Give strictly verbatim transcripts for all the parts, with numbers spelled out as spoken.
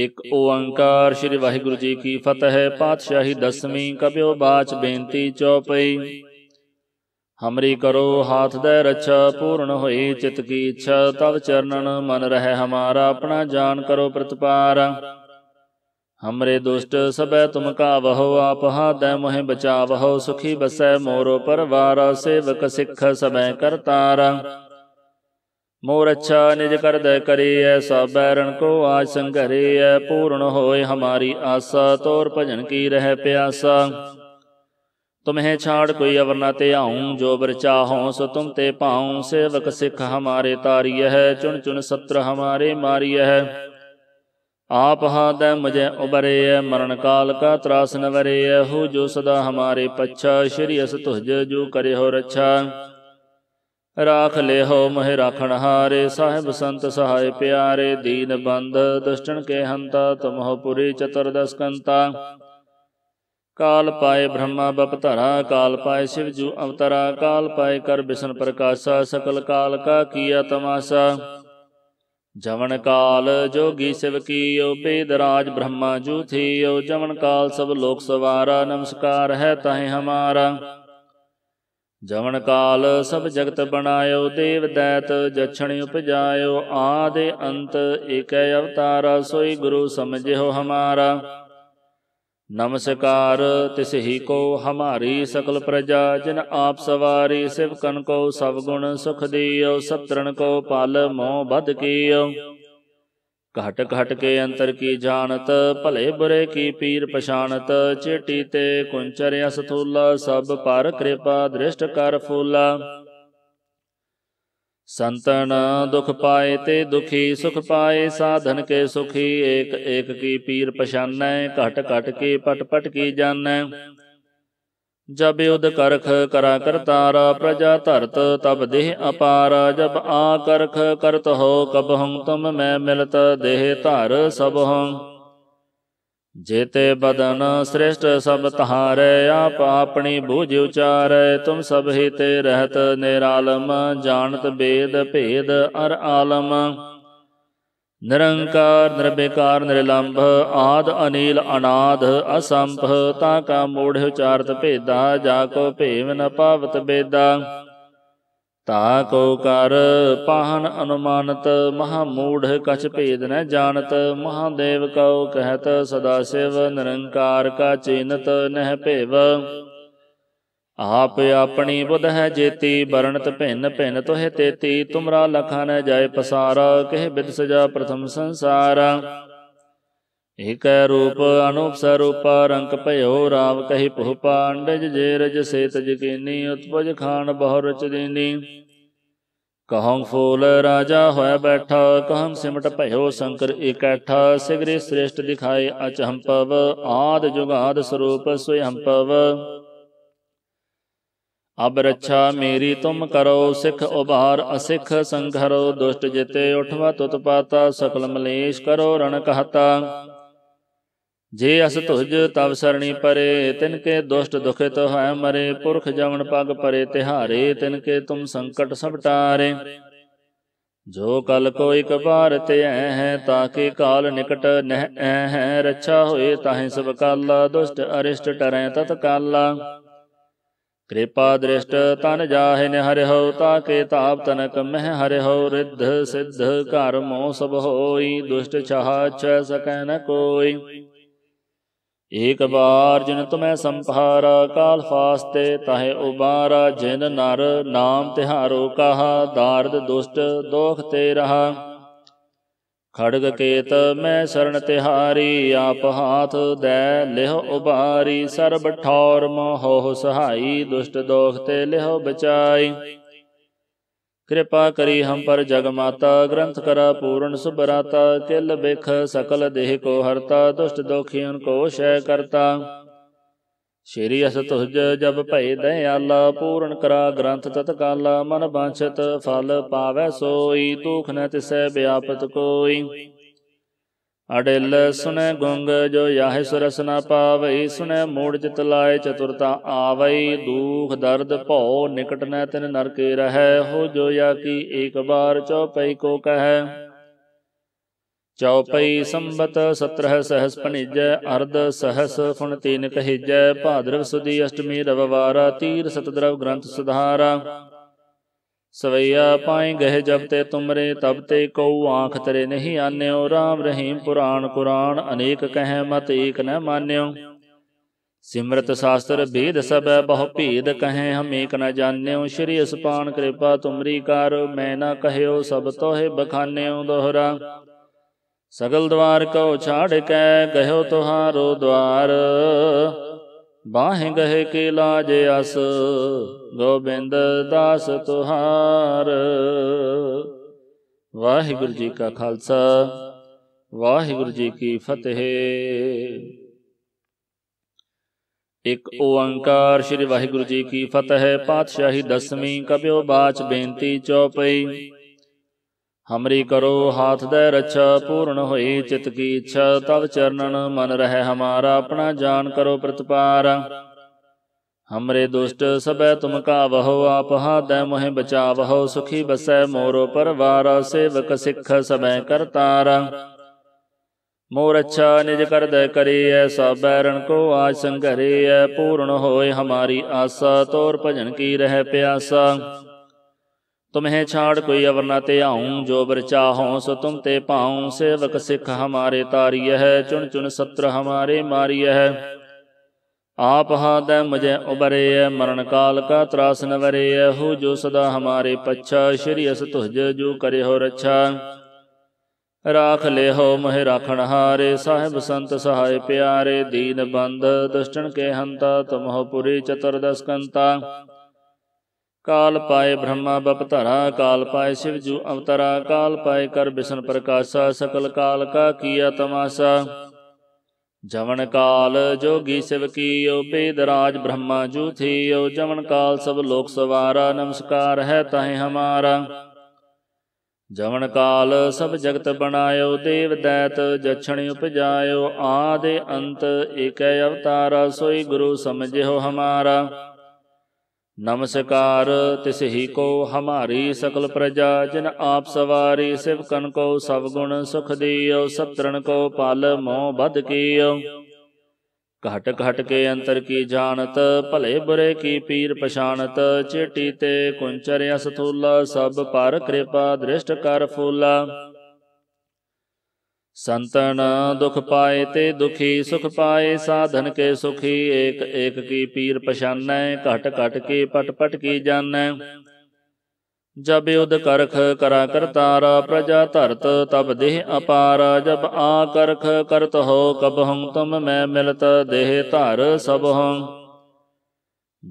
एक ओंकार श्री वाहिगुरु जी की फतह। पातशाही दसवीं। कबियो बाच बेनती चौपाई। हमरी करो हाथ दे रच्छा, पूर्ण होई चित की इच्छा। तव चरणन मन रहे हमारा, अपना जान करो प्रतिपारा। हमरे दुष्ट सबे तुम कावहो, आप हाथ दे मोहे बचावहो। सुखी बसै मोरो परवारा, सेवक सिख सबे करतारा। मोर अच्छा निज कर दे करे, ऐसा बैरन को आज संघरे। ऐ पूर्ण होए हमारी आशा, तोर भजन की रह प्यासा। तुम्हें छाड़ कोई अवर न ते आऊँ, जो बर चाहूँ सो तुम ते पाऊँ। सेवक सिख हमारे तारिय है, चुन चुन सत्र हमारे मारिय है। आप हाथ मुझे उबरे, मरण काल का त्रास न वरे। हो जो सदा हमारे पच्छा, श्री अस तुझ जो करे हो रच्छा। राख ले हो मोहि राखण हारे, साहिब संत सहाय प्यारे। दीन बंध दुष्टन के हंता, तुम हो पुरी चतुर्दस कंता। काल पाए ब्रह्मा बपतरा, काल पाए शिव जू अवतरा। काल पाए कर बिष्णु प्रकाशा, सकल काल का किया तमाशा। जवन काल जोगी शिव कीयो, बेदराज ब्रह्मा जू थियो। जवन काल सब लोक सवारा, नमस्कार है ताहि हमारा। जवन काल सब जगत बनायो, देव दैत जक्षणी उपजायो। आदे अंत एक अवतारा, सोई गुरु समझे हो हमारा। नमस्कार तिस ही को हमारी सकल प्रजा, जिन आप सवारी। सेवकन को सब गुण सुख दियो, सत्रन को पाल मोह बद कियो। घट घट के अंतर की जानत, भले बुरे की पीर पछाणत। चेटी ते कुंचर्या स्थूला, सब पर कृपा दृष्ट कर फूला। संतन दुख पाए ते दुखी, सुख पाए साधन के सुखी। एक एक की पीर पछानै, घट घट की पट पट की जानै। जब युद्ध करख करा कर तारा, प्रजा धरत तब देह अपारा। जब आ करख करत हो कब हों, तुम मैं मिलत देह तार सब हों। जेते बदन श्रेष्ठ सब तहारे, आप अपनी बूझ उचारे। तुम सब ही ते रहत निरालम, जानत भेद भेद अर आलम। निरंकार निर्विकार निर्लंभ, आद अनिल अनाद असंभ। ताका मूढ़ उचारत भेदा, जाको भेव न पावत बेदा। ताको कर पाहन अनुमानत, महामूढ़ कछ भेद न जानत। महादेव कौ कहत सदाशिव, निरंकार का चिन्हत नह भेव। आप अपनी बुध है जेती, वर्णत भिन्न भिन्न तुहे तेती। तुमरा लखा न जाय पसारा, कह बिद सजा प्रथम संसारा। एक रूप अनूप स्वरूपा, रंक भयो राव कही पुहपा। अंडज जेरज सेत जकीनी, उत्पज खान बहु रुचदीनी। कहूँ फूल राजा होया बैठा, कहम सिमट भयो शंकर इकैठा। सिगरी श्रेष्ठ दिखाई अचहम्पव, आद जुगाद स्वरूप स्वयंपव। अब रक्षा मेरी तुम करो, सिख उबार असिख संघरो। दुष्ट जिते उठवा तुत पाता, सकल मलेश करो रण कहता। जे अस तुझ तव सरणी परे, तिनके दुष्ट दुखित तो है मरे। पुरख जवन पग परे तिहारे, तिनके तुम संकट सब टारे। जो कल को एक बार ते हैं, ताके काल निकट नह हैं। रक्षा होए ताहि सब काला, दुष्ट अरिष्ट टरें तत्काला। कृपा दृष्ट तन जाहि निहरि हो, ताके ताप तनक मह हरि हो। रिद्ध सिद्ध कर मोह सब होई, दुष्ट छहा छ सकै न कोई। एक बार जिन तुम्हें संभारा, काल फास्ते ताहि उबारा। जिन नर नाम तिहारो कहा, दार्द दुष्ट दोख ते रहा। खड़ग केत मैं शरण तिहारी, आप हाथ दै लेह उबारी। सर्ब ठौर मोह सहाई, दुष्ट दोख ते लेह बचाई। कृपा करी हम पर जगमाता, ग्रंथ करा पूर्ण सुबराता। तिल बिख सकल देह को हरता, दुष्ट दोखियों को शय करता। श्री अस तुझ जब भय दयाला, पूर्ण करा ग्रंथ तत्काला। मन वांछित फल पावै सोई, दुख न तिसै व्यापत कोई। अडिल सुनै गुंग जो याहि सुरस न पावई। सुनै मूढ़ चित लाए चतुरता आवई, दुख दर्द भौ निकट न तिन नरके रहै। हो जो याकी एक बार चौपाई को कह, चौपई संबत सत्रह सहस पणिजय अर्ध सहस फुन तीन कहिजय भाद्रव सुदी अष्टमी रववारा तीर सतद्रव ग्रंथ सुधारा। सवैया पाए गहे जब ते तुमरे तब ते कऊ आँख तरे नहीं आन्यो। राम रहीम पुराण कुरान अनेक कहे मत एक न मान्यो। सिमरत शास्त्र भेद सब बहु भेद कहें हम एक न जान्यो। श्री असपान कृपा तुमरी कारो मैं न कहो सब तोहे बखान्यो। दोहरा सगल द्वार को छाड़ कै गयो तुहारो द्वार बाहे गहे के लाज अस गोबिंद दास तुहार। वाहिगुरु जी का खालसा वाहिगुरु जी की फतेह। एक ओंकार श्री वाहिगुरु जी की फतेह। पातशाही दसवीं कबियो बाच बेनती चौपई। हमरी करो हाथ दे रच्छा पूर्ण होई चित की इच्छा। तव चरणन मन रहे हमारा अपना जान करो प्रतिपारा। हमरे दुष्ट सब तुमका वहो आप हाथ मोहे बचावहो। सुखी बसै मोरो परवारा सेवक सिख सब करतारा। मोर अच्छा निज कर दे करे ऐसा बैरन को आज संघरे। पूर्ण होए हमारी आशा तोर भजन की रह प्यासा। तुम्हें छाड़ कोई अवर न ते आऊँ जो बर चाहूँ सो तुम ते पाऊँ। सेवक सिख हमारे तारिय है चुन चुन सत्र हमारे मारिय है। आप हाथ मुझे उबरे मरण काल का त्रास न वरे। हो जो सदा हमारे पच्छा श्री अस तुझ जो करे हो रच्छा। राख ले हो मोहे राखण हारे साहिब संत सहाय प्यारे। दीन बंध दुष्टन के हंता तुम हो पुरी चतुर्दश कंता। काल पाए ब्रह्मा बपतरा काल पाए शिव जू अवतरा। काल पाए कर बिष्णु प्रकाशा सकल काल का किया तमाशा। जवन काल जोगी शिव कियो बेदराज ब्रह्मा जू थियो। जवन काल सब लोक सवारा नमस्कार है ताहे हमारा। जवन काल सब जगत बनायो देव दैत जक्षणी उपजायो। आदे अंत एक अवतारा सोई गुरु समझे हो हमारा। नमस्कार तिसही को हमारी सकल प्रजा जिन आप सवारी। सिवकन को सब गुण सुख दियो सतरण को पाल मोह बद कियो। घट घट के अंतर की जानत भले बुरे की पीर पछाणत। चेटी ते कुंचर्या स्थूला सब पर कृपा दृष्ट कर फूला। संतन दुख पाए ते दुखी सुख पाए साधन के सुखी। एक एक की पीर पछानै घट घट के पट पट की जानै। जब युद्ध करख करा करतारा प्रजा धरत तब देह अपारा। जब आ करख करत हो कब हों तुम मैं मिलत देह तार सब हों।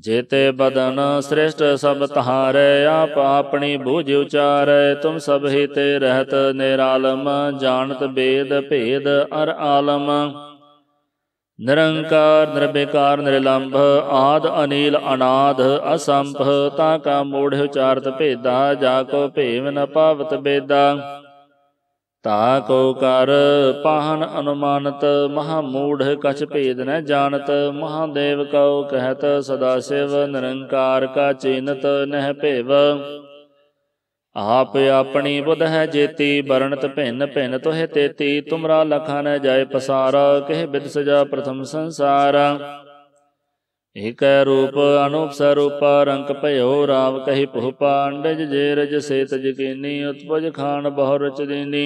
जेते बदन श्रेष्ठ सब तहारै आप आपनी बूझ उचारै। तुम सब हिते रहत निरालम जानत भेद भेद अर आलम। निरंकार निर्विकार निर्लंभ आद अनील अनाद असंभ। ताका मूढ़ उचारत भेदा जाको भेव न पावत बेदा। ताको कर पाहन अनुमानत महामूढ़ कछ भेद न जानत। महादेव कौ कहत सदाशिव निरंकार का चिन्हत नह भेव। आप अपनी बुध है जेती वर्णत भिन्न भिन्न तोहे तेती। तुमरा लखा न जाय पसारा कह बिद सजा प्रथम संसारा। एक रूप अनूप स्वरूप रंक भयो राव कही पुहपा। अंडज जेरज सेत जकीनी उत्पज खान बहुरच दीनी।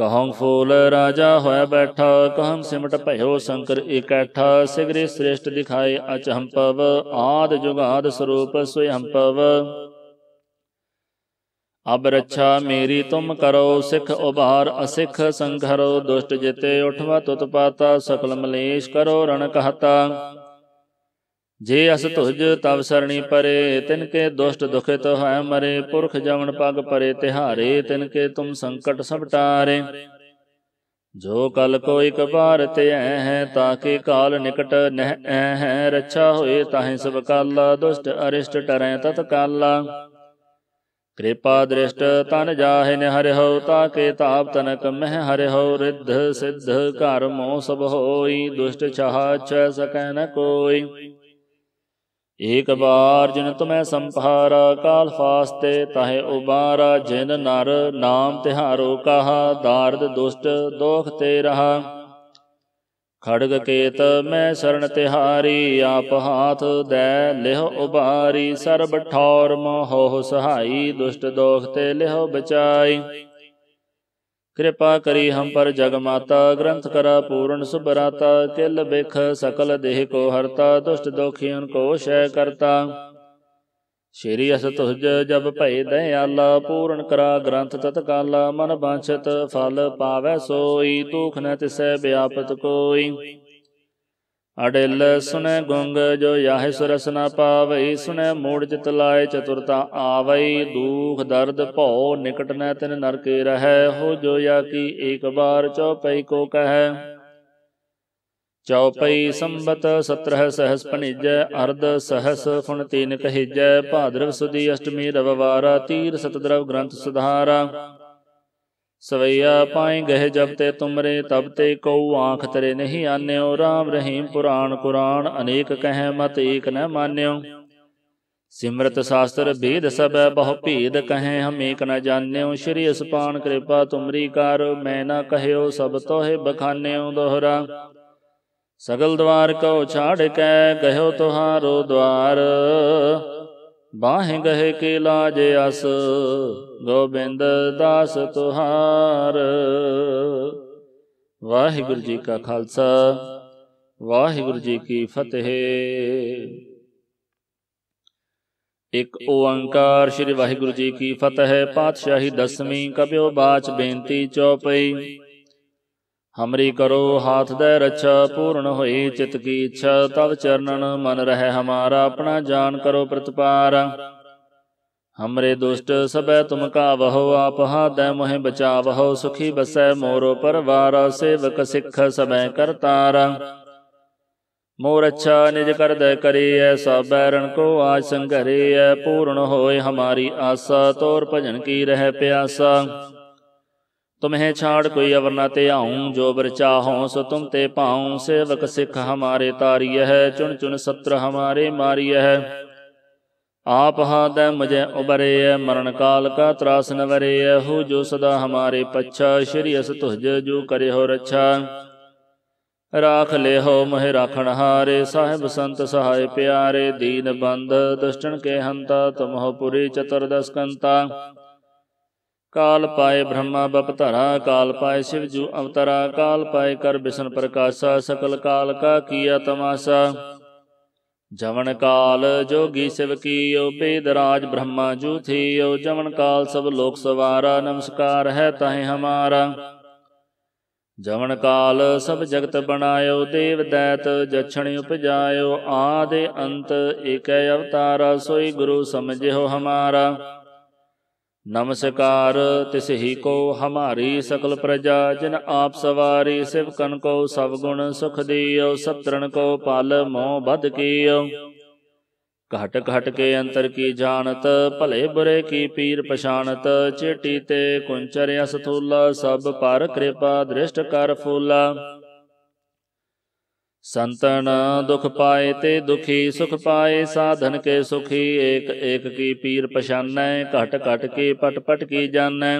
कहूँ फूल राजा होया बैठा कहूँ सिमट भयो शंकर इकैठा। सिगरी श्रेष्ठ दिखाए अचहम्पव आद जुगाद स्वरूप स्वयंपव। अब रक्षा मेरी तुम करो सिख उबार असिख संघरो। दुष्ट जिते उठवा तुत पाता सकल मलेश करो रण कहता। जे अस तुझ तव सरणी परे तिनके दुष्ट दुखित है मरे। पुरख जवन पग परे तिहारे तिनके तुम संकट सब टारे। जो कल को एक बार ते है ताके काल निकट नह है। रक्षा होए ताहि सब काला दुष्ट अरिष्ट टरें तत्काला। कृपा दृष्ट तन जाहि निहरि हो ताके ताप तनक मह हरि हो। रिद्ध सिद्ध कर मोह सब होई दुष्ट छहा छ सकै न कोई। एक बार जिन तुम्हें संपहारा काल फास्ते ताहे उबारा। जिन नर नाम तिहारो कहा दार्द दुष्ट दोख ते रहा। खड़ग केत मैं शरण तिहारी आप हाथ दै लेह उबारी। सर्ब ठौर मोह सहाई दुष्ट दोख ते लेह बचाई। कृपा करी हम पर जगमाता ग्रंथ करा पूर्ण सुबराता। किल बिख सकल देह को हरता दुष्ट दोखियों को शय करता। श्री अस तुझ जब भय दयाला पूर्ण करा ग्रंथ तत्काला। मन वांछित फल पावै सोई तूख न तिसै व्यापत कोई। अडिल सुनै गुंग जो याहि सुरस न पावई। सुनै मूढ़ चित लाए चतुरता आवई। दूख दर्द भौ निकट न तिन नर के रहै। हो जो याकी एक बार चौपाई को कहै। चौपाई संबत सत्रह सहस पणिजय। अर्ध सहस फुन तीन कहिजय। भाद्रव सुदी अष्टमी रविवारा। तीर सतद्रव ग्रंथ सुधारा। सवैया पाए गहे जब ते तुमरे तब ते कऊ आँख तरे नहीं आन्यो। राम रहीम पुराण कुरान अनेक कहें मत एक न मान्यो। सिमरत शास्त्र भेद सब बहु भेद कहें हम एक न जान्यो। श्री असपान कृपा तुमरी कार मैं न कहो सब तोहे बखान्यो। दोहरा सगल द्वार को छाड़ कै गहो तुहारो द्वार। बाहे गहे के लाज अस गोबिंद दास तुहार। वाहिगुरु जी का खालसा वाहिगुरु जी की फतेह। एक ओंकार श्री वाहिगुरु जी की फतेह। पातशाही दसवीं कबियो बाच बेनती चौपाई। हमरी करो हाथ दे रच्छा पूर्ण होई चित की इच्छा। तव चरणन मन रहे हमारा अपना जान करो प्रतिपार। हमरे दुष्ट सब तुम कावहो आप हाथ दे मोहे बचावहो। सुखी बसै मोरो परवारा सेवक सिख सब करतारा। मोर अच्छा निज कर दे करे ऐसा बैरन को आज संघरे। पूर्ण होए हमारी आसा तोर भजन की रह प्यासा। तुम्हें छाड़ कोई अवर न ते आऊँ जो बर चाहूँ सो तुम ते पाऊँ। सेवक सिख हमारे तारिय है चुन चुन सत्र हमारे मारिय है। आप हाथ मुझे उबरे मरण काल का त्रास न वरे। हो जो सदा हमारे पच्छा श्री अस तुझ जो करे हो रच्छा। राख ले हो मोहे राखण हारे साहिब संत सहाय प्यारे। दीन बंध दुष्टन के हंता तुम हो पुरी चतुर्दश कंता। काल पाए ब्रह्मा बपतरा काल पाए शिव जू अवतरा। काल पाए कर बिष्णु प्रकाशा सकल काल का किया तमाशा। जवन काल जोगी शिव कीयो बेदराज ब्रह्मा जू थियो। जवन काल सब लोक सवारा नमस्कार है ताहे हमारा। जवन काल सब जगत बनायो देव दैत जक्षण उपजायो। आदे अंत एक अवतारा सोई गुरु समझे हो हमारा। नमस्कार तिसही को हमारी सकल प्रजा। जिन आप सवारी शिवकन को सब गुण सुख दियो। सतरण को पाल मोह बद कियो। घट घट के अंतर की जानत भले बुरे की पीर पछाणत। चेटी ते कुंचर्या स्थूला सब पर कृपा दृष्ट कर फूला। संतन दुख पाए ते दुखी सुख पाए साधन के सुखी। एक एक की पीर पछानै घट घट के पट पट की जानै।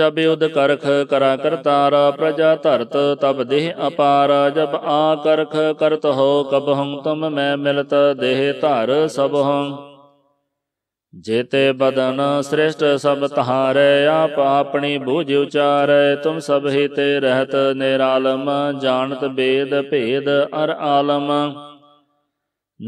जब युद्ध करख करा करतारा प्रजा धरत तब देह अपारा। जब आ करख करत हो कब हम तुम मैं मिलत देह धार सब हम। जेते बदन श्रेष्ठ सब तहारै आप अपनी बूझ उचारै। तुम सब ही ते रहत निरालम जानत बेद भेद अर आलम।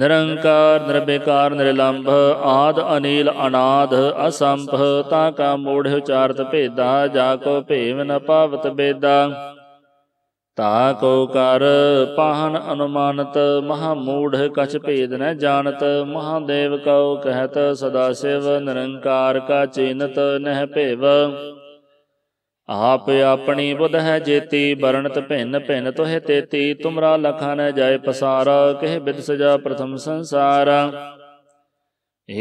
निरंकार निर्विकार निर्लंभ आद अनिल अनाद असंभ। ताका मूढ़ उचारत भेदा जाको भेव न पावत बेदा। ताको कर पाहन अनुमानत महामूढ़ कछ भेद न जानत। महादेव कौ कहत सदा शिव निरंकार का चिन्हत नह भेव। आप अपनी बुध है जेती वर्णत भिन्न भिन्न तोहे तेती। तुमरा लखा न जाय पसारा कह बिद सजा प्रथम संसारा।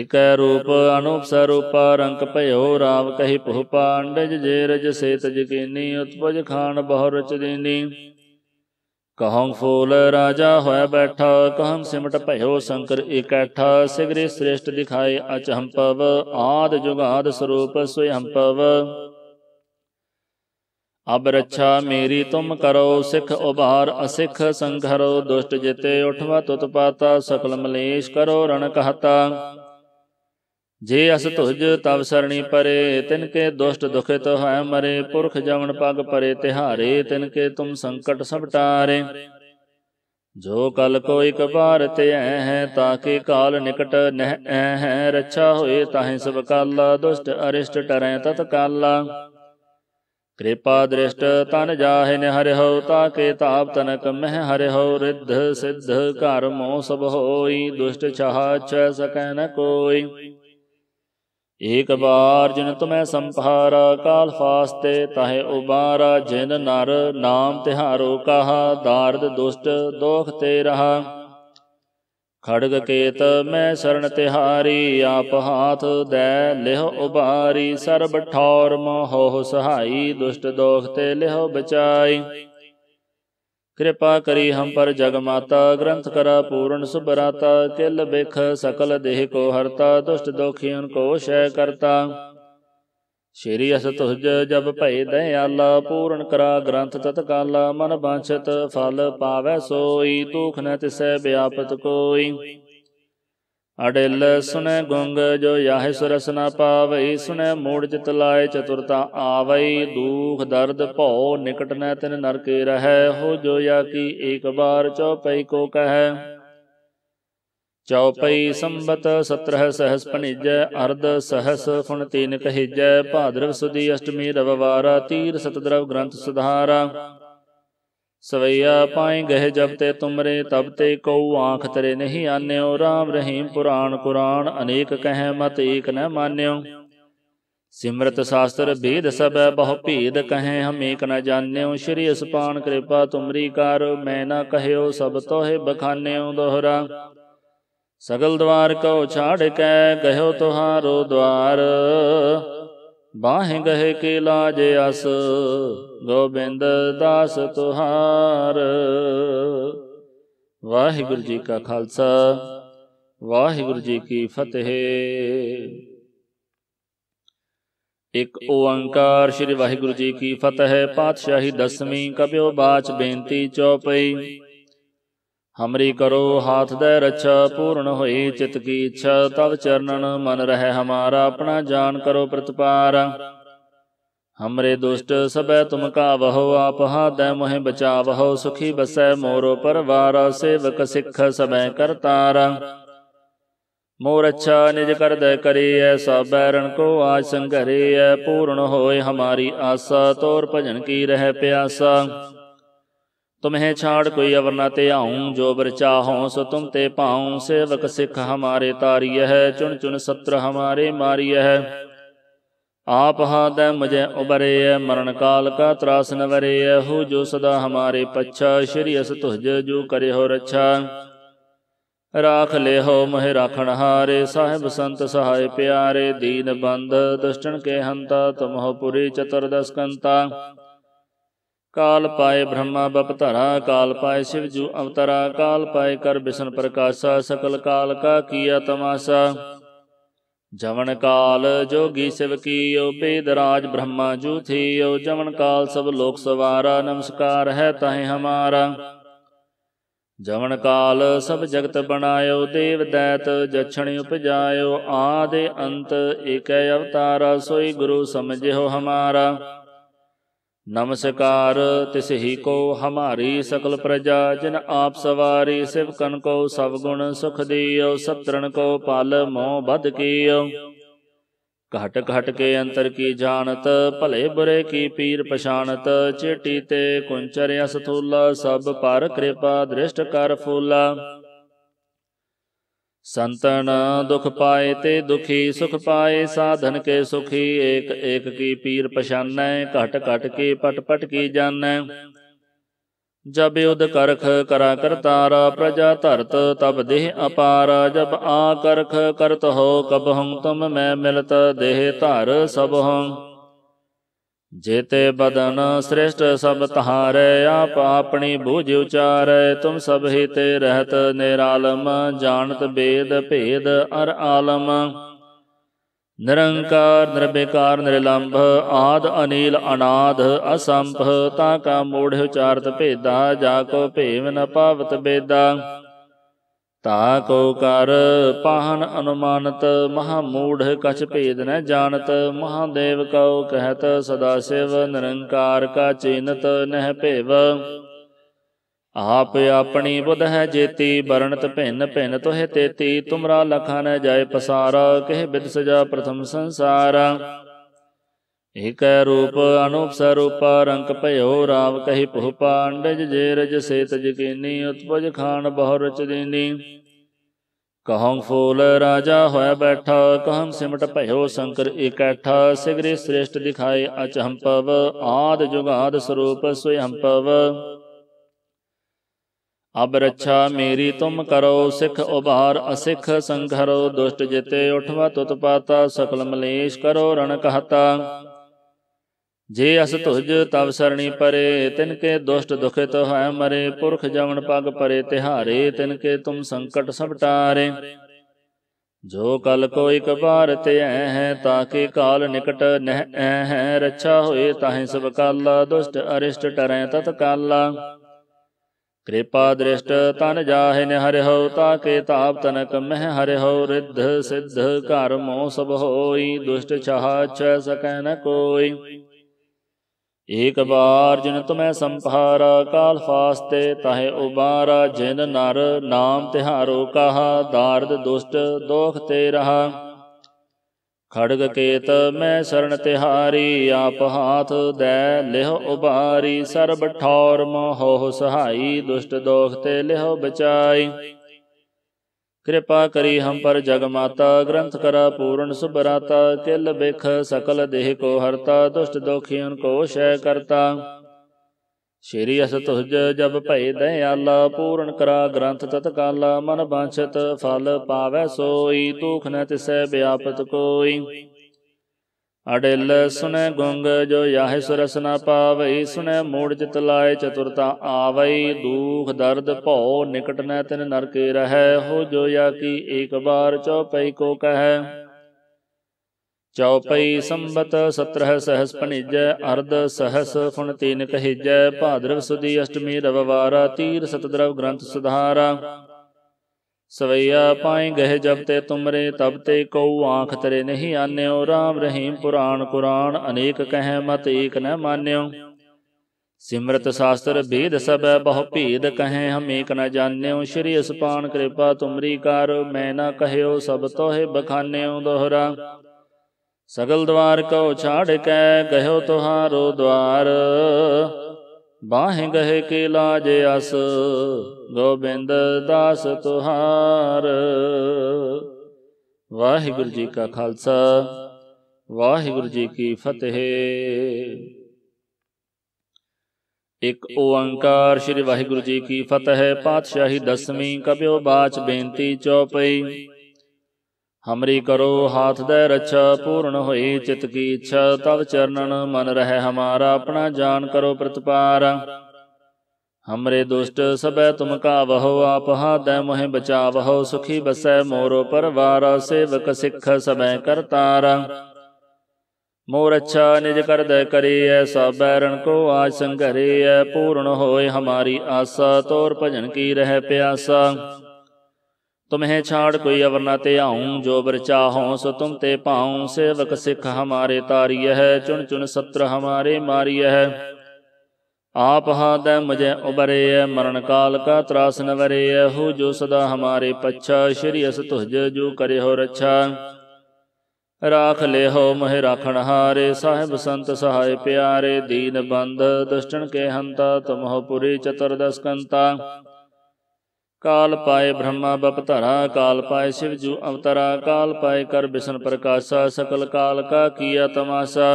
एक रूप अनूप स्वरूपा रंक भयो राव कही पुहपा। अंडज जेरज सेतज कीनी उत्पज खान बहु रचदीनी। कहौं फूल राजा होय बैठा, कहम सिमट भयो शंकर इकैठा। सिगरी श्रेष्ठ दिखाए अचहम्पव, आद जुगाद स्वरूप स्वयंपव। अब रक्षा मेरी तुम करो, सिख उबार असिख संघरो। दुष्ट जिते उठवा तुत पाता, सकल मलेश करो रण कहता। जे अस तुझ तव सरणी परे, तिनके दुष्ट दुखित है मरे। पुरख जमन पग परे तिहारे, तिनके तुम संकट सब टारे। जो कल कोई कबार ते है, ताके काल निकट नह है। रक्षा होए ताहि सब काला, दुष्ट अरिष्ट टरें तत्काला। कृपा दृष्ट तन जाहि निहरि हो, ताके ताप तनक मह हरि हो। रिद्ध सिद्ध कर मोह सब होई, दुष्ट छहा छ सकै न कोई। एक बार जिन तुम्हें संभारा, काल फास्ते ताहे उबारा। जिन नर नाम तिहारो कहा, दार्द दुष्ट दोख ते रहा। खड़ग केत मैं शरण तिहारी, आप हाथ दै लिहो उबारी। सर्ब ठौर मोह सहाई, दुष्ट दोख ते लिहो बचाई। कृपा करी हम पर जगमाता, ग्रंथ करा पूर्ण सुबराता। किल बिख सकल देह को हरता, दुष्ट दोखी उनको शय करता। श्री अस तुझ जब भय दयाला, पूर्ण करा ग्रंथ तत्काला। मन वांछित फल पावै सोई, दुख न तिसै व्यापत कोई। अडिल सुनै गुंग जो याहि सुरस न पावई। सुनै मूढ़ चित लाए चतुरता आवई। दुख दर्द भौ निकट न तिन नरके रहै। हो जो याकी एक बार चौपाई को कहै। चौपाई संबत सत्रह सहस पणिजय, अर्ध सहस फुन तीन कहिजय। भाद्रव सुदी अष्टमी रविवारा, तीर सतद्रव ग्रंथ सुधारा। सवैया पाए गहे जब ते तुमरे, तब ते को आँख तरे नहीं आन्यो। राम रहीम पुराण कुरान, अनेक कहें मत एक न मान्यो। सिमरत शास्त्र भेद सब बहु भेद, कहें हम एक न जान्यो। श्री असपान कृपा तुमरी कार, मैं न कहो सब तोहे बखान्यो। दोहरा सगल द्वार को छाड़ कै, गहो तुहारो द्वार। बाहें गहे की लाज आस, गोबिंद दास तुहार। वाहिगुरु जी का खालसा, वाहिगुरु जी की फतेह। एक ओंकार श्री वाहिगुरु जी की फतेह। पातशाही दसवीं कबियो बाच बेनती चौपाई। हमरी करो हाथ दै रच्छा, पूर्ण होई चित की इच्छा। तव चरणन मन रहे हमारा, अपना जान करो प्रतिपार। हमरे दुष्ट सबै तुम कावहो, आप हाथ दै मोहि बचावहो। सुखी बसै मोरो परवारा, सेवक सिख सबै करतारा। मोर अच्छा निज कर दय करे, ऐसा बैरन को आज संघरे। पूर्ण होए हमारी आसा, तोर भजन की रह प्यासा। तुम्हें छाड़ कोई अवर न ते आऊँ, जो बर चाहूँ सो तुम ते पाऊँ। सेवक सिख हमारे तारिय है, चुन चुन सत्र हमारे मारिय है। आप हाथ मुझे उबरे, मरण काल का त्रास नवरे। हो जो सदा हमारे पच्छा, श्री अस तुझ जो करे हो रच्छा। राख ले हो मोहि राखण हारे, साहिब संत सहाय प्यारे। दीन बंध दुष्टन के हंता, तुम हो पुरी चतुर्दश कंता। काल पाए ब्रह्मा बपतरा, काल पाए शिव जू अवतरा। काल पाए कर बिष्णु प्रकाशा, सकल काल का किया तमाशा। जवन काल जोगी शिव कीयो, बेदराज ब्रह्मा जू थियो। जवन काल सब लोक सवारा, नमस्कार है ताहि हमारा। जवन काल सब जगत बनायो, देव दैत जक्षणी उपजायो। आदे अंत एकै अवतारा, सोई गुरु समझियो हमारा। नमस्कार तिसही को हमारी, सकल प्रजा जिन आप सवारी। सिवकन को सब गुण सुख दियो, सत्रन को पाल मोह बध कियो। घट घट के अंतर की जानत, भले बुरे की पीर पछाणत। चेटी ते कुंचर्या स्थूला, सब पर कृपा दृष्ट कर फूला। संतन दुख पाए ते दुखी, सुख पाए साधन के सुखी। एक एक की पीर पछानै, घट घट की पट पट की जानै। जब युद्ध करख करा करतारा, प्रजा तरत तब देह अपारा। जब आ करख करत हो कब हम, तुम मैं मिलत देह तार सब हों। जेते बदन श्रेष्ठ सब तहारे, आप अपनी बूझ उचारे। तुम सब ही ते रहत निरालम, जानत बेद भेद अर आलम। निरंकार निर्विकार निर्लंभ, आद अनील अनाद असंभ। ताका मूढ़ उचारत भेदा, जाको भेव न पावत बेदा। ताको कर पाहन अनुमानत, महामूढ़ कछ भेद न जानत। महादेव कौ कहत सदाशिव, निरंकार का चिन्हत नह भेव। आप अपनी बुध है जेती, वर्णत भिन्न भिन्न तोहे तेती। तुमरा लखा न जाय पसारा, कह बिद सजा प्रथम संसार। एक रूप अनूप स्वरूप, रंक भयो राम कही पुहपा। अंडज जेरज सेत जकीनी, उत्पज खान बहु रुच दीनी। कहूँ फूल राजा होय बैठा, कहम सिमट भयो शंकर इकैठा। सिगरी श्रेष्ठ दिखाई अचहपव, आद जुगाद स्वरूप स्वयंपव। अब रक्षा मेरी तुम करो, सिख उबार असिख संघरो। दुष्ट जिते उठवा तुत पाता, सकल मलेश करो रण कहता। जे अस तुझ तव सरणी परे, तिनके दुष्ट दुखित है मरे। पुरख जमन पग परे तिहारे, तिनके तुम संकट सब टारे। जो कल को एक बार ते है, ताके काल निकट नह है। रक्षा होए ताहि सब काला, दुष्ट अरिष्ट टरें तत्काला। कृपा दृष्ट तन जाहि निहरिहो, ताके ताप तनक मह हरिहो। रिद्ध सिद्ध कर मोह सब होई, दुष्ट छह छ सकै न कोई। एक बार जिन तुम्हें संभारा, काल फास्ते ताहे उबारा। जिन नर नाम तिहारो कहा, दार्द दुष्ट दोख ते रहा। खड़ग केत मैं शरण तिहारी, आप हाथ दै लेहो उबारी। सर्ब ठौर मोह सहाई, दुष्ट दोख ते लेहो बचाई। कृपा करी हम पर जगमाता, ग्रंथ करा पूर्ण सुबराता। किल बिख सकल देह को हरता, दुष्ट दोखियन को शय करता। श्री अस तुझ जब भय दयाला, पूर्ण करा ग्रंथ तत्काला। मन वांछित फल पावै सोई, दुख न तिसै व्यापत कोई। अडिल सुनै गुंग जो याहि सुरस न पावई। सुनै मूढ़ चित लाए चतुरता आवई। दूख दर्द भौ निकट न तिन नर के रह। हो जो या की एक बार चौपाई को कह। चौपाई संबत सत्रह सहस पणिज, अर्ध सहस फुन तीन कहिज। भाद्रव सुदी अष्टमी रविवारा, तीर सतद्रव ग्रंथ सुधारा। सवैया पाए गहे जब ते तुमरे, तब ते को आँख तरे नहीं आन्यो। राम रहीम पुराण कुरान, अनेक कहे मत एक न मान्यो। सिमरत शास्त्र भेद सब बहु भेद कहे, हम एक न जान्यो। श्री असपान कृपा तुमरी कार, मैं न कहो सब तोहे बखान्यो। दोहरा सगल द्वार को छाड़ कै, गहो तुहारो द्वार। बाहें गहे के लाज अस, गोबिंद दास तुहार। वाहिगुरु जी का खालसा, वाहिगुरु जी की फतेह। एक ओंकार श्री वाहिगुरु जी की फतेह। पातशाही दसवीं कबियो बाच बेनती चौपाई। हमरी करो हाथ दे रक्षा, पूर्ण होई चित की इच्छा। तव चरणन मन रहे हमारा, अपना जान करो प्रतिपारा। हमरे दुष्ट सबे तुम कावहो, आप हाथ दे मोहे बचावहो। सुखी बसै मोरो परवारा, सेवक सिख सबे करतारा। मोर अच्छा निज कर दे करे, ऐसा बैरन को आज संघरे। पूर्ण होए हमारी आसा, तोर भजन की रह प्यासा। तुम्हें छाड़ कोई अवर न ते आऊँ, जो बर चाहूँ सो तुम ते पाऊँ। सेवक सिख हमारे तारिय है, चुन चुन सत्र हमारे मारिय है। आप हाथ मुझे उबरे है, मरण काल का त्रास न वरे है। हु जो सदा हमारे पच्छा, श्री अस तुझ जो करे हो रच्छा। राख ले हो मोहे राखण हारे, साहिब संत सहाय प्यारे। दीन बंध दुष्टन के हंता, तुम हो पुरी चतुर्दस कंता। काल पाए ब्रह्मा बपतरा, काल पाए शिव जू अवतरा। काल पाए कर बिष्णु प्रकाशा, सकल काल का किया तमाशा।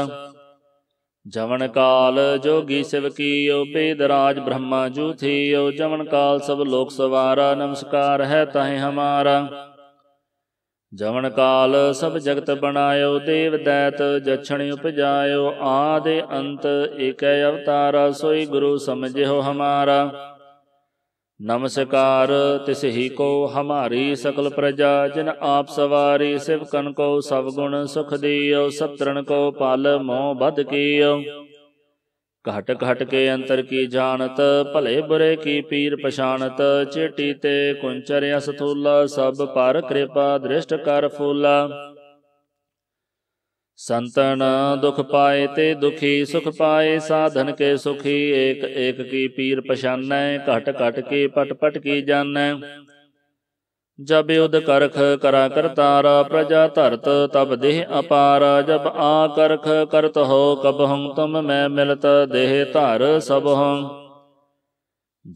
जवन काल जोगी शिव कीयो, बेदराज ब्रह्मा जू थियो। जवन काल सब लोक सवारा, नमस्कार है ताहि हमारा। जमन काल सब जगत बनायो, देव दैत जछणि उपजायो। आदि अंत एकै अवतारा, सोई गुरु समझिहो हमारा। नमस्कार तिसही को हमारी सकल प्रजा, जिन आप सवारी सिवकन को सब गुण सुख दियो। सतरण को पाल मोह बद कियो, घट घट के अंतर की जानत। भले बुरे की पीर पछाणत, चेटी ते कुंचर्या स्थूला। सब पर कृपा दृष्ट कर फूला। संतन दुख पाए ते दुखी, सुख पाए साधन के सुखी। एक एक की पीर पछानै, घट घट की पट पट की जानै। जब युद्ध करख करा कर तारा, प्रजा धरत तब देह अपारा। जब आ करख करत हो, कब हम तुम मैं मिलत देह तार सब हों।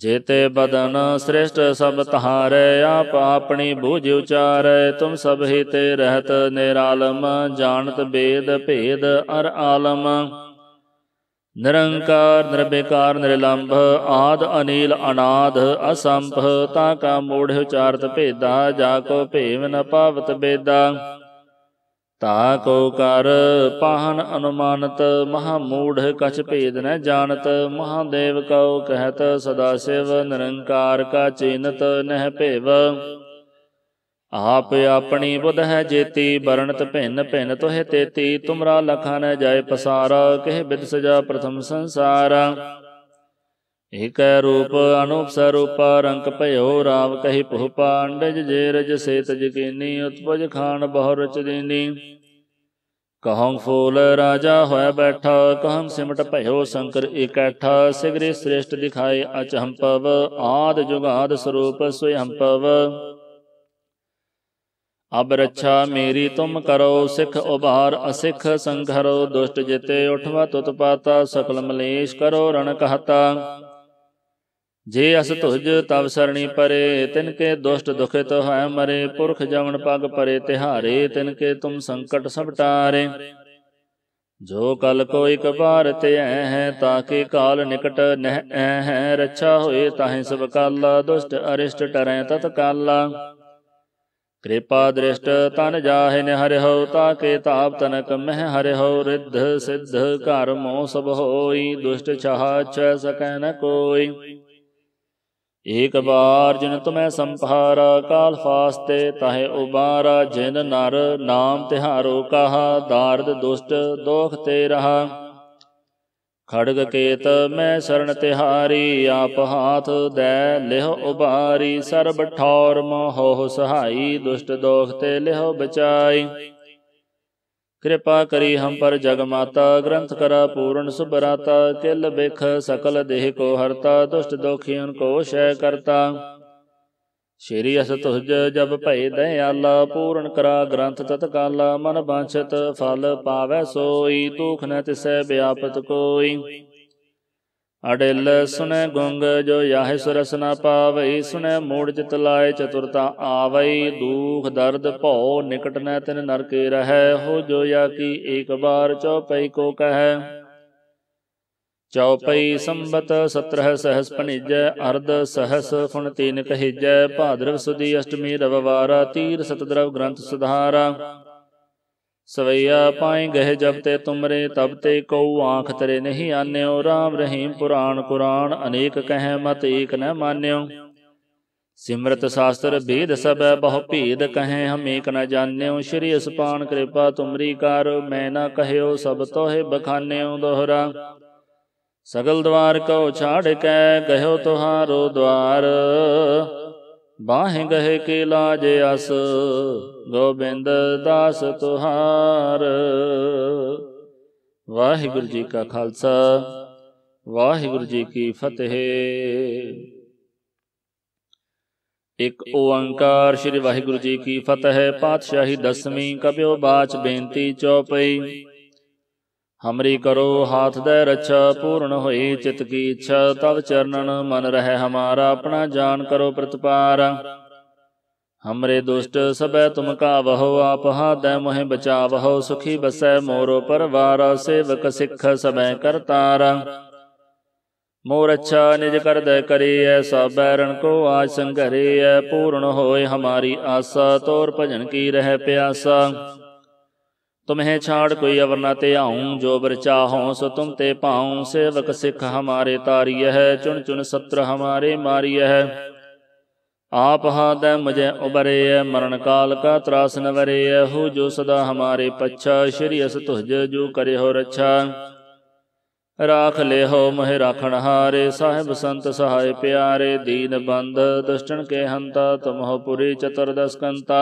जेते बदन श्रेष्ठ सब तहारे, आप अपनी बूझ उचारे। तुम सब ही ते रहत निरालम, जानत बेद भेद अर आलम। निरंकार निर्विकार निर्लंभ, आद अनिल अनाद असंभ। ताका मूढ़ उचारत भेदा, जाको भेव न पावत बेदा। ताको कर पाहन अनुमानत, महामूढ़ कछ भेद न जानत। महादेव कौ कहत सदाशिव, निरंकार का चिन्हत नह भेव। आप अपनी बुध है जेती, वर्णत भिन्न भिन्न तोहे तेती। तुमरा लखा न जाय पसारा, कह बिद सजा प्रथम संसारा। एक रूप अनूप स्वरूपा, रंक भयो राव कही पुहपा। अंडज जेरज सेत जकीनी, उत्पज खान बहु रुच दीनी। कहूँ फूल राजा होया बैठा, कहम सिमट भयो शंकर इकैठा। सिगरी श्रेष्ठ दिखाई अचहम्पव, आद जुगाद स्वरूप स्वयंपव। अब रक्षा मेरी तुम करो, सिख उभार असिख संघरो। दुष्ट जिते उठवा तुत पाता, सकल मलेश करो रण कहता। जे अस तुझ तव सरणी परे, तिनके दुष्ट दुखित है मरे। पुरख जमन पग परे तिहारे, तिनके तुम संकट सब टारे। जो कल को एक बार ते हैं, ताके काल निकट नह है। रक्षा होए ताहि सब काला, दुष्ट अरिष्ट टरें तत्काला। कृपा दृष्ट तन जाहि निहरिहो, ताके ताप तनक मह हरिहो। रिद्ध सिद्ध कर मोह सब होई, दुष्ट छहा छ सकै न कोई। एक बार जिन तुम्हें संभारा, काल फास्ते ताहि उबारा। जिन नर नाम तिहारो कहा, दार्द दुष्ट दोख ते रहा। खड़ग केत मैं शरण तिहारी, आप हाथ दै लेह उबारी। सर्ब ठौर मोह सहाई, दुष्ट दोख ते लेह बचाई। कृपा करी हम पर जगमाता, ग्रंथ करा पूर्ण सुबराता। किल बिख सकल देह को हरता, दुष्ट दोखियन को शय करता। श्री अस तुझ जब भय दयाला, पूर्ण करा ग्रंथ तत्काला। मन वांछित फल पावै सोई, दुख न तिसै व्यापत कोई। अडिल सुनै गुंग जो याहि सुरस न पावई। सुनै मूढ़ चित लाए चतुरता आवई, दुख दर्द भौ निकट न तिन नरके रहै। हो जो याकी एक बार चौपाई को कहै। चौपाई संबत सत्रह सहस पणिजय, अर्ध सहस फुन तीन कहिजय। भाद्रव सुदी अष्टमी रविवारा, तीर सतद्रव ग्रंथ सुधारा। सवैया पाए गहे जब ते तुमरे, तब ते को आँख तरे नहीं आन्यो। राम रहीम पुराण कुरान, अनेक कहे मत एक न मान्यो। सिमरत शास्त्र भेद सब बहु भेद, कहे हम एक न जान्यो। श्री असपान कृपा तुमरी कार, मैं न कहो सब तोहे बखान्यो। दोहरा सगल द्वार को छाड़ कै, गयो तुहारो द्वार। बाहें गहे की लाज अस, गोबिंद दास तुहार। वाहिगुरु जी का खालसा, वाहिगुरु जी की फतेह। एक ओंकार श्री वाहिगुरु जी की फतेह। पातशाही दसवीं, कबियो बाच बेनती चौपाई। हमरी करो हाथ दे रच्छा, पूर्ण होई चित की इच्छा। तव चरणन मन रहे हमारा, अपना जान करो प्रतिपारा। हमरे दुष्ट सबे तुम कावहो, आप हाथ दे मोहि बचावहो। सुखी बसै मोरो परवारा, सेवक सिख सबे करतारा। मोर अच्छा निज कर दय करे ऐसा बैरन को आज संघरे है। पूर्ण होए हमारी आशा तोर भजन की रह प्यासा। तुम्हें छाड़ कोई अवर न ते आऊँ जो बर चाहूँ सो तुम ते पाऊँ। सेवक सिख हमारे तारिय है चुन चुन सत्र हमारे मारिय है। आप हाथ मुझे उबरे है मरण काल का त्रास न वरे है। हो जो सदा हमारे पच्छा श्री अस तुझ जो करे हो रच्छा। राख ले हो मोहि राखण हारे साहिब संत सहाय प्यारे। दीन बंध दुष्टन के हंता तुम हो पुरी चतुर्दस कंता।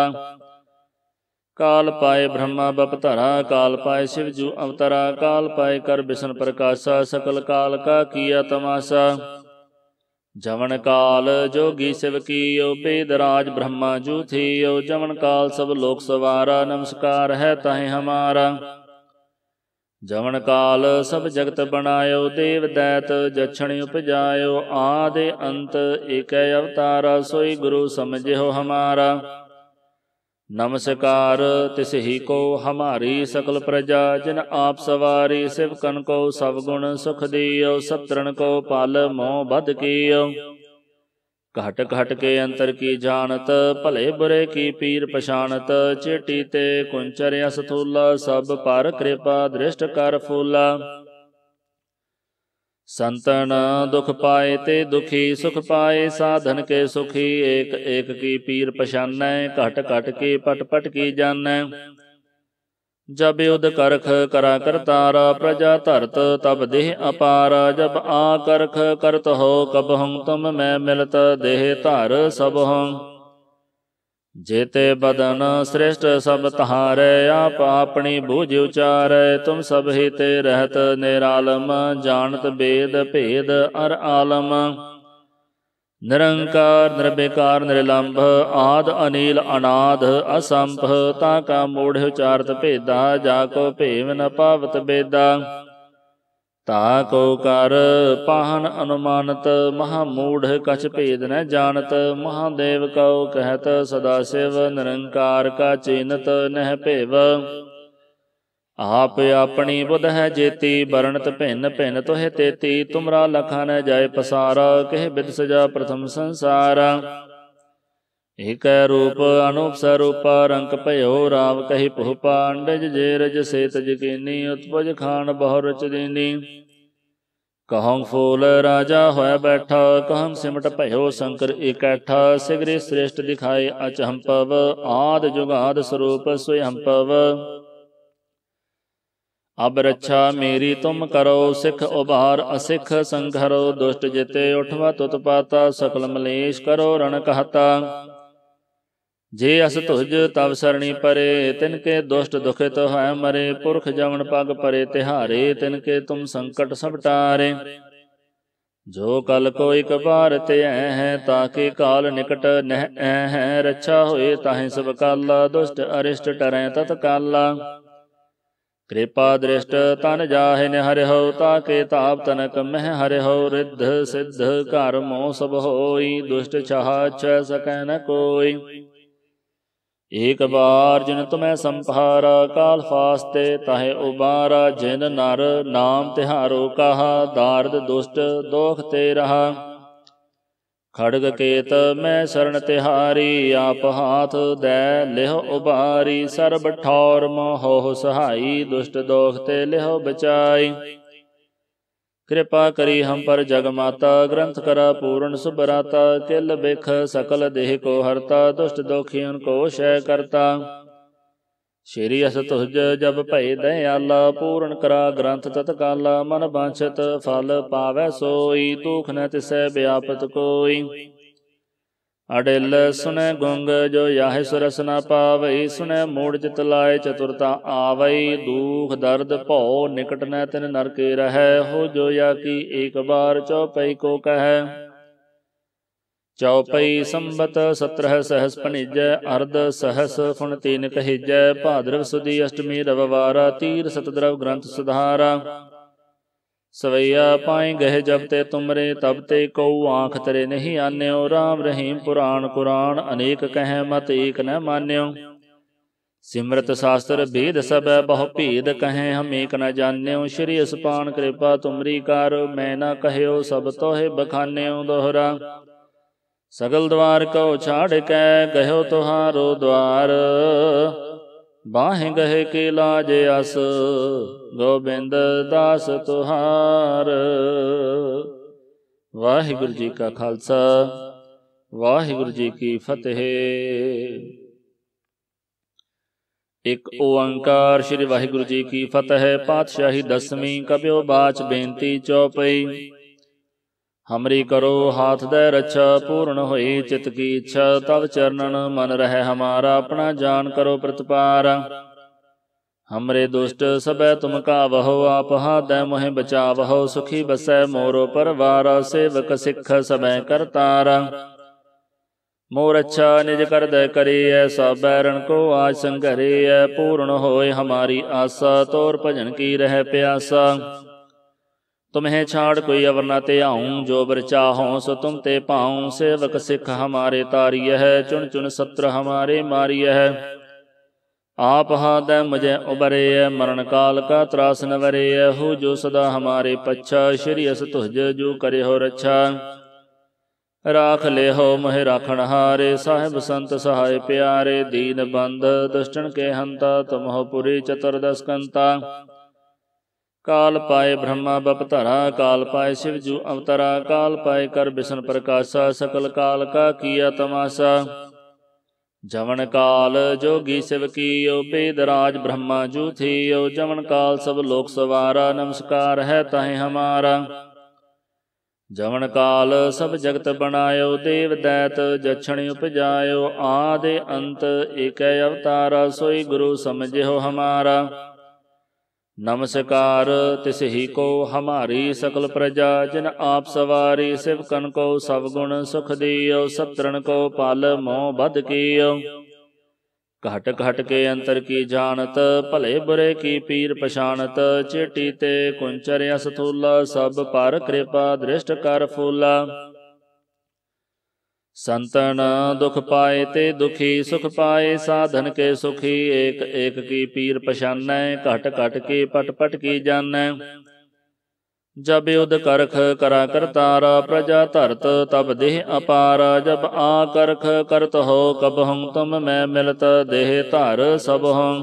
काल पाए ब्रह्मा बपतरा काल पाए शिव जू अवतरा। काल पाए कर बिष्णु प्रकाशा सकल काल का किया तमाशा। जवन काल जोगी शिव कीयो बेदराज ब्रह्मा जू थियो। जवन काल सब लोक सवारा नमस्कार है ताहि हमारा। जवन काल सब जगत बनायो देव दैत जक्षणी उपजायो। आदे अंत एक अवतारा सोई गुरु समझे हो हमारा। नमस्कार तिसही को हमारी सकल प्रजा जिन आप सवारी। शिवकन को सब गुण सुख दियो सतरण को पाल मोह बद कियो। घट घट के अंतर की जानत भले बुरे की पीर पछाणत। चेटी ते कुंचर्या स्थूला सब पर कृपा दृष्ट कर फूला। संतन दुख पाए ते दुखी सुख पाए साधन के सुखी। एक एक की पीर पछानै घट घट की पट पट की जानै। जब युद्ध करख करा कर तारा प्रजा धरत तब देह अपारा। जब आ करख करत हो कब हूँ तुम मैं मिलत देह तार सब हूँ। जेते बदन श्रेष्ठ सब तहारे आप अपनी बूझ उचारे। तुम सब ही ते रहत निरालम जानत भेद भेद अर आलम। निरंकार निर्विकार निर्लंभ आद अनिल अनाद असंभ। ताका मूढ़ उचारत भेदा जाको भेव न पावत बेदा। ताको कर पाहन अनुमानत महामूढ़ कछ भेद न जानत। महादेव कौ कहत सदाशिव निरंकार का चिन्हत नह भेव। आप अपनी बुध है जेती वर्णत भिन्न भिन्न तोहे तेती। तुमरा लखा न जाय पसारा कह बिद सजा प्रथम संसारा। एक रूप अनूप स्वरूपा रंक भयो राव कही पुहपा। अंडज जेरज सेत जकीनी उत्पज खान बहु रुचदीनी। कहूँ फूल राजा होया बैठा कहम सिमट भयो शंकर इकैठा। सिगरी श्रेष्ठ दिखाई अचहम्पव आद जुगाद स्वरूप स्वयंपव। अब रक्षा मेरी तुम करो सिख उबार असिख संघरो। दुष्ट जिते उठवा तुत पाता सकल मलेश करो रण कहता। जे अस तुझ तव सरणी परे तिनके दुष्ट दुखित तो है मरे। पुरख जवन पग परे तिहारे तिनके तुम संकट सब टारे। जो कल को एक बार ते हैं ताके काल निकट नह हैं। रक्षा होए ताहि सब काला दुष्ट अरिष्ट टरें तत्काला। कृपा दृष्ट तन जाहि निहरि हो ताके ताप तनक मह हरि हो। रिद्ध सिद्ध कर मोह सब होई दुष्ट छहा छ सकै न कोई। एक बार जिन तुम्हें संभारा काल फास्ते ताहि उबारा। जिन नर नाम तिहारो कहा दार्द दुष्ट दोख ते रहा। खड़ग केत मैं शरण तिहारी आप हाथ दै लेह उबारी। सर्ब ठौर मोह सहाई दुष्ट दोख ते लेहो बचाई। कृपा करी हम पर जगमाता ग्रंथ करा पूर्ण सुबराता। तिल बिख सकल देह को हरता दुष्ट दोखियों को शय करता। श्री अस तुझ जब भय दयाला पूर्ण करा ग्रंथ तत्काला। मन वांछित फल पावै सोई दुख न तिसै व्यापत कोई। अडिल सुनै गुंग जो याहि सुरस न पावई। सुनै मूढ़ चित लाए चतुरता आवई। दुख दर्द भौ निकट न तिन नरके रहै। हो जो या की एक बार चौपाई को कहै। चौपाई संबत सत्रह सहस पणिजय अर्ध सहस फुन तीन कहिजय। भाद्रव सुदी अष्टमी रविवारा तीर सतद्रव ग्रंथ सुधारा। सवैया पाए गहे जब ते तुमरे तब ते कऊ आँख तरे नहीं आन्यो। राम रहीम पुराण कुरान अनेक कहे मत एक न मान्यो। सिमरत शास्त्र भेद सब बहु भेद कहें हम एक न जान्यो। श्री असपान कृपा तुमरी कारो मैं न कहो सब तोहे बखान्यो। दोहरा सगल द्वार को छाड़ कै गयो तुहारो द्वार बाहें गहे के लाज अस गोबिंद दास तुहार। वाहिगुरु जी का खालसा वाहिगुरु जी की फतेह। एक ओंकार श्री वाहिगुरु जी की फतेह। पातशाही दसवीं कबियो बाच बेनती चौपई। हमरी करो हाथ दे रच्छा पूर्ण होई चित की इच्छा। तव चरणन मन रहे हमारा अपना जान करो प्रतिपार। हमरे दुष्ट सब तुमका बहो आप हाथ दे मोहे बचावहो। सुखी बसै मोरो परवारा सेवक सिख सब करतार। मोर अच्छा निज कर दे करे ऐसा बैरन को आज संघरे। पूर्ण होए हमारी आशा तोर भजन की रह प्यासा। तुम्हें छाड़ कोई अवर न ते आऊँ जो बर चाहूँ सो तुम ते पाऊँ। सेवक सिख हमारे तारिय है चुन चुन सत्र हमारे मारिय है। आप हाथ मुझे उबरे मरण काल का त्रास न वरे। हो जो सदा हमारे पच्छा श्री अस तुझ जो करे हो रच्छा। राख ले हो मोहि राखण हारे साहिब संत सहाय प्यारे। दीन बंध दुष्टन के हंता तुम हो पुरी चतुर्दश कंता। काल पाए ब्रह्मा बपतरा काल पाए शिव जू अवतरा। काल पाए कर बिष्णु प्रकाशा सकल काल का किया तमाशा। जवन काल जोगी शिव कीयो बेदराज ब्रह्मा जू थियो। जवन काल सब लोक सवारा नमस्कार है ताहें हमारा। जवन काल सब जगत बनायो देव दैत जक्षणी उपजायो। आदे अंत एक अवतारा सोई गुरु समझो हमारा। नमस्कार तिस ही को हमारी सकल प्रजा। जिन आप सवारी सिवकन को सब गुण सुख दियो। सतरन को पाल मोह बद कियो। घट घट के अंतर की जानत भले बुरे की पीर पछाणत। चेटी ते कुंचर्या स्थूला सब पर कृपा दृष्ट कर फूला। संतन दुख पाए ते दुखी सुख पाए साधन के सुखी। एक एक की पीर पछानै घट घट के पट पट की जानै। जब युद्ध करख करा करतारा प्रजा धरत तब देह अपारा। जब आ करख करत हो कब हम तुम मैं मिलत देह तार सब हम।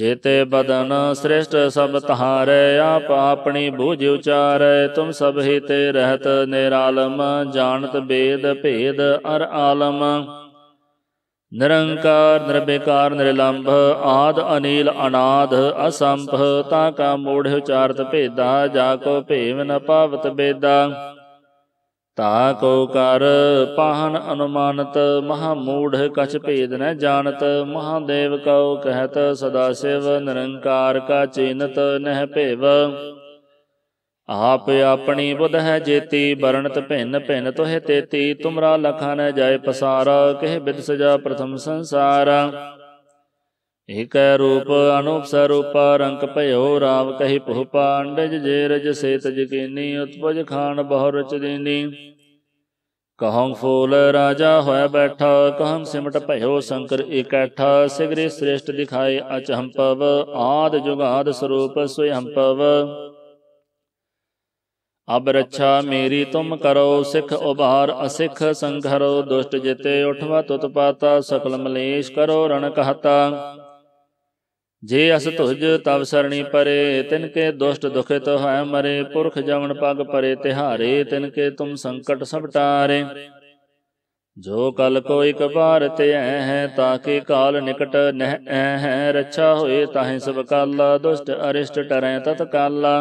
जेते बदन श्रेष्ठ सब तहारे आप अपनी बूझ उचारे। तुम सब ही ते रहत निरालम जानत भेद भेद अर आलम। निरंकार निर्विकार निर्लंभ आद अनिल अनाद असंभ। ताका मूढ़ उचारत भेदा जाको भेव न पावत बेदा। ताको कर पाहन अनुमानत महामूढ़ कछ भेद न जानत। महादेव कौ कहत सदाशिव निरंकार का चिन्हत नह भेव। आप अपनी बुध है जेती वर्णत भिन्न भिन्न तोहे तेती। तुमरा लखा न जाय पसारा कह बिद सजा प्रथम संसारा। एक रूप अनूप स्वरूप रंक भयो राव कही पुहपा। अंडज जेरज सेत जकीनी उत्पज खान बहुरच दीनी। कहूँ फूल राजा होया बैठा कहूँ सिमट भयो शंकर इकैठा। सिगरी श्रेष्ठ दिखाए अचहम्पव आद जुगाद स्वरूप स्वयंपव। अब रक्षा मेरी तुम करो सिख उबार असिख संघरो। दुष्ट जिते उठवा तुत पाता सकल मलेश करो रण कहता। जे अस तुझ तव सरणी परे तिनके दुष्ट दुखित है मरे। पुरख जवन पग परे तिहारे तिनके तुम संकट सब टारे। जो कल को एक बार ते हैं ताके काल निकट नह हैं। रक्षा होए ताहि सब काला दुष्ट अरिष्ट टरें तत्काला।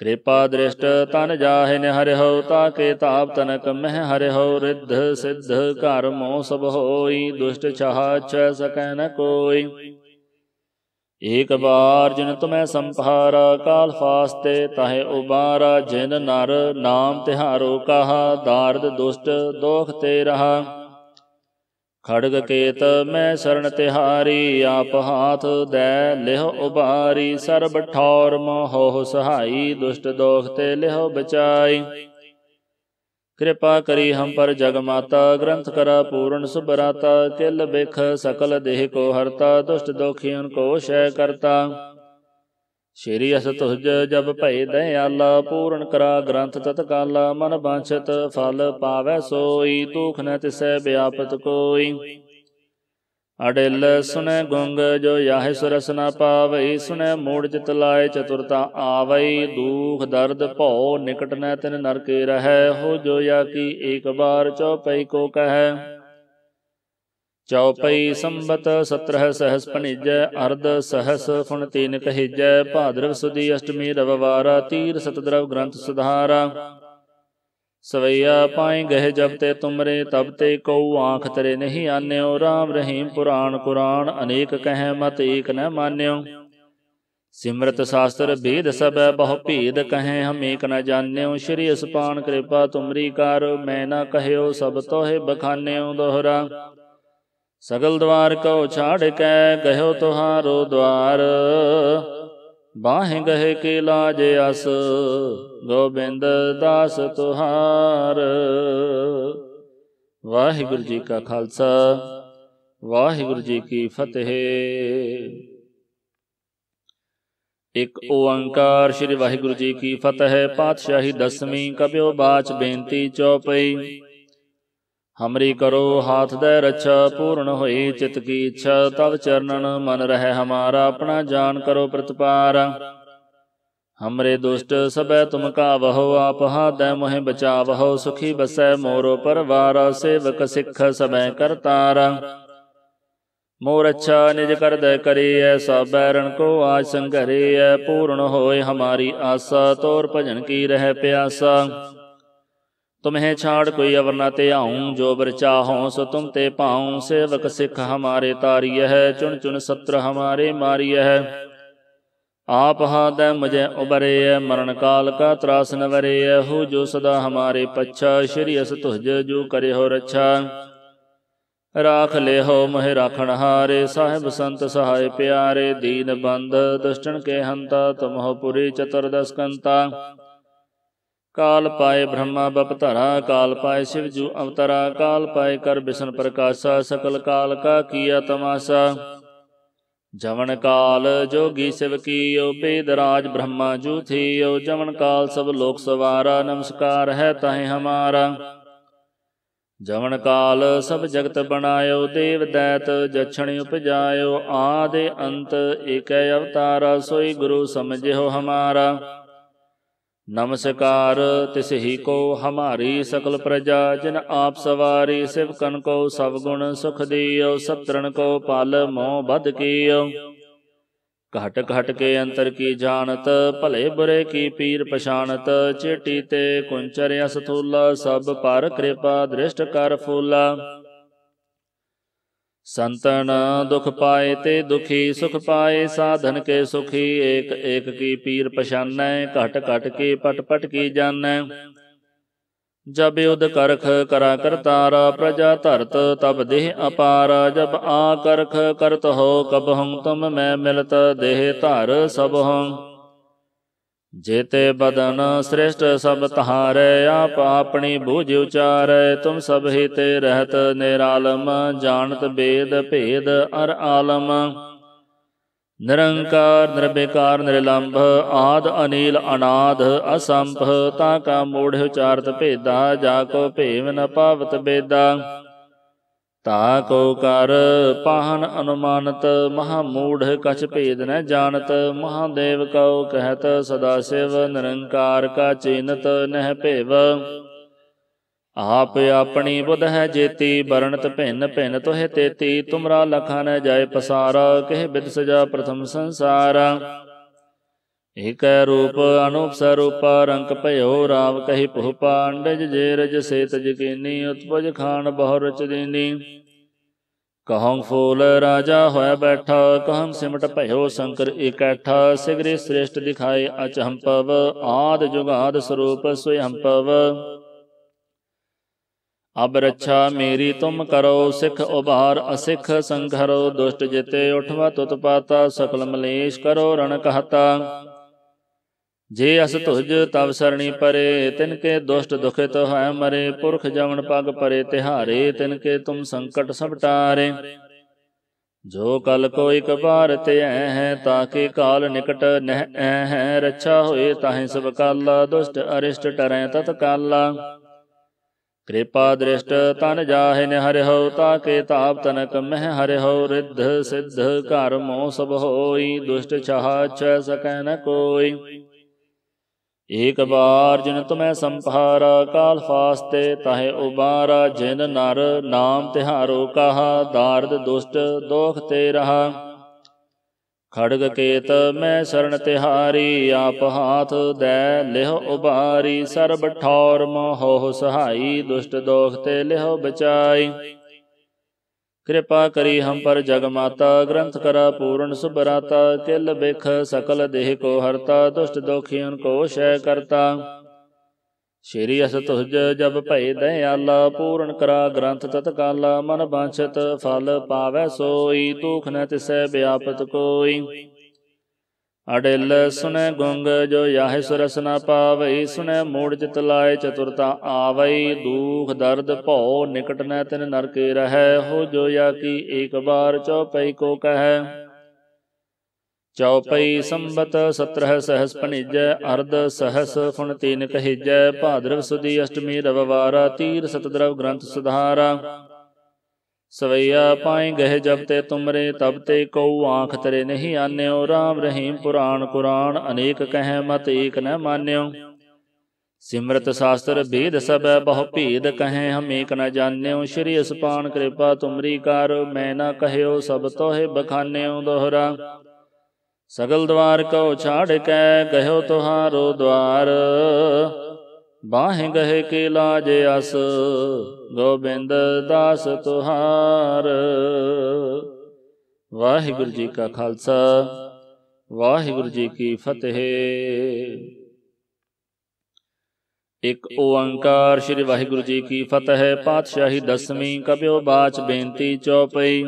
कृपा दृष्ट तन जाहि निहरि हो ताके ताप तनक मह हरि हो। रिद्ध सिद्ध कर मोह सब होई दुष्ट छहा छ सकै न कोई। एक बार जिन तुम्हें संपहारा काल फास्ते ताहि उबारा। जिन नर नाम तिहारो कहा दार्द दुष्ट दोख ते रहा। खड़ग केत मैं शरण तिहारी आप हाथ दै लेहो उबारी। सर्ब ठौर मोह सहाई दुष्ट दोख ते लेहो बचाई। कृपा करी हम पर जगमाता, ग्रंथ करा पूर्ण सुबराता। तिल बिख सकल देह को हरता, दुष्ट दुखियों को शय करता। श्री अस तुझ जब भय दयाला, पूर्ण करा ग्रंथ तत्काला। मन वांछित फल पावै सोई, दुख न तिसै व्यापत कोई। अडिल सुनै गुंग जो याहि सुरस न पावई, सुनै मूढ़ चित लाए चतुरता आवई। दुख दर्द भौ निकट न तिन नरके रहै, हो जो याकी एक बार चौपाई को कहै। चौपाई संबत सत्रह सहस पणिजै, अर्ध सहस फुन तीन कहिजै। भाद्रव सुदी अष्टमी रविवारा, तीर सतद्रव ग्रंथ सुधारा। सवैया पाए गहे जब ते तुमरे, तब ते कऊ आँख तरे नहीं आन्यो। राम रहीम पुराण कुरान, अनेक कहें मत एक न मान्यो। सिमरत शास्त्र भेद सब बहु भेद, कहें हम एक न जान्यो। श्री असपान कृपा तुमरी कार, मैं न कहो सब तोहे बखान्यो। दोहरा सगल द्वार को छाड़ कै, कहो तुहारो द्वार। बाहे गहे के लाज अस, गोबिंद दास तुहार। वाहिगुरु जी का खालसा, वाहिगुरु जी की फतेह। एक ओंकार श्री वाहिगुरु जी की फतेह। पातशाही दसवीं, कबियो बाच बेनती चौपाई। हमरी करो हाथ दे रच्छा, पूर्ण होई चित की इच्छा। तव चरणन मन रहे हमारा, अपना जान करो प्रतिपार। हमरे दुष्ट सब तुम कावहो, आप हाथ दे मोहे बचावहो। सुखी बसै मोरो परवारा, सेवक सिख सबे करतारा। मोर अच्छा निज कर दे करे, ऐसा बैरन को आज संघरे। पूर्ण होए हमारी आसा, तोर भजन की रहे प्यासा। तुम्हें छाड़ कोई अवर न ते आऊँ, जो बर चाहूँ सो तुम ते पाऊँ। सेवक सिख हमारे तारिय है, चुन चुन सत्र हमारे मारिय है। आप हाथ मुझे उबरे, मरण काल का त्रास न वरे। हो जो सदा हमारे पच्छा, श्री अस तुझ जो करे हो रच्छा। राख ले हो मोहे राखण हारे, साहिब संत सहाय प्यारे। दीन बंध दुष्टन के हंता, तुम हो पुरी चतुर्दश कंता। काल पाए ब्रह्मा बपतरा, काल पाए शिव जू अवतरा। काल पाए कर बिष्णु प्रकाशा, सकल काल का किया तमाशा। जवन काल जोगी शिव कीयो, बेदराज ब्रह्मा जू थियो। जवन काल सब लोक सवारा, नमस्कार है ताहें हमारा। जवन काल सब जगत बनायो, देव दैत जक्षण उपजायो। आदे अंत एकै अवतारा, सोई गुरु समझिहो हमारा। नमस्कार तिसही को हमारी, सकल प्रजा जिन आप सवारी। सिवकन को सब गुण सुख दियो, सतरन को पाल मोह बद कियो। घट घट के अंतर की जानत, भले बुरे की पीर पछाणत। चेटी ते कुंचर्या स्थूला, सब पर कृपा दृष्ट कर फूला। संतन दुख पाए ते दुखी, सुख पाए साधन के सुखी। एक एक की पीर पछानै, घट घट की पट पट की जानै। जब युद्ध करख करा करतारा, प्रजा धरत तब देह अपारा। जब आ करख करत हो कब हों, तुम मैं मिलत देह धार सब हों। जेते बदन श्रेष्ठ सब तहारै, आप अपनी बूझ उचारै। तुम सब ही ते रहत निरालम, जानत बेद भेद अर आलम। निरंकार निर्विकार निर्लंभ, आद अनील अनाद असंभ। ताका मूढ़ उचारत भेदा, जाको भेव न पावत बेदा। ताको कर पाहन अनुमानत, महामूढ़ कछ भेद न जानत। महादेव कौ कहत सदा शिव, निरंकार का चिन्हत नह भेव। आप अपनी बुध है जेती, बरणत भिन्न भिन्न तोहे तेती। तुमरा लखा न जाय पसारा, कह बिद सजा प्रथम संसारा। एक रूप अनूप स्वरूपा, रंक भयो राव कही पुहपा। अंडज जेरज सेत जकीनी, उत्पज खान बहु रुच दीनी। कहूँ फूल राजा होय बैठा, कहूँ सिमट भयो शंकर इकैठा। सिगरी श्रेष्ठ दिखाए अचहम्पव, आद जुगाद स्वरूप स्वयंपव। अब रक्षा मेरी तुम करो, सिख उभार असिख संघरो। दुष्ट जिते उठवा तुत पाता, सकल मलेश करो रण कहता। जी अस तुझ तव सरणी परे, तिनके दुष्ट दुखित है मरे। पुरख जमन पग परे तिहारे, तिनके तुम संकट सब टारे। जो कल कोई कबार ते है, ताकि काल निकट नह है। रक्षा होए ताहि सब काला, दुष्ट अरिष्ट टरें तत्काला। कृपा दृष्ट तन जाहि निहरि हो, ताके ताप तनक मह हरि हो। रिद्ध सिद्ध कर मोह सब होई, दुष्ट छहा छ सकै न कोई। एक बार जिन तुम्हें संपहारा, काल फास्ते ताहे उबारा। जिन नर नाम तिहारो कहा, दार्द दुष्ट दोख ते रहा। खड़ग केत मैं शरण तिहारी, आप हाथ दै लिहो उबारी। सर्ब ठौर मोह सहाई, दुष्ट दोख ते लिहो बचाई। कृपा करी हम पर जगमाता, ग्रंथ करा पूर्ण सुबराता। किल बिख सकल देह को हरता, दुष्ट दुखी उनको शय करता। श्री अस तुझ जब भय दयाला, पूर्ण करा ग्रंथ तत्काला। मन वांछित फल पावै सोई, दुख न तिसै व्यापत कोई। अडिल सुनै गुंग जो याहि सुरस न पावई। सुनै मूढ़ चित लाए चतुरता आवई। दुख दर्द भौ निकट न तिन नरके रहै। हो जो याकी एक बार चौपाई को कहै। चौपाई संबत सत्रह सहस पणिजय, अर्ध सहस फुन तीन कहिजय। भाद्रव सुदी अष्टमी रविवारा, तीर सतद्रव ग्रंथ सुधारा। सवैया पाए गहे जब ते तुमरे, तब ते को आँख तरे नहीं आन्यो। राम रहीम पुराण कुरान, अनेक कहें मत एक न मान्यो। सिमरत शास्त्र भेद सब बहु भेद, कहें हम एक न जान्यो। श्री असपान कृपा तुमरी कार, मैं न कहो सब तोहे बखान्यो। दोहरा सगल द्वार को छाड़ कै, गहो तुहारो द्वार। बाहें गहे के लाज आस, गोबिंद दास तुहार। वाहिगुरु जी का खालसा, वाहिगुरु जी की फतेह। एक ओंकार श्री वाहिगुरु जी की फतेह। पातशाही दसवीं कबियो बाच बेनती चौपाई।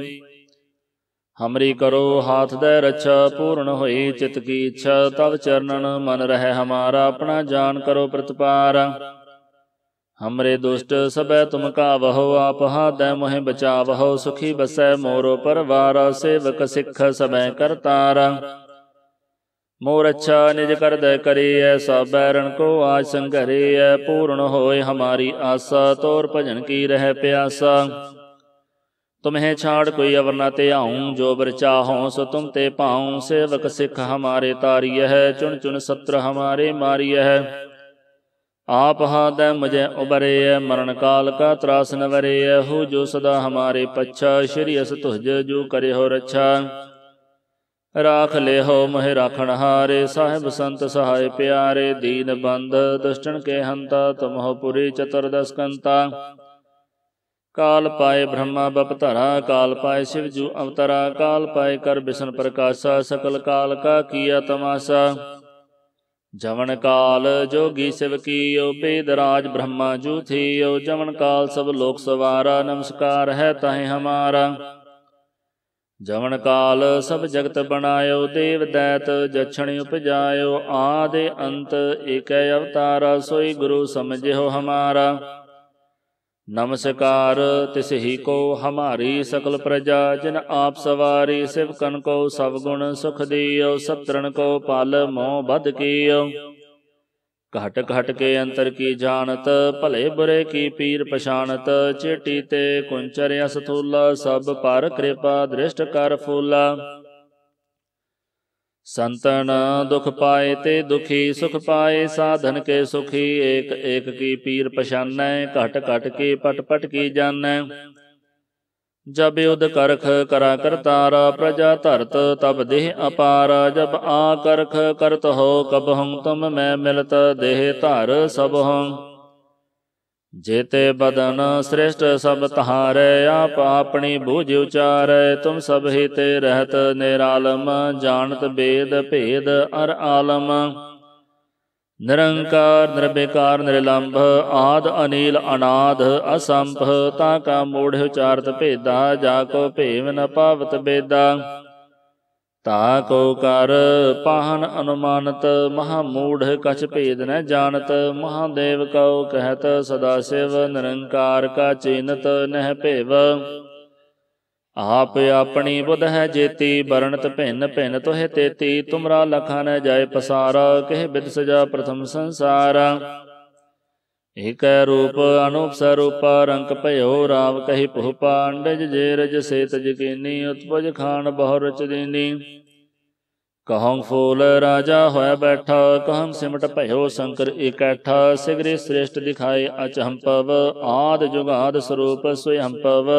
हमरी करो हाथ दै रच्छा, पूर्ण होई चित की इच्छा। तव चरणन मन रहे हमारा, अपना जान करो प्रतिपार। हमरे दुष्ट सबै तुम कावहो, आप हाथ दै मोहि बचावहो। सुखी बसै मोरो परवारा, सेवक सिख सबै करतारा। मोर अच्छा निज कर दय करे, ऐसा बैरन को आज संघरे। पूर्ण होए हमारी आसा, तोर भजन की रह प्यासा। तुम्हें छाड़ कोई अवर न ते आऊँ, जो बर चाहूँ सो तुम ते पाऊँ। सेवक सिख हमारे तारिय है, चुन चुन सत्र हमारे मारिय है। आप हाथ मुझे उबरे, मरण काल का त्रास नवरे। हो जो सदा हमारे पच्छा, श्री अस तुझ जो करे हो रच्छा। राख ले हो मोहि राखण हारे, साहिब संत सहाय प्यारे। दीन बंध दुष्टन के हंता, तुम हो पुरी चतुर्दश कंता। काल पाए ब्रह्मा बपतरा, काल पाए शिव जू अवतरा। काल पाए कर बिष्णु प्रकाशा, सकल काल का किया तमाशा। जवन काल जोगी शिव कीयो, बेदराज ब्रह्मा जू थियो। जवन काल सब लोक सवारा, नमस्कार है ताहि हमारा। जवन काल सब जगत बनायो, देव दैत जक्षणी उपजायो। आदे अंत एक अवतारा, सोई गुरु समझियो हमारा। नमस्कार तिसही को हमारी, सकल प्रजा जिन आप सवारी। सिवकन को सब गुण सुख दियो, सतरन को पाल मोह बद कियो। घट घट के अंतर की जानत, भले बुरे की पीर पछाणत। चेटी ते कुंचर्या स्थूला, सब पर कृपा दृष्ट कर फूला। संतन दुख पाए ते दुखी, सुख पाए साधन के सुखी। एक एक की पीर पछानै, घट घट की पट पट की जानै। जब युद्ध करख करा करतारा, प्रजा तरत तब देह अपारा। जब आ करख करत हो कब हम, तुम मैं मिलत देह तार सब हम। जेते बदन श्रेष्ठ सब तहारे, आप अपनी बूझ उचारै। तुम सब ही ते रहत निरालम, जानत बेद भेद अर आलम। निरंकार निर्विकार निर्लंभ, आद अनिल अनाद असंभ। ताका मूढ़ उचारत भेदा, जाको भेव न पावत बेदा। ताको कर पाहन अनुमानत महामूढ़ कछ भेद न जानत। महादेव कौ कहत सदाशिव निरंकार का चिन्हत नह भेव। आप अपनी बुध है जेती वर्णत भिन्न भिन्न तोहे तेती। तुमरा लखा न जाय पसारा कह बिद सजा प्रथम संसार। एक रूप अनूप स्वरूप रंक भयो राम कही पुहपा। अंडज जेरज सेत जकीनी उत्पज खान बहु रच दीनी। कहूँ फूल राजा होय बैठा कहम सिमट भयो शंकर इकैठा। सिगरी श्रेष्ठ दिखाई अचहम्पव आद जुगाद स्वरूप स्वयंपव।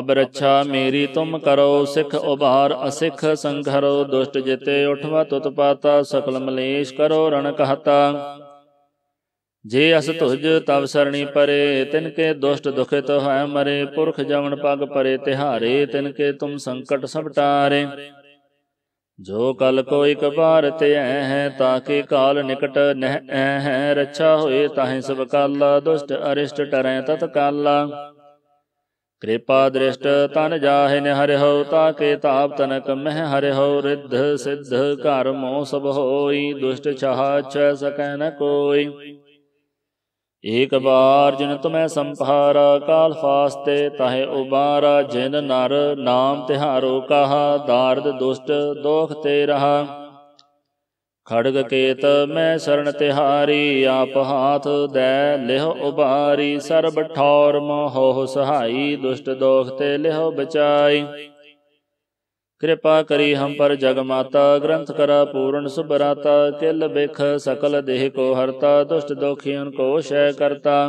अब रक्षा मेरी तुम करो सिख उबार असिख संघरो। दुष्ट जिते उठवा तुत पाता सकल मलेश करो रण कहता। जे अस तुझ तव सरणी परे तिनके दुष्ट दुखित है मरे। पुरख जमन पग परे तिहारे तिनके तुम संकट सब टारे। जो कल को एक बार ते है ताकि काल निकट नह है। रक्षा होए ताहि सब काला दुष्ट अरिष्ट टरें तत्काला। कृपा दृष्ट तन जाहि निहरिहो ताके ताप तनक मह हरिहो। रिद्ध सिद्ध कर मोह सब होई दुष्ट छहा छ सकै न कोई। एक बार जिन तुम्हें संभारा काल फास्ते ताहे उबारा। जिन नर नाम तिहारो कहा दार्द दुष्ट दोख ते रहा। खड़ग केत मैं शरण तिहारी आप हाथ दै लेहो उबारी। सर्ब ठौर मोह सहाई दुष्ट दोख ते लेहो बचाई। कृपा करी हम पर जगमाता ग्रंथ करा पूर्ण सुबराता। किल बिख सकल देह को हरता दुष्ट दोखियन को शय करता।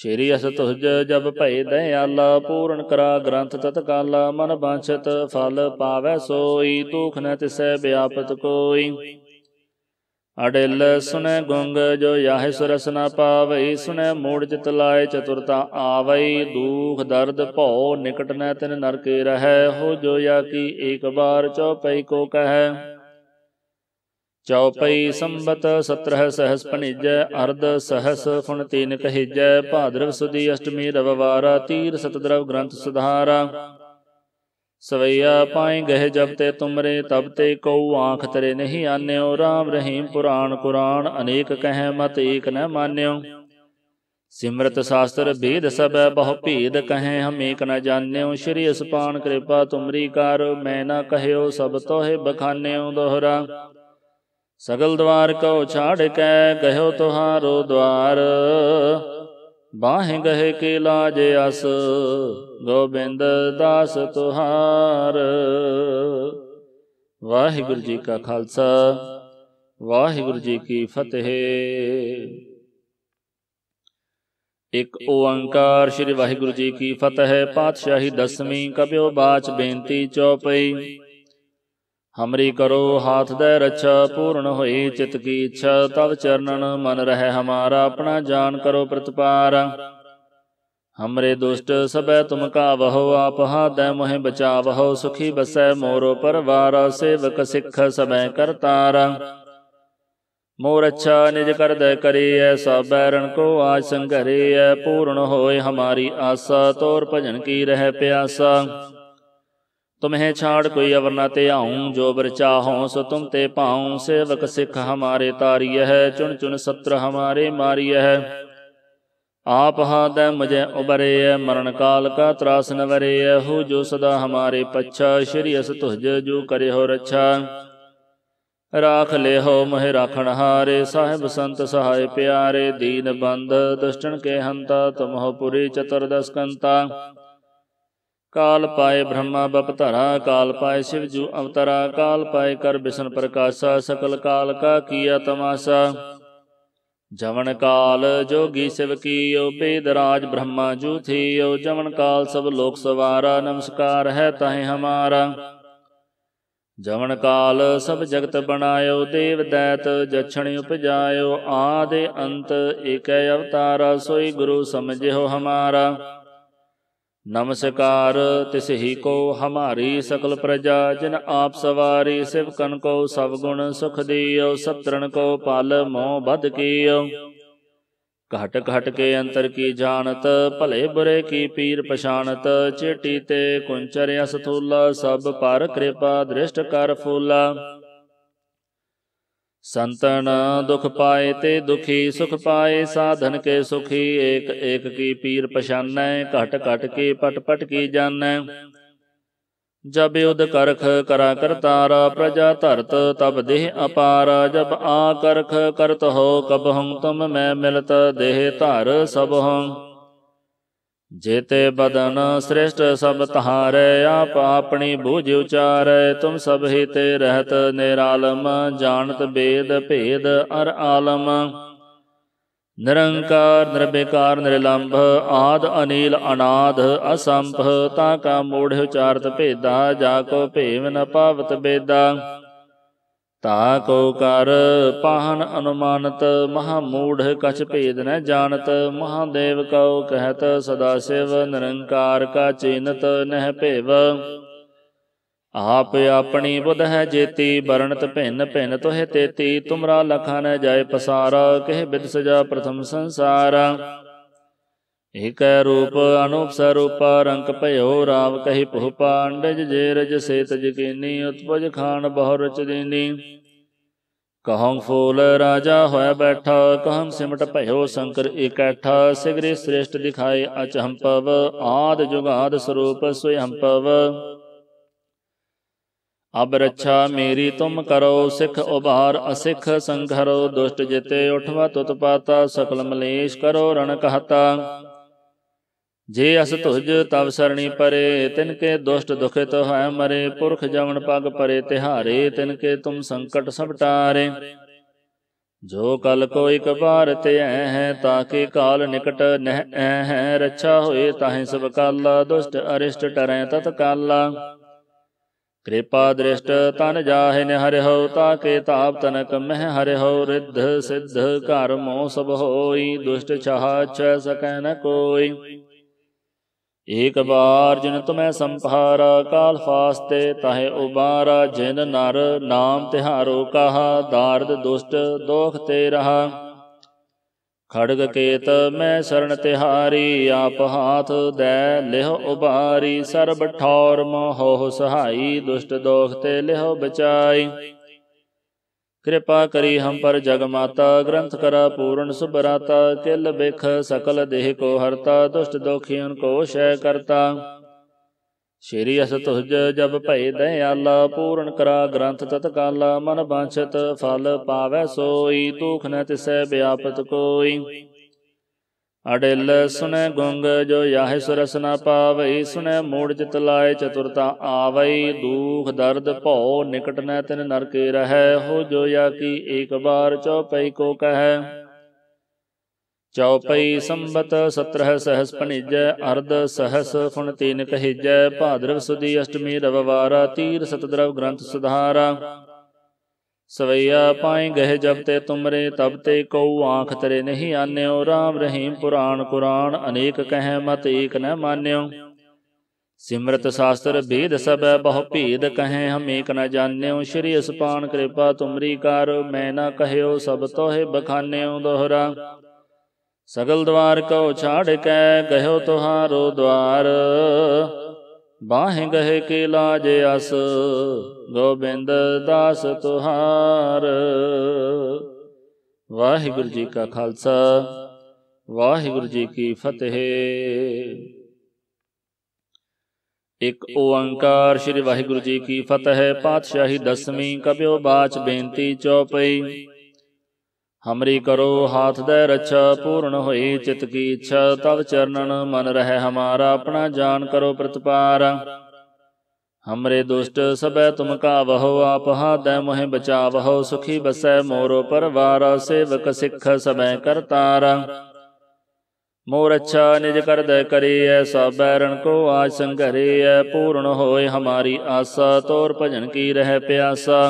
श्री अस तुझ जब भय दयाला पूर्ण करा ग्रंथ तत्काला। मन वांछित फल पावै सोई दुख न तिसै व्यापत कोई। अडिल सुन गुंग जो याहि सुरस न पावई। सुन मूढ़ चित लाय चतुरता आवई। दूख दर्द भौ निकट न तिन नर के रह। हो जो या की एक बार चौपाई को कह। चौपाई संबत सत्रह सहस पणिज अर्ध सहस फुन तीन कहिज। भाद्रव सुदी अष्टमी रविवारा तीर सतद्रव ग्रंथ सुधारा। सवैया पाए गहे जब ते तुमरे तब ते को आँख तरे नहीं आन्यो। राम रहीम पुराण कुरान अनेक कहे मत एक न मान्यो। सिमरत शास्त्र भेद सब बहु भेद कहे हम एक न जान्यो। श्री असपान कृपा तुमरी कार मैं न कहो सब तोहे बखान्यो। दोहरा सगल द्वार को छाड़ कै गयो तुहारो द्वार। बाहें गहे के लाजे अस गोबिंद दास तुहार। वाहिगुरु जी का खालसा वाहिगुरु जी की फतेह। एक ओंकार श्री वाहिगुरु जी की फतेह। पातशाही दसवीं कबियो बाच बेनती चौपाई। हमरी करो हाथ दे रक्षा पूर्ण होई चित की इच्छा। तव चरणन मन रहे हमारा अपना जान करो प्रतिपारा। हमरे दुष्ट सबे तुम कावहो आप हाथ दे मोहे बचावहो। सुखी बसै मोरो परवारा सेवक सिख सबे करतारा। मोर अच्छा निज कर दे करे ऐसा बैरन को आज संघरे। पूर्ण होए हमारी आसा तोर भजन की रह प्यासा। तुम्हें छाड़ कोई अवर न ते आऊँ जो बर चाहूँ सो तुम ते पाऊँ। सेवक सिख हमारे तारिय है चुन चुन सत्र हमारे मारिय है। आप हाथ मुझे उबरे मरण काल का त्रास न वरे। हो जो सदा हमारे पच्छा श्री अस तुझ जो करे हो रच्छा। राख ले हो मोहे राखण हारे साहिब संत सहाय प्यारे। दीन बंध दुष्टन के हंता तुम हो पुरी चतुर्दश कंता। काल पाए ब्रह्मा बपतरा काल पाए शिव जू अवतरा। काल पाए कर बिष्णु प्रकाशा सकल काल का किया तमाशा। जवन काल जोगी शिव कीयो बेदराज ब्रह्मा जू थियो। जवन काल सब लोक सवारा नमस्कार है ताहि हमारा। जवन काल सब जगत बनायो देव दैत जक्षणी उपजायो। आदि अंत एक अवतारा सोई गुरु समझे हो हमारा। नमस्कार तिसही को हमारी सकल प्रजा। जिन आप सवारी शिवकन को सब गुण सुख दियो। सतरन को पाल मोह बद कियो। घट घट के अंतर की जानत, भले बुरे की पीर पछाणत। चेटी ते कुंचर्या स्थूला, सब पर कृपा दृष्ट कर फूला। संतन दुख पाए ते दुखी, सुख पाए साधन के सुखी। एक एक की पीर पछानै, घट घट की पट पट की जानै। जब युद्ध करख करा कर तारा, प्रजा धरत तब देह अपारा। जब आ करख करत हो, कब हम तुम मैं मिलत, देह तार सब हम। जेते बदन श्रेष्ठ सब तहारे, आप अपनी बूझ उचारे। तुम सब ही ते रहत निरालम, जानत भेद भेद अर आलम। निरंकार निर्विकार निर्लंभ, आद अनिल अनाद असंभ। ताका मूढ़ उचारत भेदा, जाको भेव न पावत बेदा। ताको कर पाहन अनुमानत, महामूढ़ कछ भेद न जानत। महादेव कौ कहत सदाशिव, निरंकार का चिन्हत नह भेव। आप अपनी बुध है जेती, वर्णत भिन्न भिन्न तोहे तेती। तुमरा लखा न जाय पसारा, कह बिद सजा प्रथम संसार। एक रूप अनूप स्वरूप, रंक भयो राव कही भूपा। अंडज जेरज सेत जकीनी, उत्पज खान बहु रुच दीनी। कहूँ फूल राजा होया बैठा, कहम सिमट भयो शंकर इकैठा। सिगरी श्रेष्ठ दिखाई अचहम्पव, आद जुगाद स्वरूप स्वयंपव। अब रक्षा मेरी तुम करो, सिख उबार असिख संघरो। दुष्ट जिते उठवा तुत पाता, सकल मलेश करो रण कहता। जे अस तुझ तव सरणी परे, तिनके दुष्ट दुखित है मरे। पुरख जवन पग परे तिहारे, तिनके तुम संकट सब टारे। जो कल को एक बार ते हैं, ताके काल निकट नह है। रक्षा होए ताहि सब काला, दुष्ट अरिष्ट टरें तत्काला। कृपा दृष्ट तन जाहि निहरि हो, ताके ताप तनक मह हरि हो। रिद्ध सिद्ध कर मोह सब होई, दुष्ट छहा छ सकै न कोई। एक बार जिन तुम्हें संभारा, काल फास्ते ताहि उबारा। जिन नर नाम तिहारो कहा, दार्द दुष्ट दोख ते रहा। खड़ग केत मैं शरण तिहारी, आप हाथ दै लेह उबारी। सर्ब ठौर मोह सहाई, दुष्ट दोख ते लेह बचाई। कृपा करी हम पर जगमाता, ग्रंथ करा पूर्ण सुबराता। किल बिख सकल देह को हरता, दुष्ट दोखियन को शय करता। श्री अस तुझ जब भय दयाला, पूर्ण करा ग्रंथ तत्काला। मन वांछित फल पावै सोई, दुख न तिसै व्यापत कोई। अडिल सुनै गुंग जो याहि सुरस न पावई। सुनै मूढ़ चित लाए चतुरता आवई, दुख दर्द भौ निकट न तिन नरके रहै। हो जो या की एक बार चौपाई को कहै। चौपाई संबत सत्रह सहस पणिजय, अर्ध सहस फुन तीन कहिजय। भाद्रव सुदी अष्टमी रविवारा, तीर सतद्रव ग्रंथ सुधारा। सवैया पाए गहे जब ते तुमरे, तब ते कऊ आँख तरे नहीं आन्यो। राम रहीम पुराण कुरान, अनेक कहे मत एक न मान्यो। सिमरत शास्त्र भेद सब बहु भेद, कहे हम एक न जान्यो। श्री असपान कृपा तुमरी कार, मैं न कहो सब तोहे बखान्यो। दोहरा सगल द्वार को छाड़ कै, गयो तुहारो द्वार। बाहें गहे की लाज अस, गोबिंद दास तुहार। वाहिगुरु जी का खालसा, वाहिगुरु जी की फतेह। एक ओंकार श्री वाहिगुरु जी की फतेह। पातशाही दसवीं, कबियो बाच बेनती चौपाई। हमरी करो हाथ दे रच्छा, पूर्ण होई चित की इच्छा। तव चरणन मन रहे हमारा, अपना जान करो प्रतिपारा। हमरे दुष्ट सबे तुम कावहो, आप हाथ दे मोहि बचावहो। सुखी बसै मोरो परवारा, सेवक सिख सबे करतारा। मोर अच्छा निज कर दे करी है, सब बैरन को आज संघरे है। पूर्ण होए हमारी आसा, तोर भजन की रह प्यासा।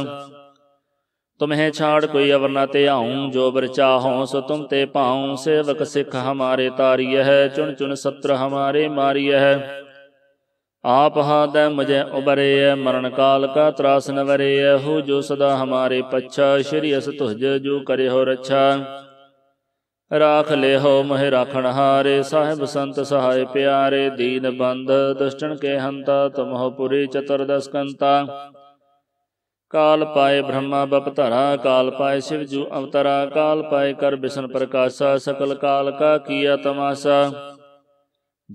तुम्हें छाड़ कोई अवर न ते आऊँ, जो बर चाहूँ सो तुम ते पाऊँ। सेवक सिख हमारे तारिय है, चुन चुन सत्र हमारे मारिय है। आप हाथ मुझे उबरे है, मरण काल का त्रास न वरे है। हो जो सदा हमारे पच्छा, श्री अस तुझ जो करे हो रच्छा। राख ले हो मह राखण हारे। साहेब संत सहाय प्यारे, दीन बंध दुष्टन के हंता, तुम हो पुरी चतुर्दश कंता। काल पाए ब्रह्मा बपतरा, काल पाए शिव जू अवतरा, काल पाए कर बिष्णु प्रकाशा, सकल काल का किया तमाशा।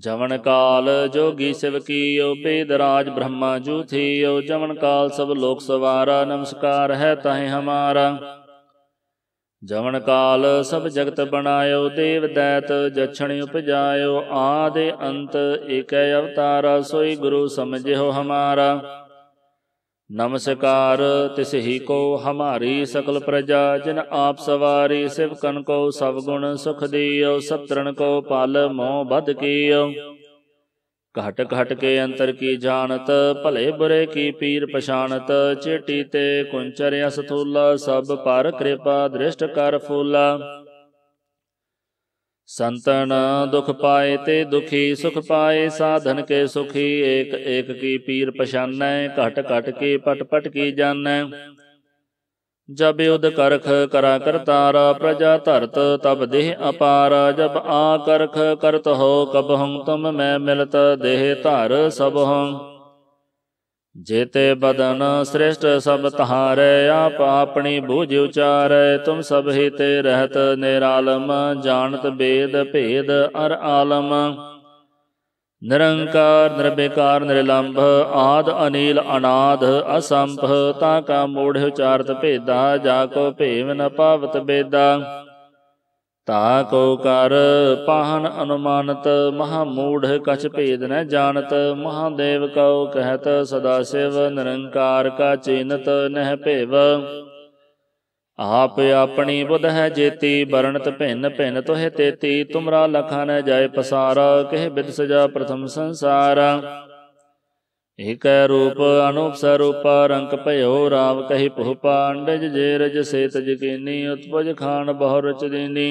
जवन काल जोगी शिव कीयो, बेदराज ब्रह्मा जू थियो, जवन काल सब लोक सवारा, नमस्कार है ताहे हमारा। जवन काल सब जगत बनायो, देव दैत जक्षणी उपजायो, आदे अंत एकै अवतारा, सोई गुरु समझे हो हमारा। नमस्कार तिस ही को हमारी सकल प्रजा, जिन आप सवारी, शिव कन को सब गुण सुख दियो, सब तरण को पाल मोह बद कियो। घट घट के अंतर की जानत, भले बुरे की पीर पछाणत, चेटी ते कुंचर्या स्थूला, सब पर कृपा दृष्ट कर फूला। संतन दुख पाए ते दुखी, सुख पाए साधन के सुखी, एक एक की पीर पहचानै, घट घट की पट पट की जानै। जब युद्ध करख करा कर तारा, प्रजा धरत तब देह अपारा, जब आ करख करत हो कबहुं, तुम मैं मिलत देह तार सबहुं। जेते बदन श्रेष्ठ सब तहारै, आप आपनी बूझ उचारै, तुम सब ही ते रहत निरालम, जानत बेद भेद अर आलम। निरंकार निर्विकार निर्लंभ, आद अनील अनाद असंभ, ताका मूढ़ उचारत भेदा, जाको भेव न पावत बेदा। ताको कर पाहन अनुमानत, महामूढ़ कछ भेद न जानत, महादेव कौ कहत सदाशिव, निरंकार का चिन्हत नह भेव। आप अपनी बुध है जेती, वर्णत भिन्न भिन्न तुह तेती, तुमरा लखा न जाय पसारा, कह बिद सजा प्रथम संसारा। एक रूप अनूप स्वरूप रंक भयो, राव कही पुहपा, अंडज जेरज सेत जकीनी, उत्पज खान बहु रुचदीनी।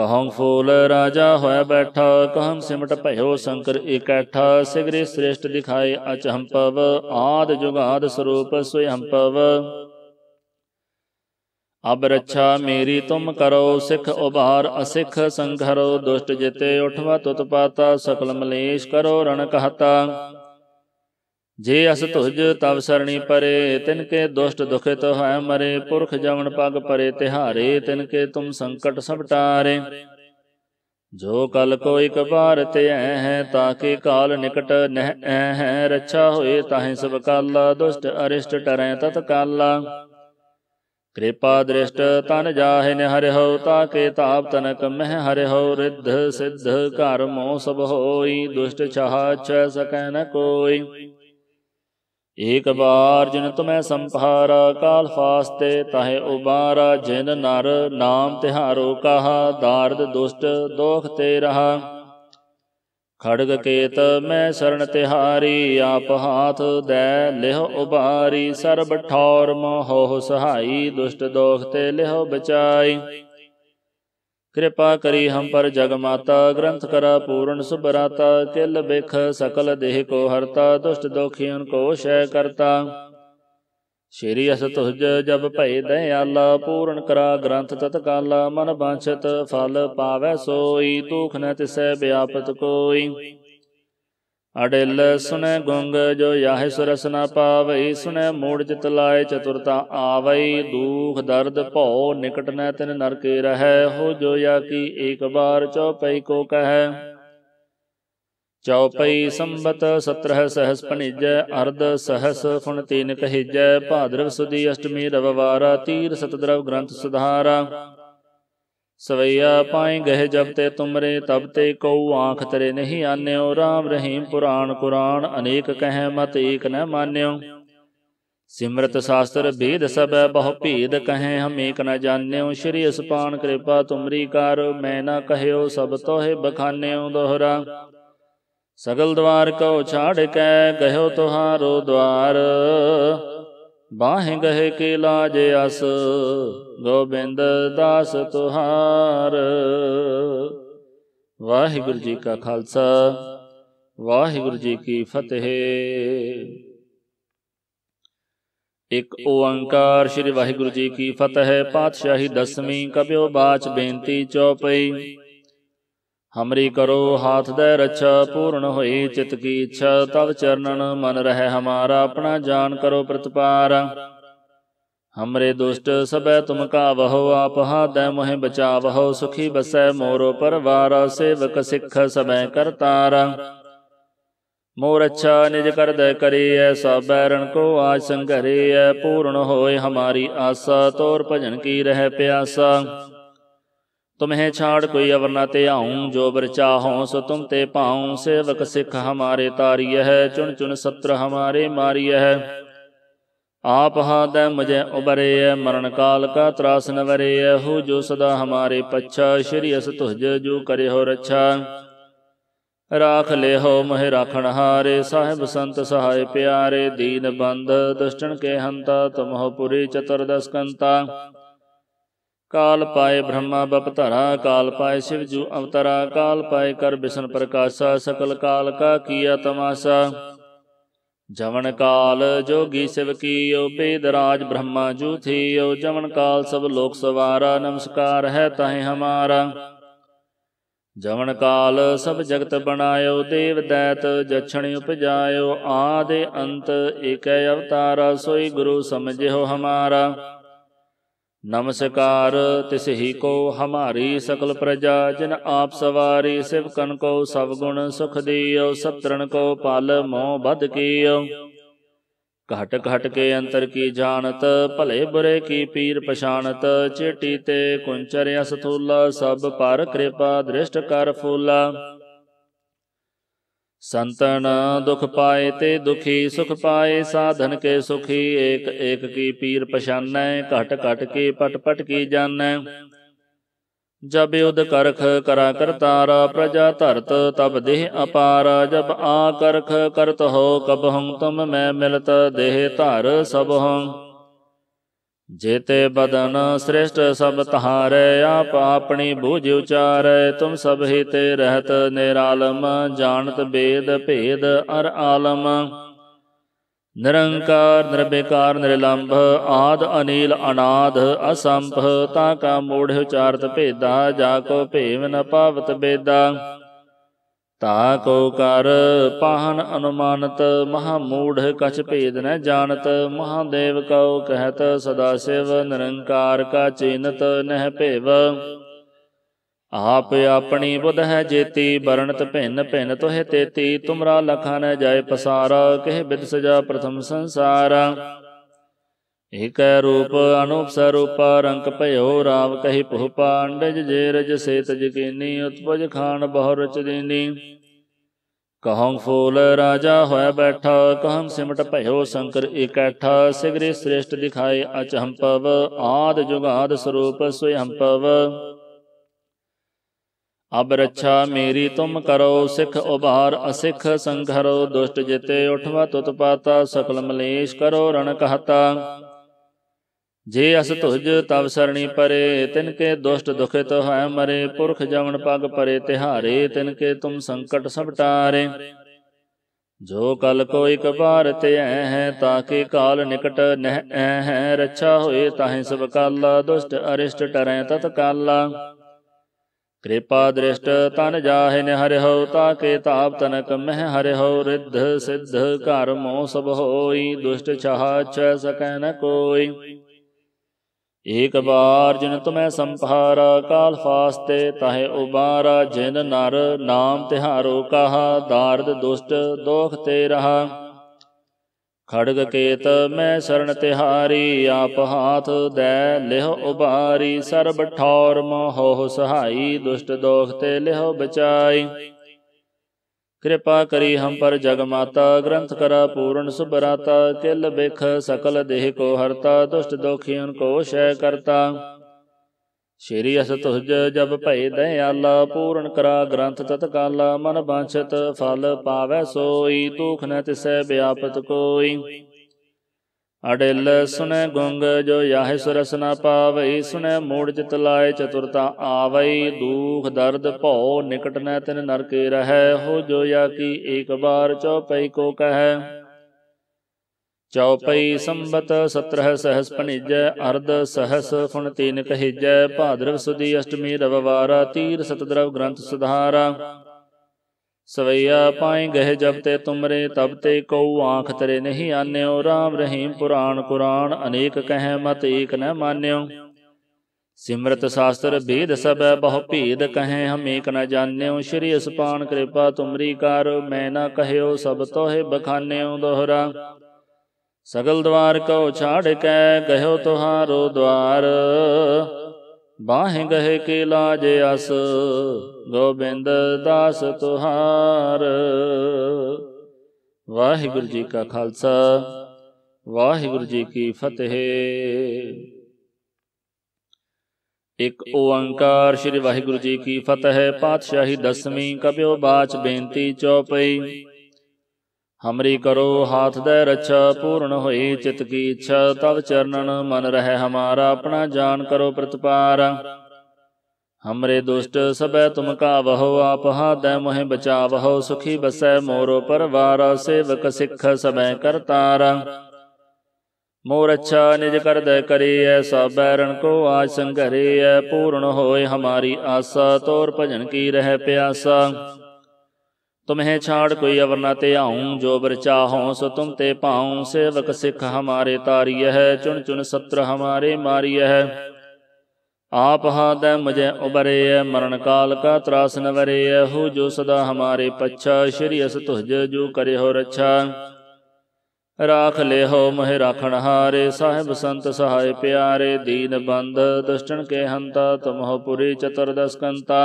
कहूँ फूल राजा होय बैठा, कहम सिमट भयो शंकर इकैठा, सिगरी श्रेष्ठ दिखाई अचहम्पव, आद जुगाद स्वरूप स्वयंपव। अब रक्षा मेरी तुम करो, सिख उबार असिख संघरो, दुष्ट जिते उठवा तुत पाता, सकल मलेश करो रण कहता। जे अस तुझ तव सरणी परे, तिनके दुष्ट दुखित है मरे, पुरख जवन पग परे तिहारे, तिनके तुम संकट सब टारे। जो कल को एक बार ते हैं, ताके काल निकट नह हैं, रक्षा होए ताहि सब काला, दुष्ट अरिष्ट टरें तत्काला। कृपा दृष्ट तन जाहि निहरि हो, ताके ताप तनक मह हरि हो, रिद्ध सिद्ध कर मोह सब होई, दुष्ट छहा छ सकै न कोई। एक बार जिन तुम्हें संभारा, काल फास्ते ताहि उबारा, जिन नर नाम तिहारो कहा, दार्द दुष्ट दोख ते रहा। खड़ग केत मैं शरण तिहारी, आप हाथ दै लेह उबारी, सर्ब ठौर मोह सहाई, दुष्ट दोख ते लेह बचाई। कृपा करी हम पर जगमाता, ग्रंथ करा पूर्ण सुबराता, तिल बिख सकल देह को हरता, दुष्ट दोखियों को शय करता। श्री अस तुझ जब भय दयाला, पूर्ण करा ग्रंथ तत्काला, मन वांछित फल पावै सोई, दुख न तिसै व्यापत कोई। अडिल सुनै गुंग जो याहि सुरस न पावई, सुनै मूढ़ चित लाए चतुरता आवई, दुख दर्द भौ निकट न तिन नरके रहै, हो जो या की एक बार चौपाई को कहै। चौपाई संबत सत्रह सहस पणिजय, अर्ध सहस फुन तीन कहिजय, भाद्रव सुदी अष्टमी रविवारा, तीर सतद्रव ग्रंथ सुधारा। सवैया पाए गहे जब ते तुमरे, तब ते कऊ आँख तरे नहीं आन्यो, राम रहीम पुराण कुरान अनेक कहें, मत एक न मान्यो। सिमरत शास्त्र भेद सब बहु भेद कहें, हम एक न जान्यो, श्री असपान कृपा तुमरी कार, मैं न कहो सब तोहे बखान्यो। दोहरा सगल द्वार को छाड़ कै, गयो तुहारो द्वार, बाहे गहे की लाज अस, गोबिंद दास तुहार। वाहिगुरु जी का खालसा, वाहिगुरु जी की फतेह। एक ओंकार श्री वाहिगुरु जी की फतह। पातशाही दसवीं। कबियो बाच बेनती चौपई। हमरी करो हाथ दे रच्छा, पूर्ण होई चित की इच्छा। तव चरणन मन रहे हमारा, अपना जान करो प्रतिपार। हमरे दुष्ट सबे तुम कावहो, आप हाथ दे मोहे बचावहो। सुखी बसै मोरो परवारा, सेवक सिख सबे करतारा। मोर अच्छा निज कर दे करे, ऐसा बैरन को आज संघरे। ऐ पूर्ण होए हमारी आशा, तोर भजन की रह प्यासा। तुम्हें छाड़ कोई अवर न ते आऊँ, जो बर चाहूँ सो तुम ते पाऊँ। सेवक सिख हमारे तारिय है, चुन चुन सत्र हमारे मारिय है। आप हाथ मुझे उबरे, मरण काल का त्रास न वरे। हो जो सदा हमारे पच्छा, श्री अस तुझ जो करे हो रच्छा। राख ले हो मोहि राखण हारे, साहिब संत सहाय प्यारे। दीन बंध दुष्टन के हंता, तुम हो पुरी चतुर्दश कंता। काल पाए ब्रह्मा बपतरा, काल पाए शिव जू अवतरा। काल पाए कर बिष्णु प्रकाशा, सकल काल का किया तमाशा। जवन काल जोगी शिव कीयो, बेदराज ब्रह्मा जू थियो। जवन काल सब लोक सवारा, नमस्कार है ताहि हमारा। जवन काल सब जगत बनायो, देव दैत जक्षणी उपजायो। आदे अंत एक अवतारा, सोई गुरु समझे हो हमारा। नमस्कार तिस ही को हमारी सकल प्रजा, जिन आप सवारी। सिवकन को सब गुण सुख दियो, सतरन को पाल मोह बद कियो। घट घट के अंतर की जानत, भले बुरे की पीर पछाणत। चेटी ते कुंचर्या स्थूला, सब पर कृपा दृष्ट कर फूला। संतन दुख पाए ते दुखी, सुख पाए साधन के सुखी। एक एक की पीर पछानै, घट घट की पट पट की जानै। जब युद्ध करख करा करतारा, प्रजा धरत तब देह अपारा। जब आ करख करत हो कब हों, तुम मैं मिलत देह तार सब हों। जेते बदन श्रेष्ठ सब तहारे, आप अपनी बूझ उचारे। तुम सब ही ते रहत निरालम, जानत भेद भेद अर आलम। निरंकार निर्विकार निर्लंभ, आद अनील अनाद असंभ। ताका मूढ़ उचारत भेदा, जाको भेव न पावत बेदा। ताको कर पाहन अनुमानत, महामूढ़ कछ भेद न जानत। महादेव कौ कहत सदाशिव, निरंकार का चिन्हत नह भेव। आप अपनी बुध है जेती, वर्णत भिन्न भिन्न तुहे तेती। तुमरा लखा न जाय पसारा, कह बिद सजा प्रथम संसारा। एक रूप अनूप स्वरूपा, रंक भयो राव कही पुहपा। अंडज जेरज सेत जकीनी, उत्पज खान बहुरच दीनी। कहूँ फूल राजा होया बैठा, कहूँ सिमट भयो शंकर इकैठा। सिगरी श्रेष्ठ दिखाए अचहम्पव, आद जुगाद स्वरूप स्वयंपव। अब रक्षा मेरी तुम करो, सिख उबार असिख संघरो। दुष्ट जिते उठवा तुत पाता, सकल मलेश करो रण कहता। जे अस तुझ तव सरणी परे, तिनके दुष्ट दुखित है मरे। पुरख जवन पग परे तिहारे, तिनके तुम संकट सब टारे। जो कल को एक बार ते हैं, ताके काल निकट नह हैं। रक्षा होए ताहि सब काला, दुष्ट अरिष्ट टरें तत्काला। कृपा दृष्ट तन जाहि निहरि हो, ताके ताप तनक मह हरि हो। रिद्ध सिद्ध कर मोह सब होई, दुष्ट छह छ सकै न कोई। एक बार जिन तुम्हें संपहारा, काल फास्ते ताहि उबारा। जिन नर नाम तिहारो कहा, दार्द दुष्ट दोख ते रहा। खड़ग केत मैं शरण तिहारी, आप हाथ दै लेहो उबारी। सर्ब ठौर मोह सहाई, दुष्ट दोख ते लेहो बचाई। कृपा करी हम पर जगमाता, ग्रंथ करा पूर्ण सुबराता। किल बिख सकल देह को हरता, दुष्ट दोखियों को शय करता। श्री अस तुझ जब भय दयाला, पूर्ण करा ग्रंथ तत्काला। मन वांछित फल पावै सोई, दुख न तिसै व्यापत कोई। अडिल सुनै गुंग जो याहि सुरस न पावई। सुनै मूढ़ चित लाए चतुरता आवई। दुख दर्द भौ निकट न तिन नर के रहै। हो जो याकी एक बार चौपाई को कहै। चौपाई संबत सत्रह सहस पणिज अर्ध सहस फुन तीन कहिज भाद्रव सुदी अष्टमी रववारा तीर सतद्रव ग्रंथ सुधारा। सवैया पाए गहे जब ते तुमरे तब ते कऊ आँख तरे नहीं आन्यो राम रहीम पुराण कुरान अनेक कह मत एक न मान्यो। सिमरत शास्त्र भेद सब बहु भेद कहें हम एक न जान्यो श्री असपान कृपा तुमरी कार मैं न कहो सब तोहे बखान्यो। दोहरा सगल द्वार को छाड़ कै गहो तुहारो द्वार बाहे गहे के लाज अस गोबिंद दास तुहार। वाहिगुरु जी का खालसा वाहिगुरु जी की फतेह। एक ओंकार श्री वाहिगुरु जी की फतेह। पातशाही दसवीं कबियो बाच बेनती चौपाई। हमरी करो हाथ दे रच्छा पूर्ण होई चित की इच्छा तव चरणन मन रहे हमारा अपना जान करो प्रतिपार। हमरे दुष्ट सब तुमका बहो आप हाथ दे मोहे बचावहो सुखी बसै मोरो परवारा सेवक सिख सबै करतारा। मोर अच्छा निज कर दे करे ऐसा बैरन को आज संघरे है पूर्ण होए हमारी आशा तोर भजन की रह प्यासा। तुम्हें छाड़ कोई अवर न ते आऊँ जो बर चाहूँ सो तुम ते पाऊँ सेवक सिख हमारे तारिय है चुन चुन सत्र हमारे मारिय है। आप हाथ मुझे उबरे है मरण काल का त्रास नवरे हो जो सदा हमारे पच्छा श्री अस तुझ जो करे हो रच्छा। राख ले हो मोहि राखण हारे साहिब संत सहाय प्यारे दीन बंध दुष्टन के हंता तुम हो पुरी चतुर्दश कंता।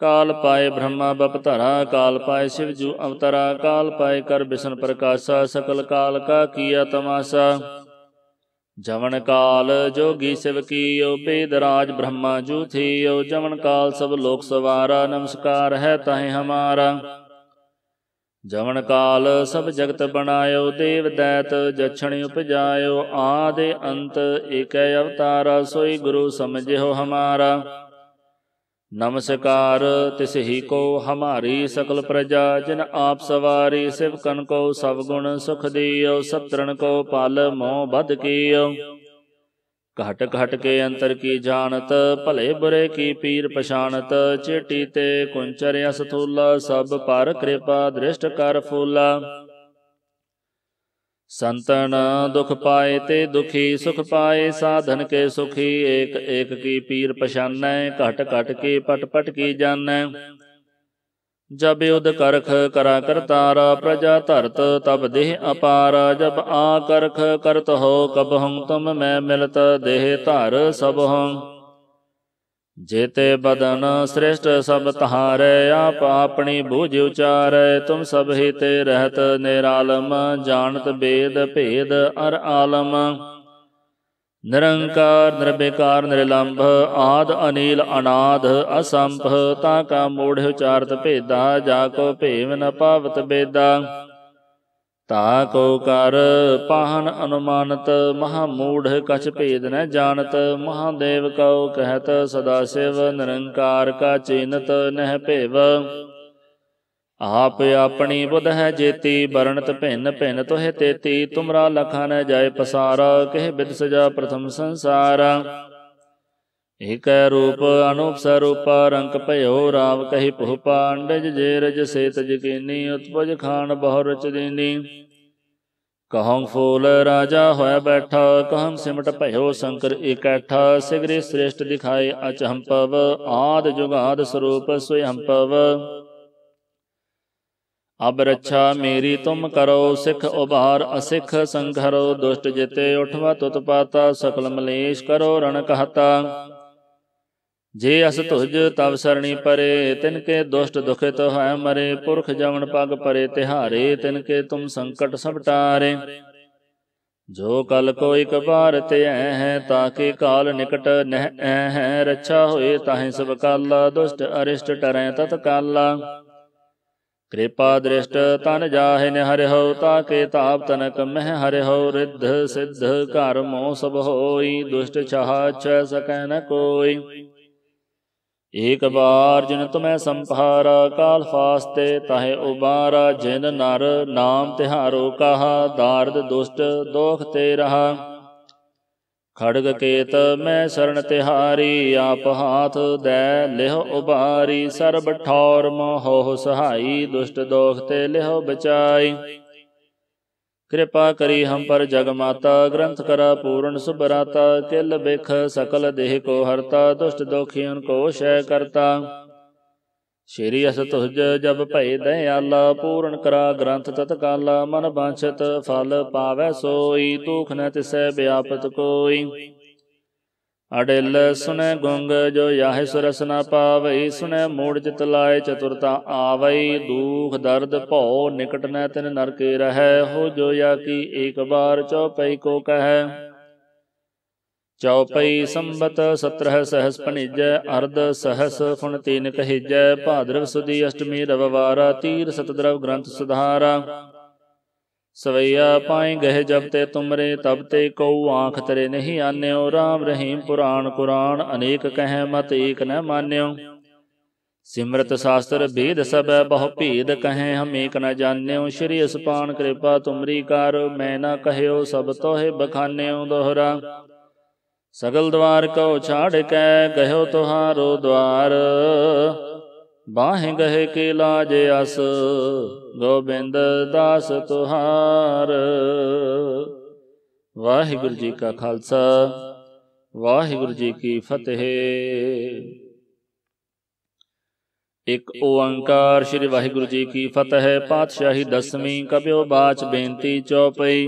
काल पाए ब्रह्मा बपतरा काल पाए शिव जू अवतरा काल पाए कर बिष्ण प्रकाशा सकल काल का किया तमाशा। जवन काल जोगी शिव कीयो बेदराज ब्रह्मा जू थियो जवन काल सब लोक सवारा नमस्कार है ताहे हमारा। जवन काल सब जगत बनायो देव दैत जक्षणी उपजायो आदे अंत एक अवतारा सोई गुरु समझे हो हमारा। नमस्कार तिस ही को हमारी सकल प्रजा जिन आप सवारी शिवकन को सब गुण सुख दियो सतरण को पाल मोह बद कियो। घट घट के अंतर की जानत भले बुरे की पीर पछाणत चेटी ते कुंचर्या स्थूला सब पर कृपा दृष्ट कर फूला। संतन दुख पाए ते दुखी सुख पाए साधन के सुखी एक एक की पीर पछानै घट घट के पट पट की जानै। जब युद्ध करख करा करतारा प्रजा धरत तब देह अपारा। जब आ करख करत हो कब हों तुम मैं मिलत देह तार सब हों। जेते बदन श्रेष्ठ सब तहारे आप अपनी बूझ उचारे तुम सब ही ते रहत निरालम जानत भेद भेद अर आलम। निरंकार निर्विकार निर्लंभ आद अनिल अनाद असंभ ताका मूढ़ उचारत भेदा जाको भेव न पावत बेदा। ताको कर पाहन अनुमानत महामूढ़ कछ भेद न जानत महादेव कौ कहत सदा शिव निरंकार का चिन्हत नह भेव। आप अपनी बुध है जेती वर्णत भिन्न भिन्न तोहे तेती तुमरा लखा न जाय पसारा कह बिद सजा प्रथम संसारा। एक रूप अनूप स्वरूप रंक भयो राव कही पुहपा अंडज जेरज से तजकीनी उत्पज खान बहु रचदीनी। कहूँ फूल राजा होय बैठा कहूँ सिमट भयो शंकर इकैठा सिगरी श्रेष्ठ दिखाए अचहम्पव आद जुगाद स्वरूप स्वयंपव। अब रक्षा मेरी तुम करो सिख उबार असिख संघरो दुष्ट जिते उठवा तुत पाता सकल मलेश करो रण कहता। जे अस तुझ तव सरणी परे तिनके दुष्ट दुखित है मरे पुरख जवन पग परे तिहारे तिनके तुम संकट सब टारे। जो कल को एक बार ते है ताके काल निकट नह है रक्षा होए ताहि सब काला दुष्ट अरिष्ट टरें तत्काला। कृपा दृष्ट तन जाहि निहरि हो ताके ताप तनक मह हरि हो। रिद्ध सिद्ध कर मोह सब होई दुष्ट छहा छ सकै न कोई। एक बार जिन तुम्हें संपहारा, काल फास्ते ताहे उबारा। जिन नर नाम तिहारो कहा, दार्द दुष्ट दोख ते रहा। खड़ग केत मैं शरण तिहारी, आप हाथ दै लिह उबारी। सर्ब ठौर मोह सहाई, दुष्ट दोख ते लिह बचाई। कृपा करी हम पर जगमाता, ग्रंथ करा पूर्ण सुबराता। किल बिख सकल देह को हरता, दुष्ट दोखियों को शय करता। श्री अस तुझ जब भय दयाला, पूर्ण करा ग्रंथ तत्काला। मन वांछित फल पावै सोई, तूख न तिसै व्यापत कोई। अडिल सुनै गुंग जो याह सुरस न पावई। सुनै मूढ़ चित लाए चतुरता आवई। दूख दर्द भौ निकट न तिन नरके रहै। हो जो या की एक बार चौपाई को कह। चौपाई संबत सत्रह सहस पणिजय, अर्ध सहस फुन तीन कहिजय। भाद्रव सुदी अष्टमी रविवारा, तीर सतद्रव ग्रंथ सुधारा। सवैया पाए गहे जब ते तुमरे, तब ते कऊ आँख तरे नहीं आन्यो। राम रहीम पुराण कुरान, अनेक कहें मत एक न मान्यो। सिमरत शास्त्र भेद सब बहु भेद, कहें हम एक न जान्यो। श्री असपान कृपा तुमरी कार, मैं न कहो सब तोहे बखान्यो। दोहरा सगल द्वार को छाड़ कै, गहो तुहारो द्वार। बाहें गहे के लाज आस, गोबिंद दास तुहार। वाहिगुरु जी का खालसा, वाहिगुरु जी की फतेह। एक ओंकार श्री वाहिगुरु जी की फतेह। पातशाही दसवीं कबियो बाच बेनती चौपाई।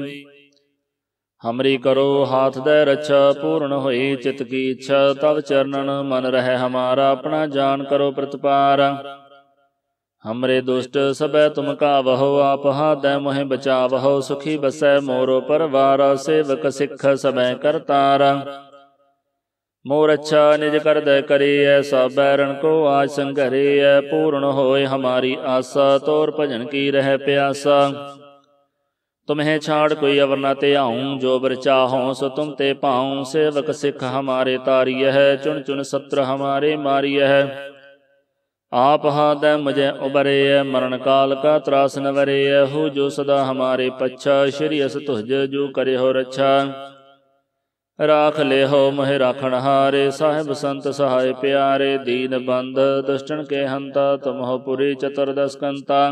हमरी करो हाथ दै रच्छा, पूर्ण होई चित की इच्छा। तव चरणन मन रहे हमारा, अपना जान करो प्रतिपार। हमरे दुष्ट सबै तुम कावहो, आप हाथ दै मोहे बचावहो। सुखी बसै मोरो परवारा, सेवक सिख सबै करतारा। मोर अच्छा निज कर दय करे, ऐसा बैरन को आज संघरे। पूर्ण होए हमारी आसा, तोर भजन की रह प्यासा। तुम्हें छाड़ कोई अवर न ते आऊँ, जो बर चाहूँ सो तुम ते पाऊँ। सेवक सिख हमारे तारिय है, चुन चुन सत्र हमारे मारिय है। आप हाथ मुझे उबरे, मरण काल का त्रास नवरे। हो जो सदा हमारे पच्छा, श्री अस तुझ जो करे हो रच्छा। राख ले हो मोहे राखण हारे, साहिब संत सहाय प्यारे। दीन बंध दुष्टन के हंता, तुम हो पुरी चतुर्दश कंता।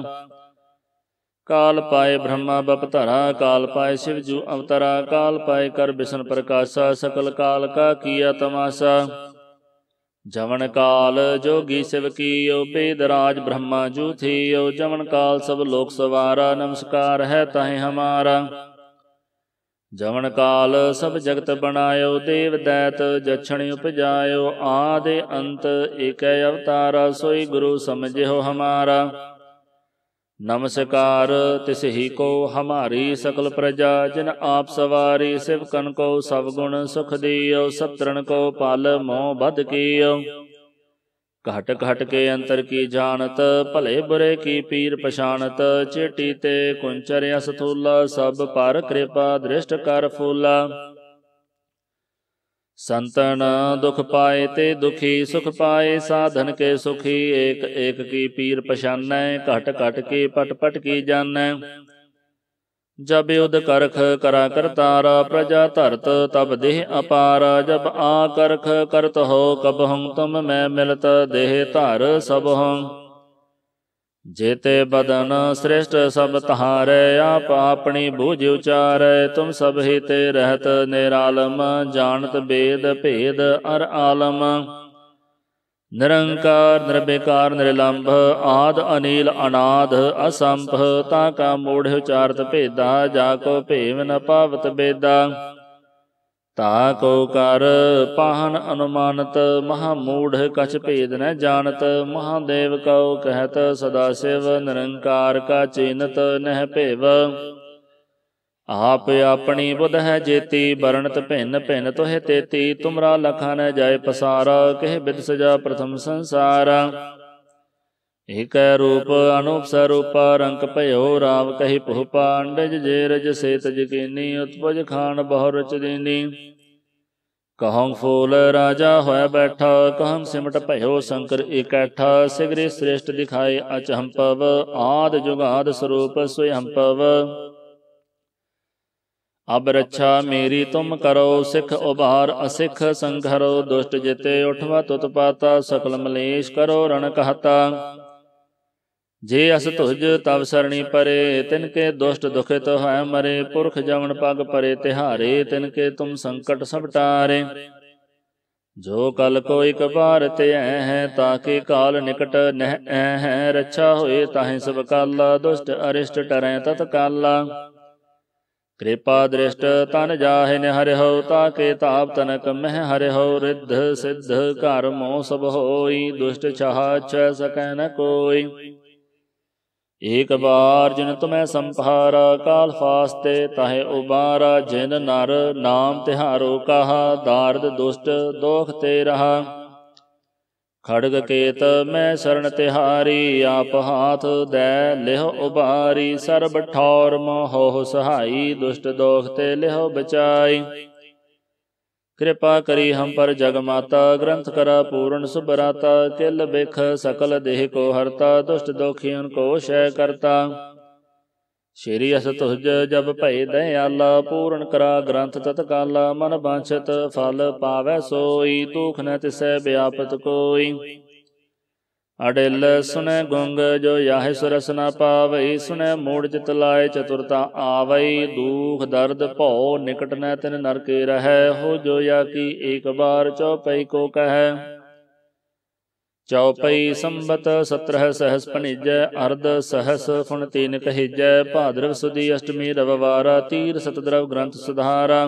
काल पाए ब्रह्मा बपतरा, काल पाए शिव जू अवतरा। काल पाए कर बिष्णु प्रकाशा, सकल काल का किया तमाशा। जवन काल जोगी शिव कीयो, बेदराज ब्रह्मा जू थियो। जवन काल सब लोक सवारा, नमस्कार है ताहें हमारा। जवन काल सब जगत बनायो, देव दैत जक्षणी उपजायो। आदे अंत एक अवतारा, सोई गुरु समझो हमारा। नमस्कार तिसही को हमारी सकल प्रजा, जिन आप सवारी। शिवकन को सब गुण सुख दियो, सतरन को पाल मोह बद कियो। घट घट के अंतर की जानत, भले बुरे की पीर पछाणत। चेटी ते कुंचर्या स्थूला, सब पर कृपा दृष्ट कर फूला। संतन दुख पाए ते दुखी, सुख पाए साधन के सुखी। एक एक की पीर पछानै, घट घट की पट पट की जानै। जब युद्ध करख करा करतारा, प्रजा तरत तब देह अपारा। जब आ करख करत हो कब हम, तुम मैं मिलत देह तार सब हम। जेते बदन श्रेष्ठ सब तहारे, आप अपनी बूझ उचारे। तुम सब ही ते रहत निरालम, जानत भेद भेद अर आलम। निरंकार निर्विकार निर्लंभ, आद अनिल अनाद असंभ। ताका मूढ़ उचारत भेदा, जाको भेव न पावत बेदा। ताको कर पाहन अनुमानत, महामूढ़ कछ भेद न जानत। महादेव कौ कहत सदाशिव, निरंकार का चिन्हत नह भेव। आप अपनी बुध है जेती, वर्णत भिन्न भिन्न तोहे तेती। तुमरा लखा न जाय पसारा, कह बिद सजा प्रथम संसारा। एक रूप अनूप स्वरूप, रंक भयो राव कही पुहपा। अंडज जेरज सेत जकीनी, उत्पज खान बहु रचदीनी। कहौं फूल राजा होय बैठा, कहम सिमट भयो शंकर इकैठा। सिगरी श्रेष्ठ दिखाए अचहम्पव, आद जुगाद स्वरूप स्वयंपव। अब रक्षा मेरी तुम करो, सिख उबार असिख संघरो। दुष्ट जिते उठवा तुत पाता, सकल मलेश करो रण कहता। जे अस तुझ तव सरणी परे, तिनके दुष्ट दुखित हैं मरे। पुरख जवन पग परे तिहारे, तिनके तुम संकट सब टारे। जो कल कोई कबार ते है, ताकि काल निकट नह है। रक्षा होए ताहि सब काला, दुष्ट अरिष्ट टरें तत्काला। कृपा दृष्ट तन जाहि निहरिहो, ताके ताप तनक मह हरिहो। रिद्ध सिद्ध कर मोह सब होई, दुष्ट छह छ सकै न कोई। एक बार जिन तुम्हें संभारा, काल फास्ते ताहे उबारा। जिन नर नाम तिहारो कहा, दार्द दुष्ट दोख ते रहा। खड़ग केत मैं शरण तिहारी, आप हाथ दै लेहो उबारी। सर्ब ठौर मोह सहाई, दुष्ट दोख ते लेहो बचाई। कृपा करी हम पर जगमाता, ग्रंथ करा पूर्ण सुबराता। किल बिख सकल देह को हरता, दुष्ट दोखियन को शय करता। श्री अस तुझ जब भय दयाला, पूर्ण करा ग्रंथ तत्काला। मन वांछित फल पावै सोई, दुख न तिसै व्यापत कोई। अडिल सुनै गुंग जो याहि सुरस न पावई। सुनै मूढ़ चित लाए चतुरता आवई। दुख दर्द भौ निकट न तिन नर के रह। हो जो या की एक बार चौपाई को कह। चौपाई संबत सत्रह सहस पणिजय, अर्ध सहस फुन तीन कहिजय। भाद्रव सुदी अष्टमी रविवारा, तीर सतद्रव ग्रंथ सुधारा।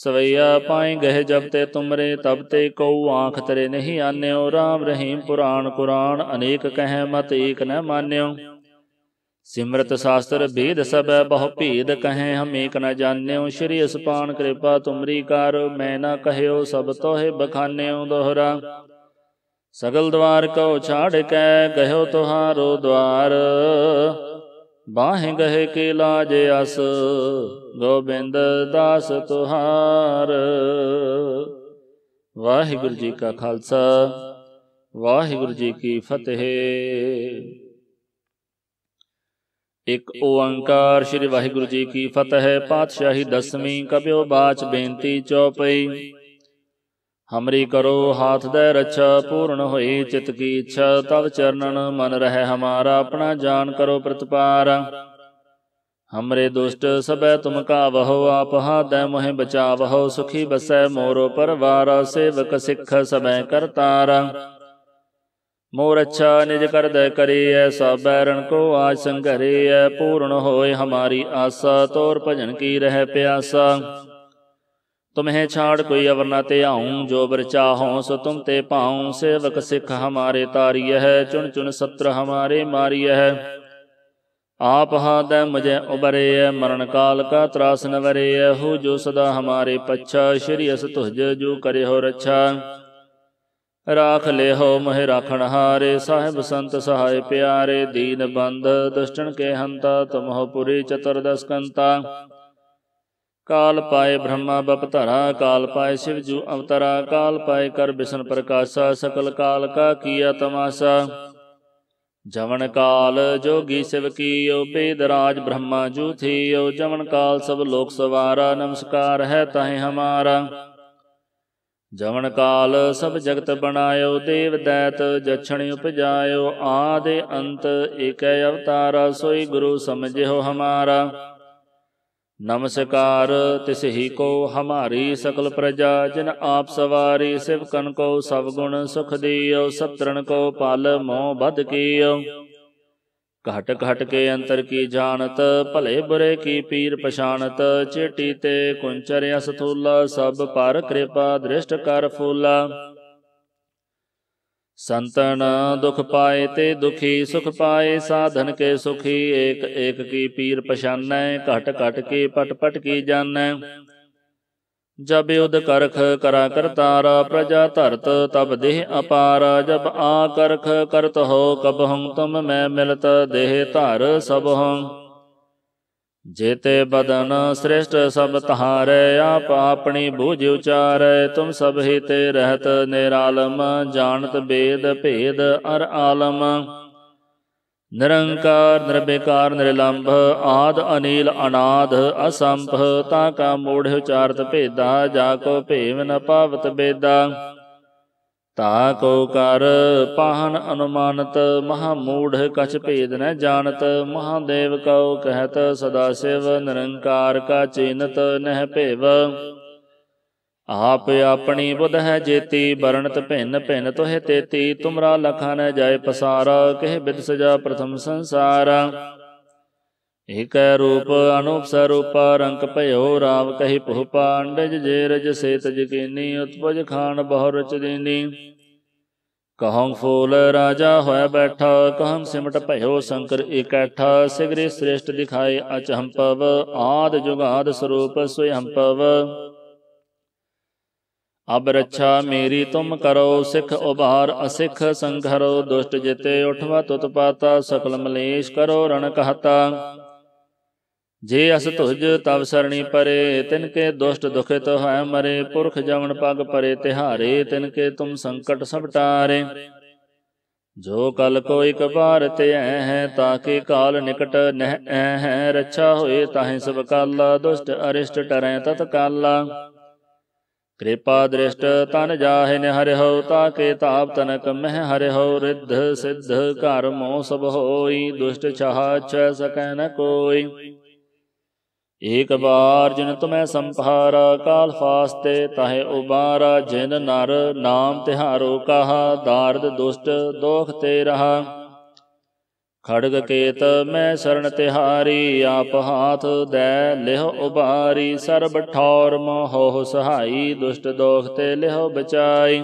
सवैया पाए गहे जब ते तुमरे, तब ते कऊ आँख तरे नहीं आन्यो। राम रहीम पुराण कुरान, अनेक कहें मत एक न मान्यो। सिमरत शास्त्र भेद सब बहु भेद कहें, हम एक न जान्यो। श्री असपान कृपा तुमरी कार, मैं न कहो सब तोहे बखान्यो। दोहरा सगल द्वार को छाड़ कै, गयो तुहारो द्वार। बाहें गहे के लाजे अस, गोबिंद दास तुहार। वाहिगुरु जी का खालसा, वाहिगुरु जी की फतेह। एक ओंकार श्री वाहिगुरु जी की फतेह। पातशाही दसवीं कबियो बाच बेनती चौपाई। हमरी करो हाथ दे रक्षा, पूर्ण होई चित की इच्छा। तव चरणन मन रहे हमारा, अपना जान करो प्रतिपारा। हमरे दुष्ट सबे तुम कावहो, आप हाथ दे मोहे बचावहो। सुखी बसै मोरो परवारा, सेवक सिख सबे करतारा। मोर अच्छा निज कर दे करे, ऐसा बैरन को आज संघरे। पूर्ण होए हमारी आसा, तोर भजन की रह प्यासा। तुम्हें छाड़ कोई अवर न ते आऊँ, जो बर चाहूँ सो तुम ते पाऊँ। सेवक सिख हमारे तारिय है, चुन चुन सत्र हमारे मारिय है। आप हाथ मुझे उबरे, मरण काल का त्रास न वरे। हो जो सदा हमारे पच्छा, श्री अस तुझ जो करे हो रच्छा। राख ले हो मोहे राखण हारे, साहिब संत सहाय प्यारे। दीन बंध दुष्टन के हंता, तुम हो पुरी चतुर्दश कंता। काल पाए ब्रह्मा बपतरा, काल पाए शिव जू अवतरा। काल पाए कर बिष्णु प्रकाशा, सकल काल का किया तमाशा। जवन काल जोगी शिव कीयो, बेदराज ब्रह्मा जू थियो। जवन काल सब लोक सवारा, नमस्कार है ताहि हमारा। जवन काल सब जगत बनायो, देव दैत जक्षणी उपजायो। आदि अंत एकै अवतारा, सोई गुरु समझिहो हमारा। नमस्कार तिसही को हमारी सकल प्रजा, जिन आप सवारी। शिवकन को सब गुण सुख दियो, सत्रन को पाल मोह बध कियो। घट घट के अंतर की जानत, भले बुरे की पीर पछाणत। चेटी ते कुंचर्या स्थूला, सब पर कृपा दृष्ट कर फूला। संतन दुख पाए ते दुखी, सुख पाए साधन के सुखी। एक एक की पीर पछानै, घट घट की पट पट की जानै। जब युद्ध करख करा कर तारा, प्रजा धरत तब देह अपारा। जब आ करख करत हो कब हम, तुम मैं मिलत देह तार सब हों। जेते बदन श्रेष्ठ सब तहारे, आप अपनी बूझ उचारे। तुम सब ही ते रहत निरालम, जानत बेद भेद अर आलम। निरंकार निर्विकार निर्लंभ, आद अनिल अनाद असंभ। ताका मूढ़ उचारत भेदा, जाको भेव न पावत बेदा। ताको कर पाहन अनुमानत, महामूढ़ कछ भेद न जानत। महादेव कौ कहत सदाशिव, निरंकार का चिन्हत नह भेव। आप अपनी बुध है जेती, वर्णत भिन्न भिन्न तोहे तेती। तुमरा लखा न जाय पसारा, कह बिद सजा प्रथम संसारा। एक रूप अनूप स्वरूप, रंक भयो राव कही पुहपा। अंडज जेरज सेत जकीनी, उत्पज खान बहु रुच दीनी। कहूँ फूल राजा होया बैठा, कहम सिमट भयो शंकर इकैठा। सिगरी श्रेष्ठ दिखाई अचहम्पव, आद जुगाद स्वरूप स्वयंपव। अब रक्षा मेरी तुम करो, सिख उबार असिख संघरो। दुष्ट जिते उठवा तुत पाता, सकल मलेश करो रण कहता। जे अस तुझ तव सरणी परे, तिनके दुष्ट दुखित है मरे। पुरख जमन पग परे तिहारे, तिनके तुम संकट सब टारे। जो कल को एक बार ते हैं, ताके काल निकट नह हैं। रक्षा होए ताहि सब काला, दुष्ट अरिष्ट टरें तत्काला। कृपा दृष्ट तन जाहि निहरि हो, ताके ताप तनक मह हरि हो। रिद्ध सिद्ध कर मोह सब होई, दुष्ट छह छ सकै न कोई। एक बार जिन तुम्हें संभारा, काल फास्ते ताहे उबारा। जिन नर नाम तिहारो कहा, दार्द दुष्ट दोख ते रहा। खड़ग केत मैं शरण तिहारी, आप हाथ दै लेहो उबारी। सर्ब ठौर मोह हो सहाई, दुष्ट दोख ते लेहो बचाई।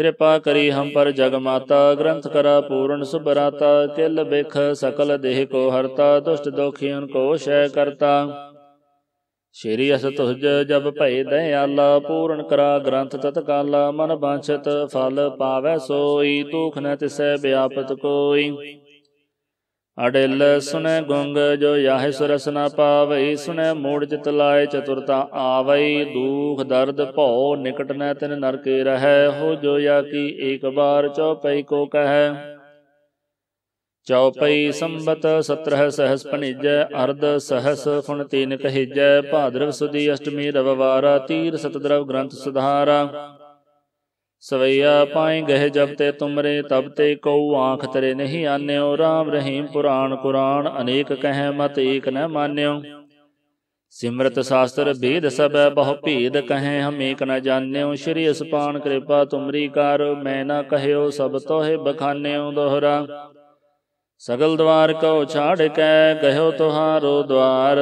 कृपा करी हम पर जगमाता, ग्रंथ करा पूर्ण सुभराता। किल बिख सकल देह को हरता, दुष्ट दोखियों को शय करता। श्री अस तुझ जब भय दयाला, पूर्ण करा ग्रंथ तत्काला। मन वांछित फल पावै सोई, दुख न तिसै व्यापत कोई। अडिल सुनै गुंग जो याहि सुरस न पावई। सुनै मूढ़ चित लाए चतुरता आवई। दूख दर्द भौ निकट न तिन नर के रह। हो जो याकी एक बार चौपाई को कह। चौपाई संबत सत्रह सहस पणिज, अर्ध सहस फुन तीन कहिज। भाद्रव सुदी अष्टमी रविवारा, तीर सतद्रव ग्रंथ सुधारा। सवैया पाए गहे जब ते तुमरे, तब ते कऊ आँख तरे नहीं आन्यो। राम रहीम पुराण कुरान, अनेक कहे मत एक न मान्यो। सिमरत शास्त्र भेद सब बहु भेद, कहे हम एक न जान्यो। श्री असपान कृपा तुमरी कार, मैं न कहो सब तोहे बखान्यो। दोहरा सगल द्वार को छाड़ कै, गयो तुहारो द्वार।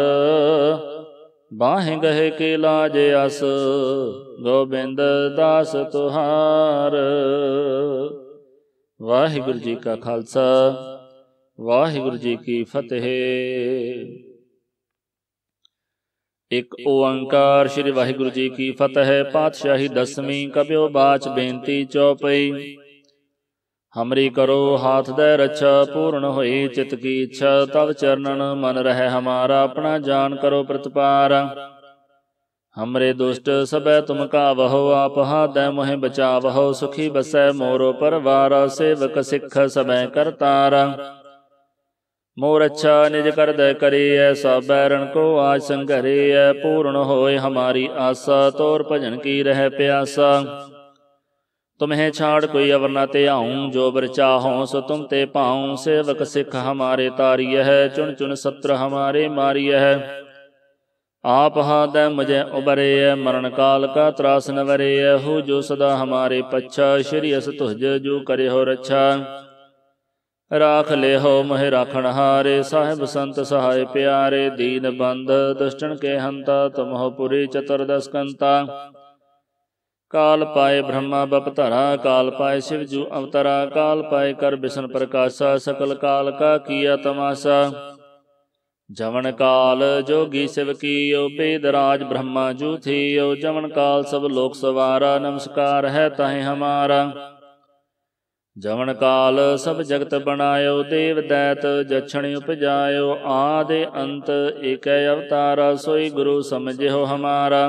बाहें गहे के लाज अस, गोबिंद दास तुहार। वाहिगुरु जी का खालसा, वाहिगुरु जी की फतेह। एक ओंकार श्री वाहिगुरु जी की फतेह। पातशाही दसवीं, कबियो बाच बेनती चौपाई। हमरी करो हाथ दे रच्छा, पूर्ण होई चित की इच्छा। तव चरणन मन रहे हमारा, अपना जान करो प्रतिपारा। हमरे दुष्ट सबे तुम का वहो, आप हाथ दे मोहे बचावहो। सुखी बसै मोरो परवारा, सेवक सिख सबे करतारा। मोर अच्छा निज कर दे करी है, सब बैरन को आज संघरे है। पूर्ण होए हमारी आसा, तोर भजन की रह प्यासा। तुम्हें छाड़ कोई अवर न ते आऊँ, जो बर चाहूँ सो तुम ते पाऊँ। सेवक सिख हमारे तारिय है, चुन चुन सत्र हमारे मारिय है। आप हाथ मुझे उबरे है, मरण काल का त्रास न वरे है। हो जो सदा हमारे पच्छा, श्री अस तुझ जो करे हो रच्छा। राख ले हो मोहि राखण हारे, साहिब संत सहाय प्यारे। दीन बंध दुष्टन के हंता, तुम हो पुरी चतुर्दस कंता। काल पाए ब्रह्मा बपतरा, काल पाए शिव जू अवतरा। काल पाए कर बिष्णु प्रकाशा, सकल काल का किया तमाशा। जवन काल जोगी शिव कीयो, बेदराज ब्रह्मा जू थियो। जवन काल सब लोक सवारा, नमस्कार है ताहि हमारा। जमन काल सब जगत बनायो, देव दैत जक्षणी उपजायो। आदि अंत एकै अवतारा, सोई गुरु समझिहो हमारा।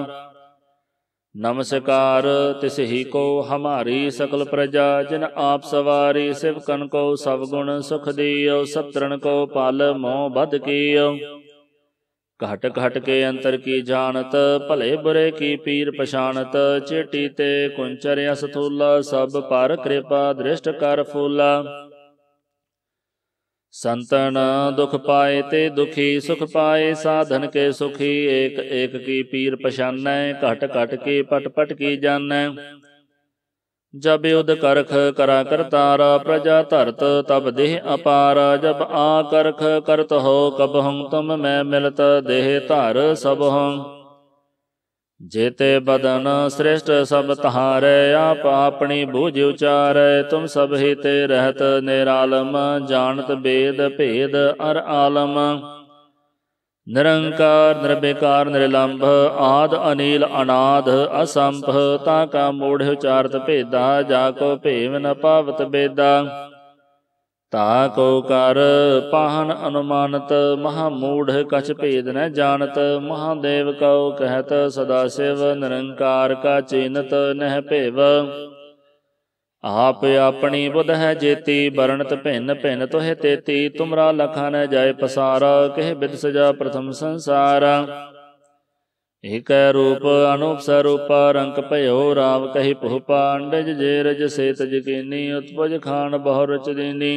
नमस्कार तिसही को हमारी सकल प्रजा, जिन आप सवारी सेवकन को सब गुण सुख दियो। सतरन को पाल मोह बद कियो, घट घट के अंतर की जानत। भले बुरे की पीर पछाणत, चेटी ते कुंचर्या स्थूला। सब पर कृपा दृष्ट कर फूला। संतन दुख पाए ते दुखी, सुख पाए साधन के सुखी। एक एक की पीर पछानै, घट घट की पट पट की जानै। जब युद्ध करख करा कर तारा, प्रजा धरत तब देह अपारा। जब आ करख करत हो कबहुं, तुम मैं मिलत देह तार सबहुं। जेते बदन श्रेष्ठ सब तहारे, आप अपनी बूझ उचारे। तुम सब ही ते रहत निरालम, जानत बेद भेद अर आलम। निरंकार निर्विकार निर्लंभ, आद अनील अनाद असंभ। ताका मूढ़ उचारत भेदा, जाको भेव न पावत बेदा। ताको कर पाहन अनुमानत, महामूढ़ कछ भेद न जानत। महादेव कौ कहत सदाशिव, निरंकार का चिन्हत नह भेव। आप अपनी बुध है जेती, वर्णत भिन्न भिन्न तुहे तेती। तुमरा लखा न जाय पसारा, कह बिद सजा प्रथम संसारा। एक रूप अनूप स्वरूपा, रंक भयो राव कही पुहपा। अंडज जेरज सेत जकीनी, उत्पज खान बहु रुचदीनी।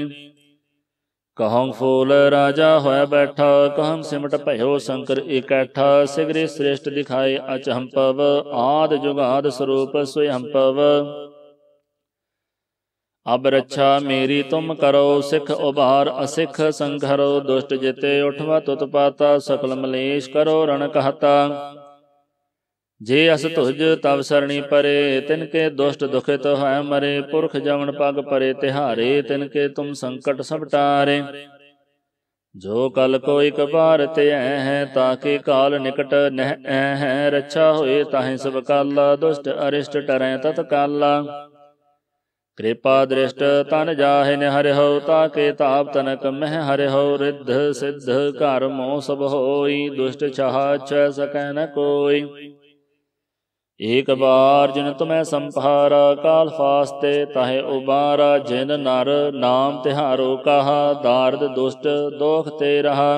कहूँ फूल राजा होया बैठा, कहम सिमट भयो शंकर इकैठा। सिगरी श्रेष्ठ दिखाई अचहम्पव, आद जुगाद स्वरूप स्वयंपव। अब रक्षा मेरी तुम करो, सिख उबार असिख संघरो। दुष्ट जिते उठवा तुत पाता, सकल मलेश करो रण कहता। जे अस तुझ तव सरणी परे, तिनके दुष्ट दुखित तो है मरे। पुरख जमन पग परे तिहारे, तिनके तुम संकट सब टारे। जो कल को एक बार ते हैं, ताके काल निकट नह हैं। रक्षा होए ताहि सब काला, दुष्ट अरिष्ट टरें तत्काला। कृपा दृष्ट तन जाहि निहरि हो, ताके ताप तनक मह हरि हो। रिद्ध सिद्ध कर मोह सब होई, दुष्ट छहा छ सकै न कोई। एक बार जिन तुम्हें संभारा, काल फास्ते ताहि उबारा। जिन नर नाम तिहारो कहा, दार्द दुष्ट दोख ते रहा।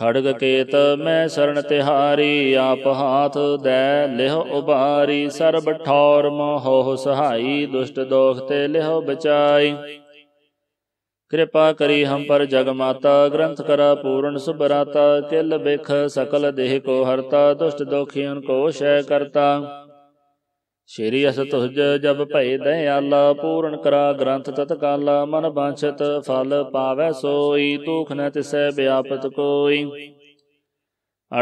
खड़ग केत मैं शरण तिहारी, आप हाथ दै लेह उबारी। सर्ब ठौर मोह सहाई, दुष्ट दोख ते लेह बचाई। कृपा करी हम पर जगमाता, ग्रंथ करा पूर्ण सुबराता। तिल बिख सकल देह को हरता, दुष्ट दोखियों को शय करता। श्री अस तुझ जब भय दयाला, पूर्ण करा ग्रंथ तत्काला। मन वांछित फल पावै सोई, दुख न तिसै व्यापत कोई।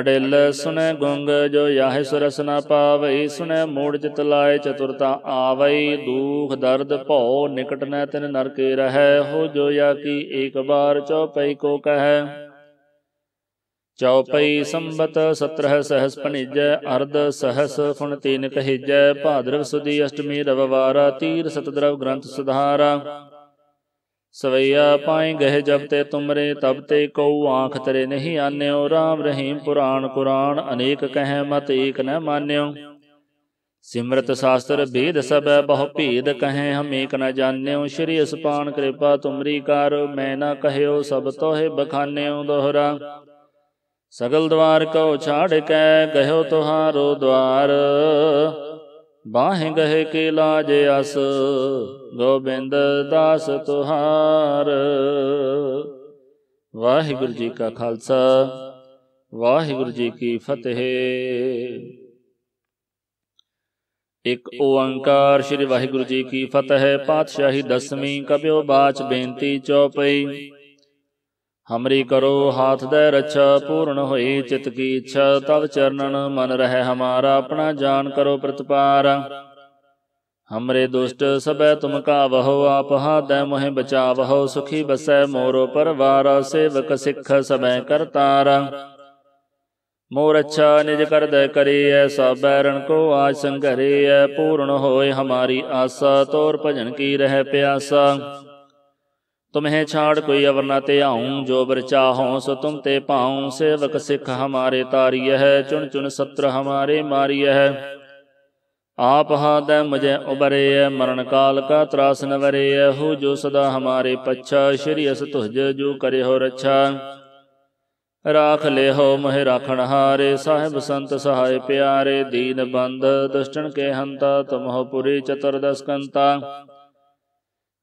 अडिल सुनै गुंग जो याहि सुरस न पावई। सुनै मूढ़ चित लाए चतुरता आवई, दुख दर्द भौ निकट न तिन नरके रहै। हो जो या की एक बार चौपाई को कहै। चौपाई संबत सत्रह सहस पणिजय, अर्ध सहस फुन तीन कहिजय। भाद्रव सुदी अष्टमी रविवारा, तीर सतद्रव ग्रंथ सुधारा। सवैया पाए गहे जब ते तुमरे, तब ते कऊ आँख तरे नहीं आन्यो। राम रहीम पुराण कुरान, अनेक कहें मत एक न मान्यो। सिमरत शास्त्र भेद सब बहु भेद कहें, हम एक न जान्यो। श्री असपान कृपा तुमरी कार, मैं न कहो सब तोहे बखान्यो। दोहरा सगल द्वार को छाड़ कै, गयो तुहारो द्वार। बाहे गहे की लाज अस, गोबिंद दास तुहार। वाहिगुरु जी का खालसा, वाहिगुरु जी की फतेह। एक ओंकार श्री वाहिगुरु जी की फतेह। पातशाही दसवीं, कबियो बाच बेनती चौपाई। हमरी करो हाथ दे रच्छा, पूर्ण होई चित की इच्छा। तव चरणन मन रहे हमारा, अपना जान करो प्रतिपारा। हमरे दुष्ट सब तुम कावहो, आप हाथ दे मोहे बचावहो। सुखी बसै मोरो परवारा, सेवक सिख सब करतारा। मोर अच्छा निज कर दय करे ऐसा बैरन को आज संघरे है। पूर्ण होय हमारी आशा तोर भजन की रह प्यासा। तुम्हें छाड़ कोई अवर न ते आऊँ जो बर चाहूँ सो तुम ते पाऊँ। सेवक सिख हमारे तारिय है चुन चुन सत्र हमारे मारिय है। आप हाथ मुझे उबरे है मरण काल का त्रास न वरे है। हो जो सदा हमारे पच्छा श्री अस तुझ जो करे हो रच्छा। राख ले हो मोहि राखण हारे साहिब संत सहाय प्यारे। दीन बंध दुष्टन के हंता तुम हो पुरी चतुर्दश कंता।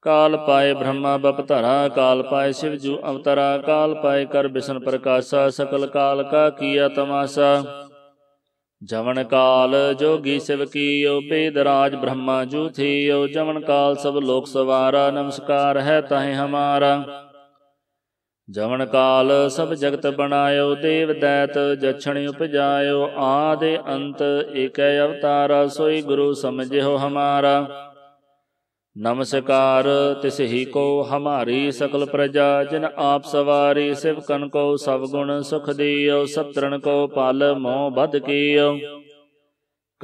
काल पाए ब्रह्मा बपतरा काल पाए शिव जू अवतरा। काल पाए कर बिष्णु प्रकाशा सकल काल का किया तमाशा। जवन काल जोगी शिव कीयो बेदराज ब्रह्मा जू थियो। जवन काल सब लोक सवारा नमस्कार है ताहि हमारा। जवन काल सब जगत बनायो देव दैत जक्षणी उपजायो। आदे अंत एक अवतारा सोई गुरु समझे हो हमारा। नमस्कार तिसही को हमारी सकल प्रजा जिन आप सवारी। सिवकन को सब गुण सुख दियो सतरन को पाल मोह बद कियो।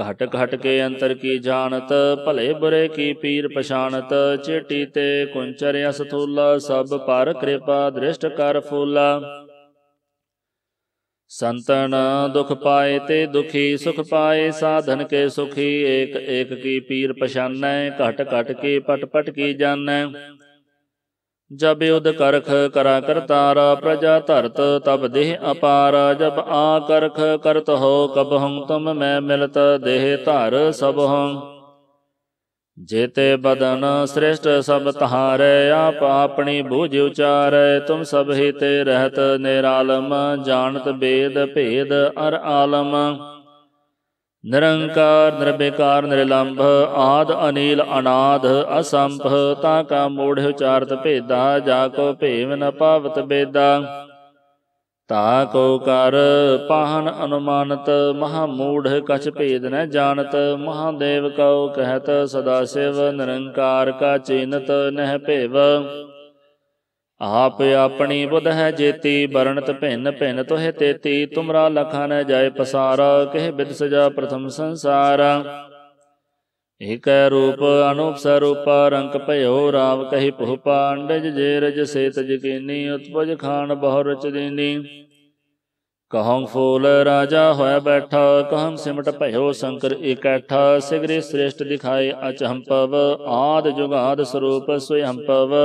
घट घट के अंतर की जानत भले बुरे की पीर पछाणत। चेटी ते कुंचर्या स्थूला सब पर कृपा दृष्ट कर फूला। संतन दुख पाए ते दुखी सुख पाए साधन के सुखी। एक एक की पीर पछानै घट घट की पट पट की जानै। जब युद्ध करख करा करतारा प्रजा धरत तब देह अपारा। जब आ करख करत हो कब हम तुम मैं मिलत देह तार सब हम। जेते बदन श्रेष्ठ सब तहारे आप अपनी बूझ उचारे। तुम सब ही ते रहत निरालम जानत भेद भेद अर आलम। निरंकार निर्विकार निर्लंभ आद अनील अनाद असंभ। ताका मूढ़ उचारत भेदा जाको भेव न पावत बेदा। ताको कर पाहन अनुमानत महामूढ़ कछ भेद न जानत। महादेव कौ कहत सदाशिव निरंकार का चिन्हत नह भेव। आप अपनी बुध है जेती वर्णत भिन्न भिन्न तोहे तेती। तुमरा लखा न जाय पसारा कह बिद सजा प्रथम संसारा। एक रूप अनूप स्वरूप रंक भयो राव कही पुहपा। अंडज जेरज सेत जकीनी उत्पज खान बहुरच दीनी। कहूँ फूल राजा होया बैठा कहूँ सिमट भयो शंकर इकैठा। सिगरी श्रेष्ठ दिखाई अचहम्पव आद जुगाद स्वरूप स्वयंपव।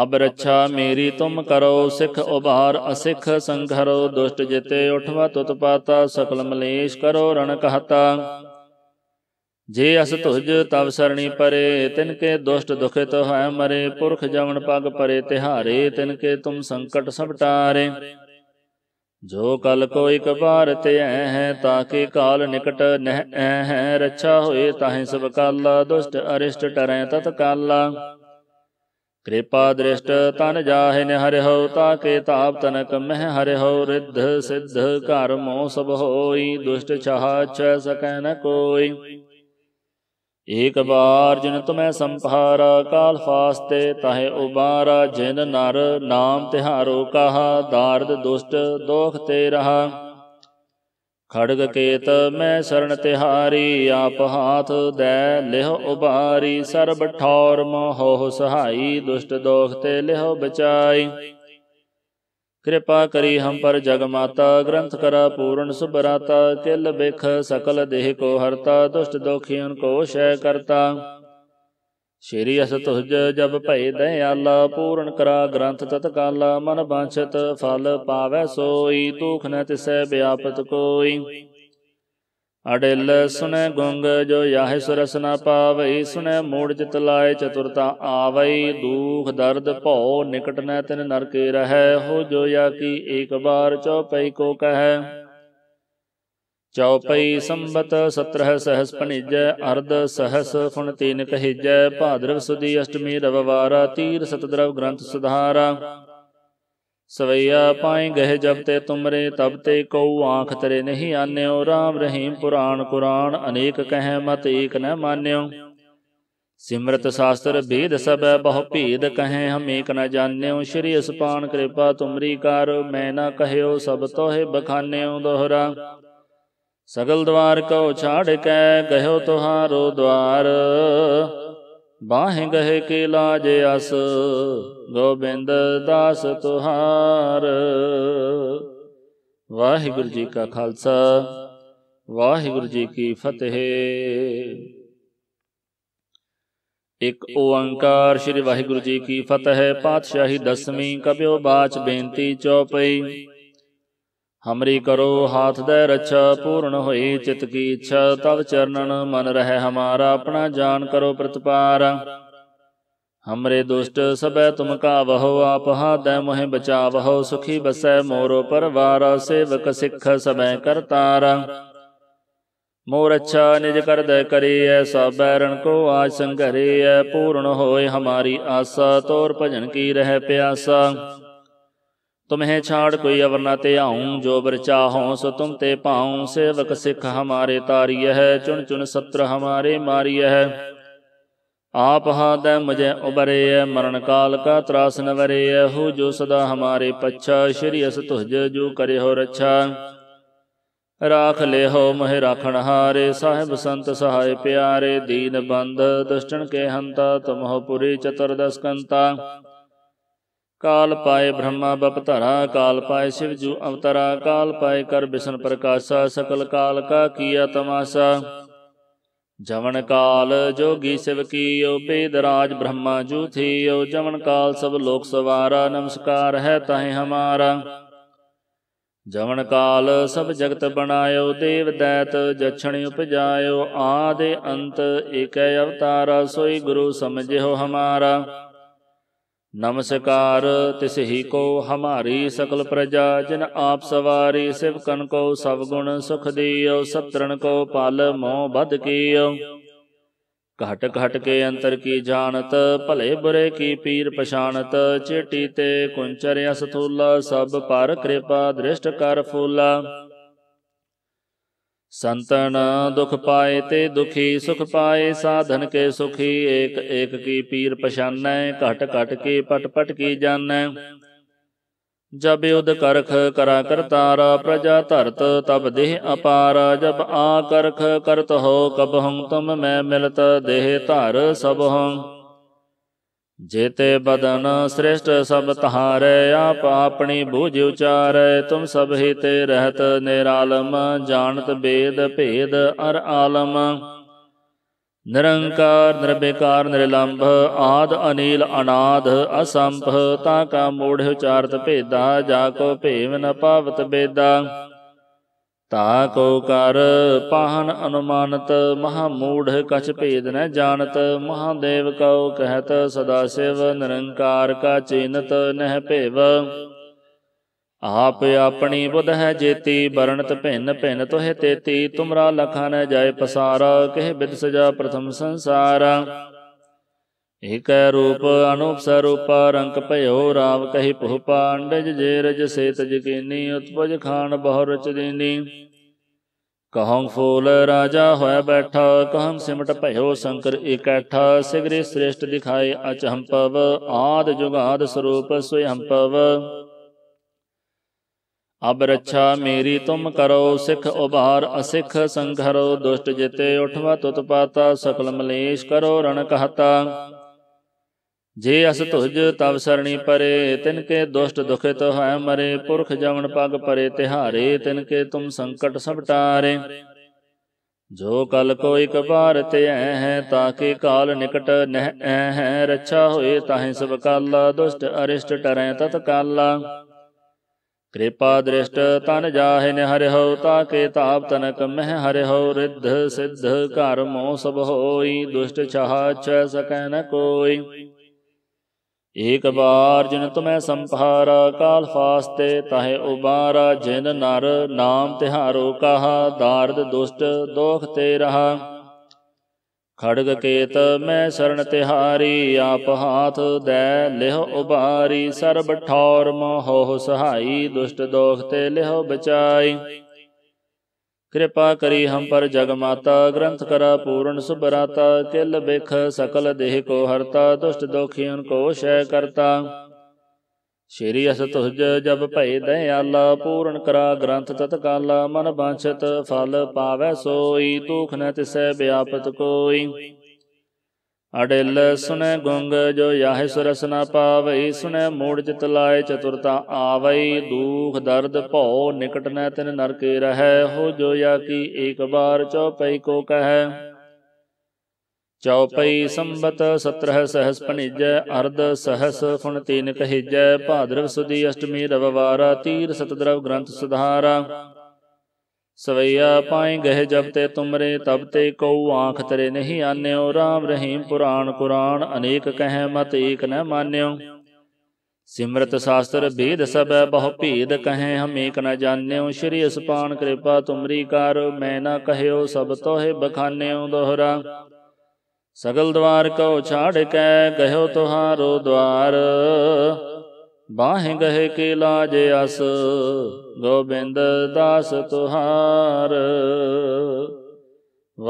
अब रक्षा मेरी तुम करो सिख उबार असिख संघरो। दुष्ट जिते उठवा तुत पाता सकल मलेश करो रण कहता। जे अस तुझ तव सरणी परे तिनके दुष्ट दुखित तो है मरे। पुरख जवन पग परे तिहारे तिनके तुम संकट सब टारे। जो कल को एक बार ते हैं ताके काल निकट नह हैं। रक्षा होए ताहि सब काला दुष्ट अरिष्ट टरें तत्काला। कृपा दृष्ट तन जाहि निहरि हो ताके ताप तनक मह हरि हो। रिद्ध सिद्ध कर मोह सब होई दुष्ट छहा छ सकै न कोई। एक बार जिन तुम्हें संपहारा काल फास्ते ताहि उबारा। जिन नर नाम तिहारो कहा दार्द दुष्ट दोख ते रहा। खड़ग केत मैं शरण तिहारी आप हाथ दै लेहो उबारी। सर्ब ठौर मोह सहाई दुष्ट दोख ते लेहो बचाई। कृपा करी हम पर जगमाता ग्रंथ करा पूर्ण सुबराता। किल बिख सकल देह को हरता दुष्ट दोखियों को शय करता। श्री अस तुझ जब भय दयाला पूर्ण करा ग्रंथ तत्काला। मन वांछित फल पावै सोई दुख न तिसै व्यापत कोई। अडिल सुनै गुंग जो याहि सुरस न पावई। सुनै मूढ़ चित लाए चतुरता आवई। दुख दर्द भौ निकट न तिन नरके रहै। हो जो या की एक बार चौपाई को कहै। चौपाई संबत सत्रह सहस पणिज अर्ध सहस फुन तीन कहिज। भाद्रव सुदी अष्टमी रविवारा तीर सतद्रव ग्रंथ सुधारा। सवैया पाए गहे जब ते तुमरे तब ते को आँख तरे नहीं आन्यो। राम रहीम पुराण कुरान अनेक कह मत एक न मान्यो। सिमरत शास्त्र भेद सब बहु भेद कहें हम एक न जान्यो। श्री असपान कृपा तुमरी कारो मैं न कहो सब तोहे बखान्यो। दोहरा सगल द्वार को छाड़ कै गहो तुहारो द्वार बाहे गहे के लाज अस गोबिंद दास तुहार। वाहिगुरु जी का खालसा वाहिगुरु जी की फतेह। एक ओंकार श्री वाहिगुरु जी की फतेह। पातशाही दसवीं कबियो बाच बेनती चौपाई। हमरी करो हाथ दे रच्छा पूर्ण होई चित की इच्छा। तव चरणन मन रहे हमारा अपना जान करो प्रतिपार। हमरे दुष्ट सब तुमका बहो आप हाथ दे मोहे बचावहो। सुखी बसै मोरो परवारा सेवक सिख सबै करतारा। मोर अच्छा निज कर दे करे ऐसा बैरन को आज संघरे। पूर्ण होए हमारी आशा तोर भजन की रह प्यासा। तुम्हें छाड़ कोई अवर न ते आऊँ जो बर चाहूँ सो तुम ते पाऊँ। सेवक सिख हमारे तारिय है चुन चुन सत्र हमारे मारिय है। आप हाथ मुझे उबरे मरण काल का त्रास न वरे। हो जो सदा हमारे पच्छा श्री अस तुझ जो करे हो रच्छा। राख ले हो मोहि राखण हारे साहिब संत सहाय प्यारे। दीन बंध दुष्टन के हंता तुम हो पुरी चतुर्दश कंता। काल पाए ब्रह्मा बपतरा काल पाए शिव जू अवतरा। काल पाए कर बिष्ण प्रकाशा सकल काल का किया तमाशा। जवन काल जोगी शिव कीयो बेदराज ब्रह्मा जू थियो। जवन काल सब लोक सवारा नमस्कार है ताहि हमारा। जवन काल सब जगत बनायो देव दैत जक्षणी उपजायो। आदे अंत एक अवतारा सोई गुरु समझे हो हमारा। नमस्कार तिस ही को हमारी सकल प्रजा। जिन आप सवारी शिवकन को सब गुण सुख दियो। सतरण को पाल मोह बद कियो। घट घट के अंतर की जानत भले बुरे की पीर पछाणत। चेटी ते कुंचर्या स्थूला सब पर कृपा दृष्ट कर फूला। संतन दुख पाए ते दुखी सुख पाए साधन के सुखी। एक एक की पीर पछानै घट घट की पट पट की जानै। जब युद्ध करख करा करतारा प्रजा धरत तब देह अपारा। जब आ करख करत हो कब हम तुम मैं मिलत देह तार सब हम। जेते बदन श्रेष्ठ सब तहारे आप अपनी बूझ उचारे। तुम सब ही ते रहत निरालम जानत भेद भेद अर आलम। निरंकार निर्विकार निर्लंभ आद अनिल अनाद असंभ। ताका मूढ़ उचारत भेदा जाको भेव न पावत बेदा। ताको कर पाहन अनुमानत महामूढ़ कछ भेद न जानत। महादेव कौ कहत सदा शिव निरंकार का चिन्हत नह भेव। आप अपनी बुध है जेती वर्णत भिन्न भिन्न तोहे तेती। तुमरा लखा न जाय पसारा कह बिद सजा प्रथम संसारा। एक रूप अनूप स्वरूप रंक भयो राव कही पुहपा। अंडज जेरज सेत जकीनी उत्पज खान बहु रुचदीनी। कहूँ फूल राजा होय बैठा कहम सिमट भयो शंकर इकैठा। सिगरी श्रेष्ठ दिखाई अचहम्पव आद जुगाद स्वरूप स्वयंपव। अब रक्षा मेरी तुम करो सिख उबार असिख संघरो। दुष्ट जिते उठवा तुत पाता सकल मलेश करो रण कहता। जे अस तुझ तव सरणी परे तिनके दुष्ट दुखित है मरे। पुरख जवन पग परे तिहारे तिनके तुम संकट सब टारे। जो कल को एक बार ते है ताके काल निकट नह है। रक्षा होए ताहि सब काला दुष्ट अरिष्ट टरें तत्काला। कृपा दृष्ट तन जाहि निहरि हो ताके ताप तनक मह हरि हो। रिद्ध सिद्ध कर मोह सब होई दुष्ट छहा छ सकै न कोई। एक बार जिन तुम्हें संभारा काल फास्ते ताहि उबारा। जिन नर नाम तिहारो कहा दार्द दुष्ट दोख ते रहा। खड़ग केत मैं शरण तिहारी आप हाथ दै लेहो उबारी। सर्ब ठौर मोह सहाई दुष्ट दोख ते लेहो बचाई। कृपा करी हम पर जगमाता, ग्रंथ करा पूर्ण सुबराता। तिल बिख सकल देह को हरता, दुष्ट दुखियन को शय करता। श्री अस तुझ जब भय दयाला, पूर्ण करा ग्रंथ तत्काला। मन वांछित फल पावै सोई, दुख न तिसै व्यापत कोई। अडिल सुनै गुंग जो याह सुरस न पावई, सुनै मूढ़ चित लाए चतुरता आवई। दुख दर्द भौ निकट न तिन नरके रहै, हो जो या की एक बार चौपाई को कहै। चौपाई संबत सत्रह सहस पणिजय, अर्ध सहस फुन तीन कहिजय। भाद्रव सुदी अष्टमी रविवारा, तीर सतद्रव ग्रंथ सुधारा। सवैया पाए गहे जब ते तुमरे, तब ते कौ आँख तरे नहीं आन्यो। राम रहीम पुराण कुरान, अनेक कहें मत एक न मान्यो। सिमरत शास्त्र भेद सब बहु भेद, कहें हम एक न जान्यो। श्री असपान कृपा तुमरी कार, मैं न कहो सब तोहे बखान्यो। दोहरा सगल द्वार को छाड़ कै, गहो तुहारो द्वार। बाहें गहे के लाज आस, गोबिंद दास तुहार।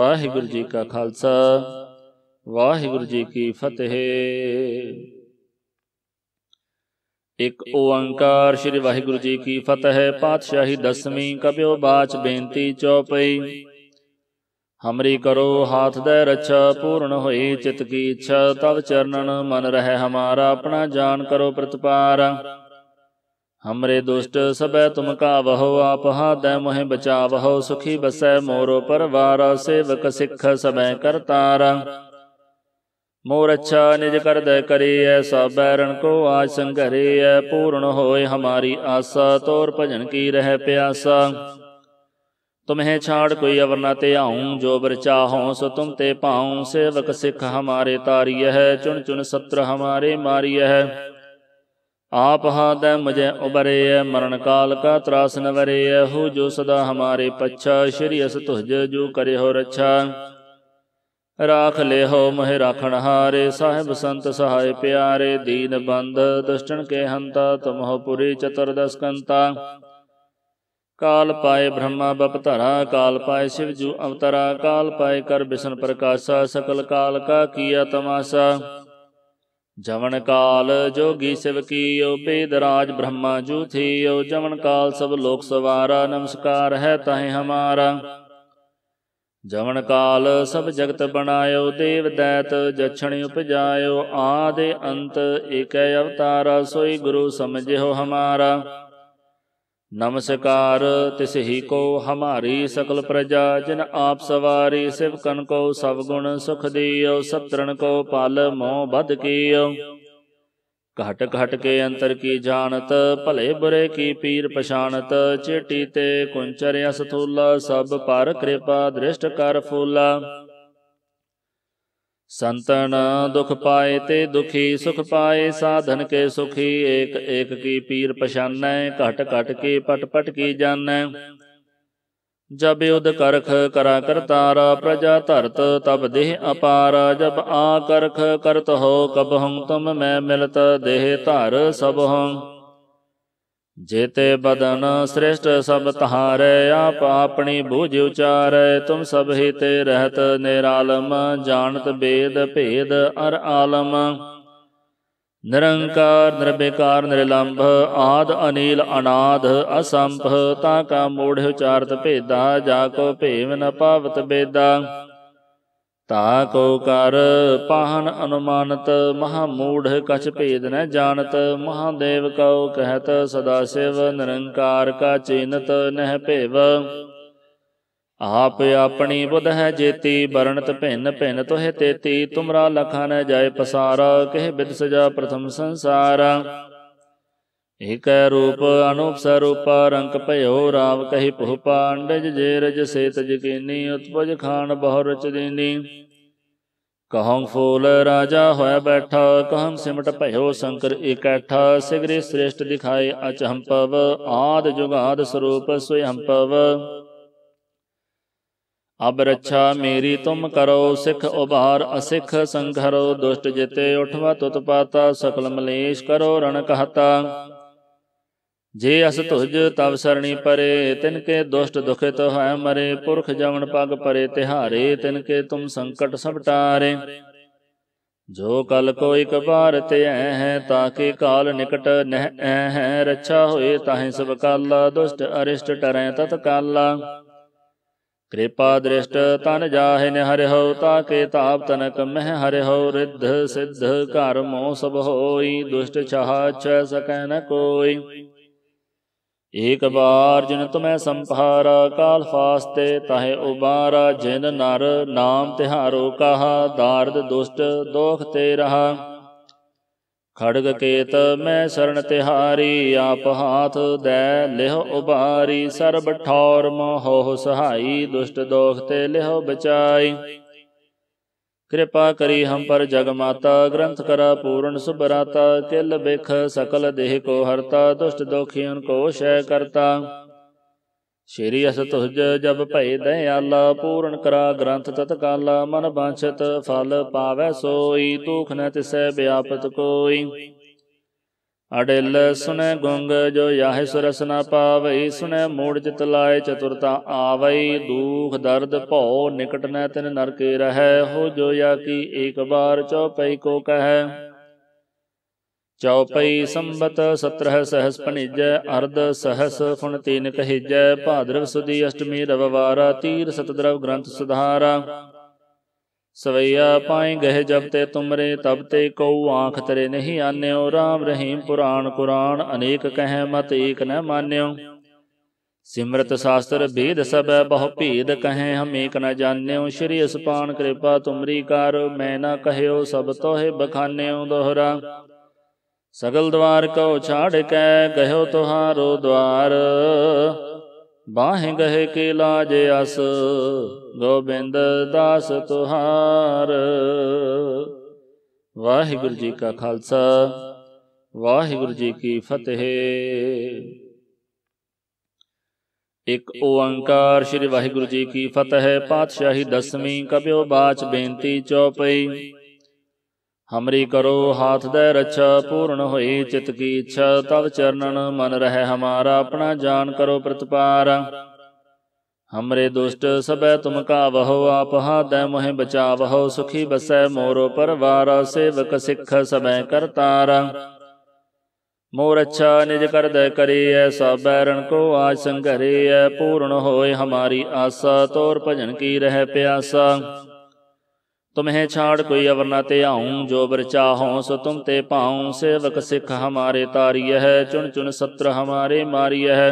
वाहिगुरु जी का खालसा, वाहिगुरु जी की फतेह। एक ओंकार श्री वाहिगुरु जी की फतेह। पातशाही दसवीं कबियो बाच बेनती चौपाई। हमरी करो हाथ दे रच्छा, पूर्ण होई चित की इच्छा। तव चरणन मन रहे हमारा, अपना जान करो प्रतिपार। हमरे दुष्ट सब तुम कावहो, आप हाथ दे मोहे बचावहो। सुखी बसै मोरो परवारा, सेवक सिख सब करतारा। मोर अच्छा निज कर दे करे, ऐसा बैरन को आज संघरे। पूर्ण होए हमारी आसा, तोर भजन की रह प्यासा। तुम्हें छाड़ कोई अवर न ते आऊँ, जो बर चाहूँ सो तुम ते पाऊँ। सेवक सिख हमारे तारिय है, चुन चुन सत्र हमारे मारिय है। आप हाथ मुझे उबरे, मरण काल का त्रास नवरे। हो जो सदा हमारे पच्छा, श्री अस तुझ जो करे हो रच्छा। राख ले हो मोहे राखण हारे, साहिब संत सहाय प्यारे। दीन बंध दुष्टन के हंता, तुम हो पुरी चतुर्दश कंता। काल पाए ब्रह्मा बपतरा, काल पाए शिव जू अवतरा। काल पाए कर बिष्णु प्रकाशा, सकल काल का किया तमाशा। जवन काल जोगी शिव कीयो, बेदराज ब्रह्मा जू थियो। जवन काल सब लोक सवारा, नमस्कार है ताहें हमारा। जवन काल सब जगत बनायो, देव दैत जक्षणी उपजायो। आदे अंत एक अवतारा, सोई गुरु समझियो हमारा। नमस्कार तिसही को हमारी सकल प्रजा, जिन आप सवारी। सिवकन को सब गुण सुख दियो, सतरन को पाल मोह बद कियो। घट घट के अंतर की जानत, भले बुरे की पीर पछाणत। चेटी ते कुंचर्या स्थूला, सब पर कृपा दृष्ट कर फूला। संतन दुख पाए ते दुखी, सुख पाए साधन के सुखी। एक एक की पीर पछानै, घट घट की पट पट की जानै। जब युद्ध करख करा करतारा, प्रजा तरत तब देह अपारा। जब आ करख करत हो कब हम, तुम मैं मिलत देह तार सब हम। जेते बदन श्रेष्ठ सब तहारे, आप अपनी बूझ उचारे। तुम सब ही ते रहत निरालम, जानत भेद भेद अर आलम। निरंकार निर्विकार निर्लंभ, आद अनिल अनाद असंभ। ताका मूढ़ उचारत भेदा, जाको भेव न पावत बेदा। ताको कर पाहन अनुमानत, महामूढ़ कछ भेद न जानत। महादेव कौ कहत सदाशिव, निरंकार का चिन्हत नह भेव। आप अपनी बुध है जेती, वर्णत भिन्न भिन्न तोहे तेती। तुमरा लखा न जाय पसारा, कह बिद सजा प्रथम संसारा। एक रूप अनूप स्वरूप, रंक भयो राव कही पुहपा। अंडज जेरज सेत जकीनी, उत्पज खान बहु रुच दीनी। कहूँ फूल राजा होय बैठा, कहूँ सिमट भयो शंकर इकैठा। सिगरी श्रेष्ठ दिखाई अचहम्पव, आद जुगाद स्वरूप स्वयंपव। अब रक्षा मेरी तुम करो, सिख उभार असिख संघरो। दुष्ट जिते उठवा तुत पाता, सकल मलेश करो रण कहता। जे अस तुझ तव सरणी परे, तिनके दुष्ट दुखित है मरे। पुरख जमन पग परे तिहारे, तिनके तुम संकट सब टारे। जो कल कोई कबार ते है, ताकि काल निकट नह है। रक्षा होए ताहि सब काला, दुष्ट अरिष्ट टरें तत्काला। कृपा दृष्ट तन जाहि निहरि हो, ताके ताप तनक मह हरि हो। रिद्ध सिद्ध कर मोह सब होई, दुष्ट छहा छ सकै न कोई। एक बार जिन तुम्हें संभारा, काल फास्ते ताहे उबारा। जिन नर नाम तिहारो कहा, दार्द दुष्ट दोख ते रहा। खड़ग केत मैं शरण तिहारी, आप हाथ दै लिहो उबारी। सर्ब ठौर मोह हो सहाई, दुष्ट दोख ते लिहो बचाई। कृपा करी हम पर जगमाता, ग्रंथ करा पूर्ण सुबराता। किल बिख सकल देह को हरता, दुष्ट दोखियन को शय करता। श्री अस तुझ जब भय दयाला, पूर्ण करा ग्रंथ तत्काला। मन वांछित फल पावै सोई, दुख न तिसै व्यापत कोई। अडिल सुनै गुंग जो याहि सुरस न पावई। सुनै मूढ़ चित लाए चतुरता आवई। दुख दर्द भौ निकट न तिन नर के रह। हो जो या की एक बार चौपाई को कह। चौपाई संबत सत्रह सहस पणिज, अर्ध सहस फुन तीन कहिज। भाद्रव सुदी अष्टमी रविवारा, तीर सतद्रव ग्रंथ सुधारा। सवैया पाए गहे जब ते तुमरे, तब ते कऊ आँख तरे नहीं आन्यो। राम रहीम पुराण कुरान, अनेक कहें मत एक न मान्यो। सिमरत शास्त्र भेद सब बहु भेद कहें, हम एक न जान्यो। श्री असपान कृपा तुमरी कार, मैं न कहो सब तोहे बखान्यो। दोहरा सगल द्वार को छाड़ कै, गहो तुहारो द्वार। बाहें गहे के लाजे अस, गोबिंद दास तुहार। वाहिगुरु जी का खालसा, वाहिगुरु जी की फतेह। एक ओंकार श्री वाहिगुरु जी की फतेह। पातशाही दसवीं कबियो बाच बेनती चौपाई। हमरी करो हाथ दे रच्छा, पूर्ण होई चित की इच्छा। तव चरणन मन रहे हमारा, अपना जान करो प्रतिपारा। हमरे दुष्ट सबे तुम कावहो, आप हाथ दे मोहे बचावहो। सुखी बसै मोरो परवारा, सेवक सिख सबे करतारा। मोर अच्छा निज कर दे करे, ऐसा बैरन को आज संघरे। पूर्ण होए हमारी आसा, तोर भजन की रह प्यासा। तुम्हें छाड़ कोई अवर न ते आऊँ, जो बर चाहूँ सो तुम ते पाऊँ। सेवक सिख हमारे तारिय है, चुन चुन सत्र हमारे मारिय है।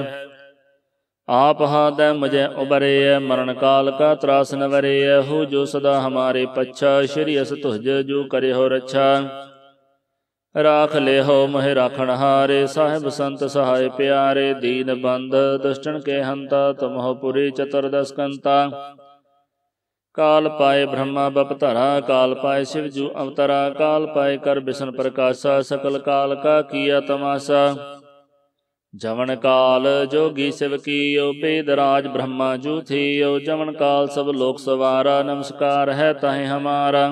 आप हाथ मुझे उबरे है, मरण काल का त्रास न वरे है। हो जो सदा हमारे पच्छा, श्री अस तुझ जो करे हो रच्छा। राख ले हो मोहे राखण हारे, साहिब संत सहाय प्यारे। दीन बंध दुष्टन के हंता, तुम हो पुरी चतुर्दश कंता। काल पाए ब्रह्मा बपतरा, काल पाए शिव जू अवतरा। काल पाए कर बिष्णु प्रकाशा, सकल काल का किया तमाशा। जवन काल जोगी शिव कीयो, बेदराज ब्रह्मा जू थियो। जवन काल सब लोक सवारा, नमस्कार है ताहि हमारा।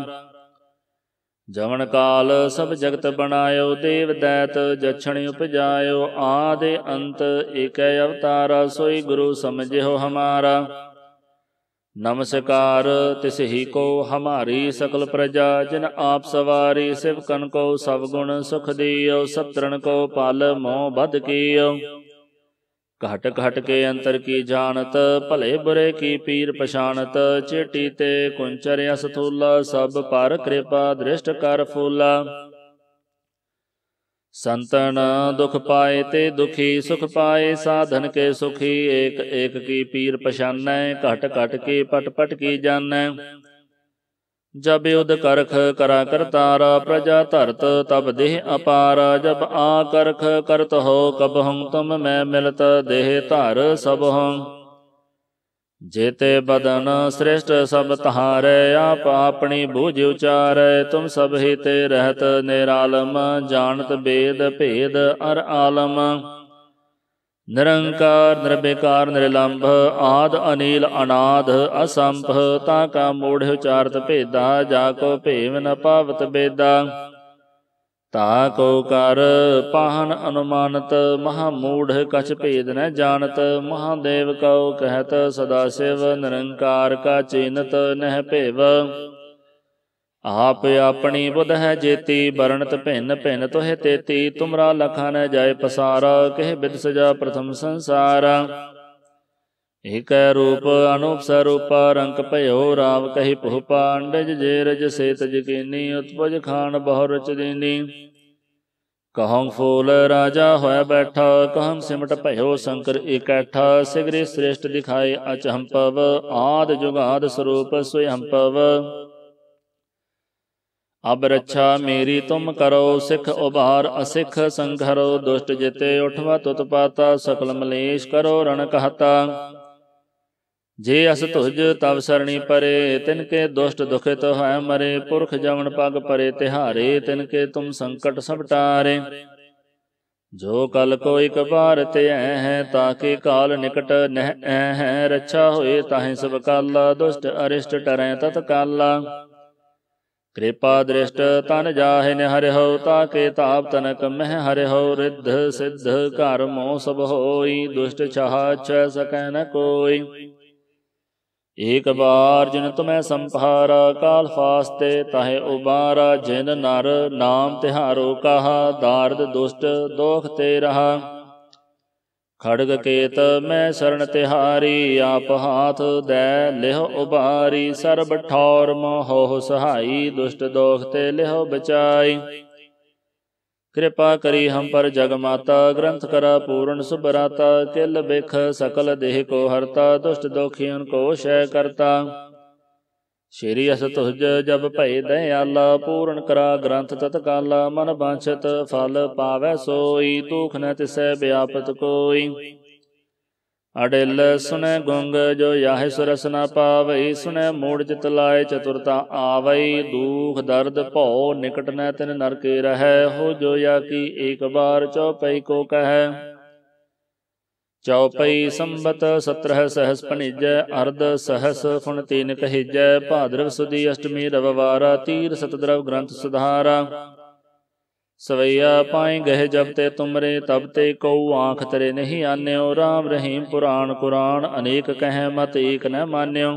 जवन काल सब जगत बनायो, देव दैत जक्षणी उपजायो। आदि अंत एकै अवतारा, सोई गुरु समझिहो हमारा। नमस्कार तिसही को हमारी सकल प्रजा, जिन आप सवारी। सिवकन को सब गुण सुख दियो, सत्रन को पाल मोह बद कियो। घट घट के अंतर की जानत, भले बुरे की पीर पछाणत। चेटी ते कुंचर्या स्थूला, सब पर कृपा दृष्ट कर फूला। संतन दुख पाए ते दुखी, सुख पाए साधन के सुखी। एक एक की पीर पछानै, घट घट की पट पट की जानै। जब युद्ध करख करा कर तारा, प्रजा धरत तब देह अपारा। जब आ करख करत हो कब हूँ, तुम मैं मिलत देह तार सब हूँ। जेते बदन श्रेष्ठ सब तहारे, आप अपनी बूझ उचारे। तुम सब ही ते रहत निरालम, जानत भेद भेद अर आलम। निरंकार निर्विकार निर्लंभ, आद अनिल अनाद असंभ। ताका मूढ़ उचारत भेदा, जाको भेव न पावत बेदा। ताको कर पाहन अनुमानत महामूढ़ कछ भेद न जानत। महादेव कौ कहत सदाशिव निरंकार का चिन्हत नह भेव। आप अपनी बुध है जेती वर्णत भिन्न भिन्न तोहे तेती। तुमरा लखा न जाय पसारा कह बिद सजा प्रथम संसारा। एक रूप अनूप स्वरूप रंक भयो राव कही भूपा। अंडज जेरज सेत जकीनी उत्पज खान बहु रुच दीनी। कहूँ फूल राजा होया बैठा कहम सिमट भयो शंकर इकैठा। सिगरी श्रेष्ठ दिखाई अचहम्पव आद जुगाद स्वरूप स्वयंपव। अब रक्षा मेरी तुम करो सिख उबार असिख संघरो। दुष्ट जिते उठवा तुत पाता सकल मलेश करो रण कहता। जे अस तुझ तव सरणी परे तिनके दुष्ट दुखित तो है मरे। पुरख जमन पग परे तिहारे तिनके तुम संकट सब टारे। जो कल को एक बार ते है ताके काल निकट नह है। रक्षा होए ताहि सब काल दुष्ट अरिष्ट टरें तत्काल। कृपा दृष्ट तन जाहि निहरि हो ताके ताप तनक मह हरि हो। रिद्ध सिद्ध कर मोह सब होई दुष्ट छह छ सकै न कोई। एक बार जिन तुम्हें संभारा काल फास्ते ताहे उबारा। जिन नर नाम तिहारो कहा दार्द दुष्ट दोख ते रहा। खड़ग केत मैं शरण तिहारी आप हाथ दै लेहो उबारी। सर्ब ठौर मोह हो सहाई दुष्ट दोख ते लेहो बचाई। कृपा करी हम पर जगमाता ग्रंथ करा पूर्ण सुभराता। किल बिख सकल देह को हरता दुष्ट दोखियों को शय करता। श्री अस तुझ जब भय दयाला पूर्ण करा ग्रंथ तत्काला। मन वांछित फल पावै सोई दुख न तिसै व्यापत कोई। अडिल सुन गुंग जो याहि सुरस न पावई। सुन मूढ़ चित लाय चतुरता आवई। दूख दर्द भौ निकट न तिन नर के रह। हो जो याकी एक बार चौपाई को कह। चौपाई संबत सत्रह सहस पणिज अर्ध सहस फुन तीन कहिज। भाद्रव सुदी अष्टमी रविवारा तीर सतद्रव ग्रंथ सुधारा। सवैया पाए गहे जब ते तुमरे तब ते कऊ आँख तरे नहीं आन्यो। राम रहीम पुराण कुरान अनेक कहे मत एक न मान्यो।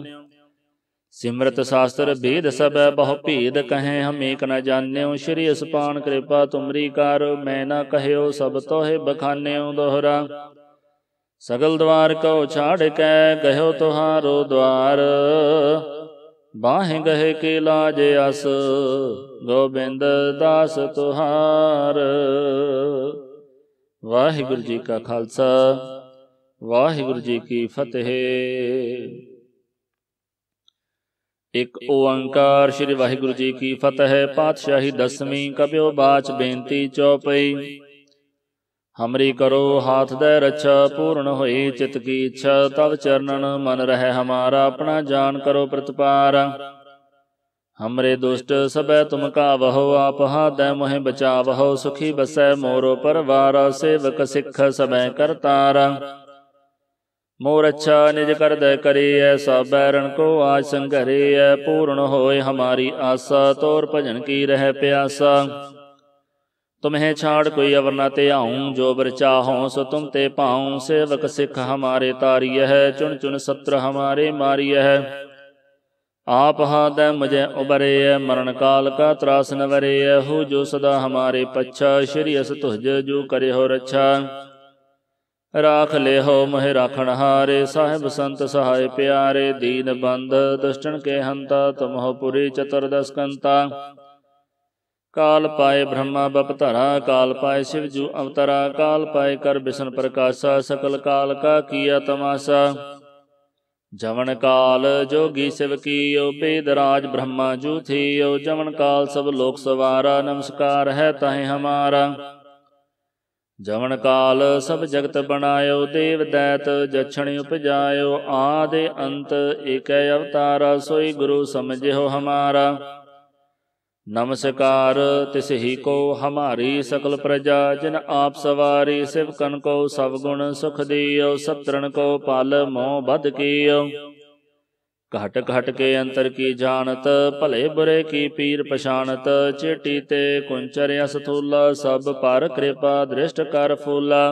सिमरत शास्त्र भेद सब बहु भेद कहे हम एक न जान्यो। श्री असपान कृपा तुमरी कार मैं न कहो सब तोहे बखान्यो। दोहरा सगल द्वार को छाड़ कै गयो तुहारो द्वार। बाहें गहे के लाज अस गोबिंद दास तुहार। वाहिगुरु जी का खालसा वाहिगुरु जी की फतेह। एक ओंकार श्री वाहिगुरु जी की फतेह। पातशाही दसवीं कबियो बाच बेनती चौपाई। हमरी करो हाथ दे रच्छा पूर्ण होई चित की इच्छा। तव चरणन मन रहे हमारा अपना जान करो प्रतिपारा। हमरे दुष्ट सबे तुम का वहो आप हाथ दे मोहे बचावहो। सुखी बसै मोरो परवारा सेवक सिख सबे करतारा। मोर अच्छा निज कर दे करे ऐसा बैरन को आज संघरे। पूर्ण होए हमारी आसा तोर भजन की रह प्यासा। तुम्हें छाड़ कोई अवर न ते आऊँ जो बर चाहूँ सो तुम ते पाऊँ। सेवक सिख हमारे तारिय है चुन चुन सत्र हमारे मारिय है। आप हाथ मुझे उबरे मरण काल का त्रास न वरे। हो जो सदा हमारे पच्छा श्री अस तुझ जो करे हो रच्छा। राख ले हो मोहे राखण हारे साहिब संत सहाय प्यारे। दीन बंध दुष्टन के हंता तुम हो पुरी चतुर्दस कंता। काल पाए ब्रह्मा बपतरा काल पाए शिव जू अवतरा। काल पाए कर बिष्णु प्रकाशा सकल काल का किया तमाशा। जवन काल जोगी शिव कीयो बेदराज ब्रह्मा जू थियो। जवन काल सब लोक सवारा नमस्कार है ताहि हमारा। जवन काल सब जगत बनायो देव दैत जक्षणी उपजायो। आदे अंत एक अवतारा सोई गुरु समझे हो हमारा। नमस्कार तिसही को हमारी सकल प्रजा। जिन आप सवारी शिवकन को सब गुण सुख दियो। सतरण को पाल मोह बद कियो। घट घट के अंतर की जानत, भले बुरे की पीर पछाणत। चेटी ते कुंचर्या स्थूला, सब पर कृपा दृष्ट कर फूला।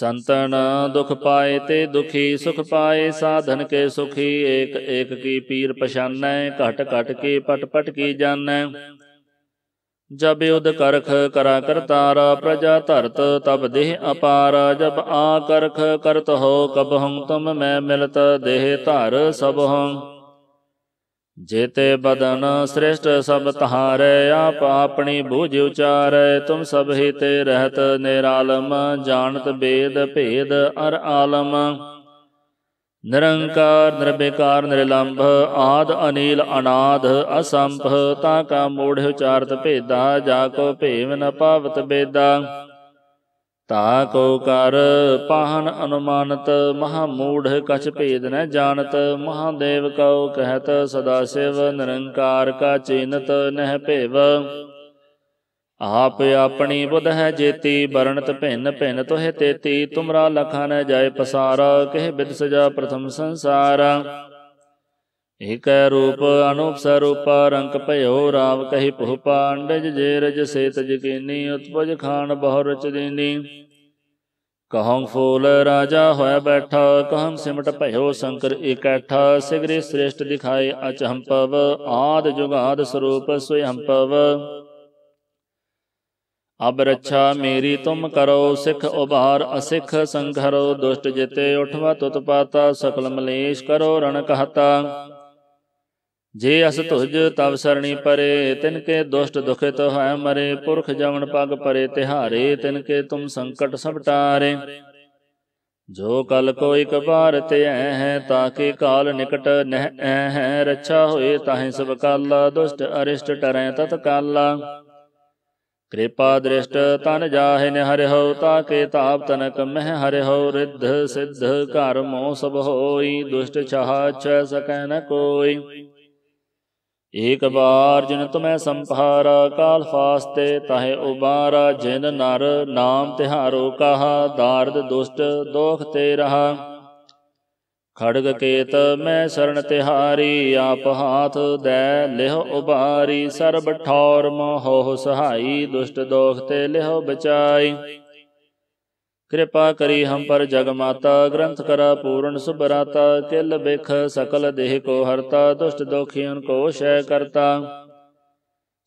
संतन दुख पाए ते दुखी, सुख पाए साधन के सुखी। एक एक की पीर पछानै, घट घट की पट पट की जानै। जब युद्ध करख करा कर तारा, प्रजा धरत तब देह अपारा। जब आ करख करत हो, कब हूँ तुम मैं मिलत, देह धार सब हूँ। जेते बदन श्रेष्ठ सब तहारे, आप अपनी बूझ उचारे। तुम सब ही ते रहत निरालम, जानत बेद भेद अर आलम। निरंकार निर्विकार निर्लंभ, आद अनिल अनाद असंभ। ताका मूढ़ उचारत भेदा, जाको भेव न पावत बेदा। ताको कर पाहन अनुमानत, महामूढ़ कछ भेद न जानत। महादेव कौ कहत सदाशिव, निरंकार का चिन्हत नह भेव। आप अपनी बुध है जेती, वर्णत भिन्न भिन्न तोहे तेती। तुमरा लखा न जाय पसारा, कह बिद सजा प्रथम संसारा। एक रूप अनूप स्वरूपा, रंक भयो राव कही पुहपा। अंडज जेरज सेत जकीनी, उत्पज खान बहु रुचदीनी। कहूँ फूल राजा होया बैठा, कहम सिमट भयो शंकर इकैठा। सिगरी श्रेष्ठ दिखाई अचहम्पव, आद जुगाद स्वरूप स्वयंपव। अब रक्षा मेरी तुम करो, सिख उबार असिख संघरो। दुष्ट जिते उठवा तुत पाता, सकल मलेश करो रण कहता। जे अस तुझ तब सरणी परे, तिनके दुष्ट दुखित तो है मरे। पुरख जवन पग परे तिहारे, तिनके तुम संकट सब टारे। जो कल को एक बार ते हैं, ताके काल निकट नह हैं। रक्षा होए ताहि सब काला, दुष्ट अरिष्ट टरें तत्काला। कृपा दृष्ट तन जाहि निहरि हो, ताके ताप तनक मह हरि हो। रिद्ध सिद्ध घर मोह सब होई, दुष्ट छहा छ सकै न कोई। एक बार जिन तुम्हें संभारा, काल फास्ते ताहि उबारा। जिन नर नाम तिहारो कहा, दार्द दुष्ट दोख ते रहा। खड़ग केत मैं शरण तिहारी, आप हाथ दै लेह उबारी। सर्ब ठौर मोह सहाई, दुष्ट दोख ते लेह बचाई। कृपा करी हम पर जगमाता, ग्रंथ करा पूर्ण सुबराता। तिल बिख सकल देह को हरता, दुष्ट दोखी उनको शय करता।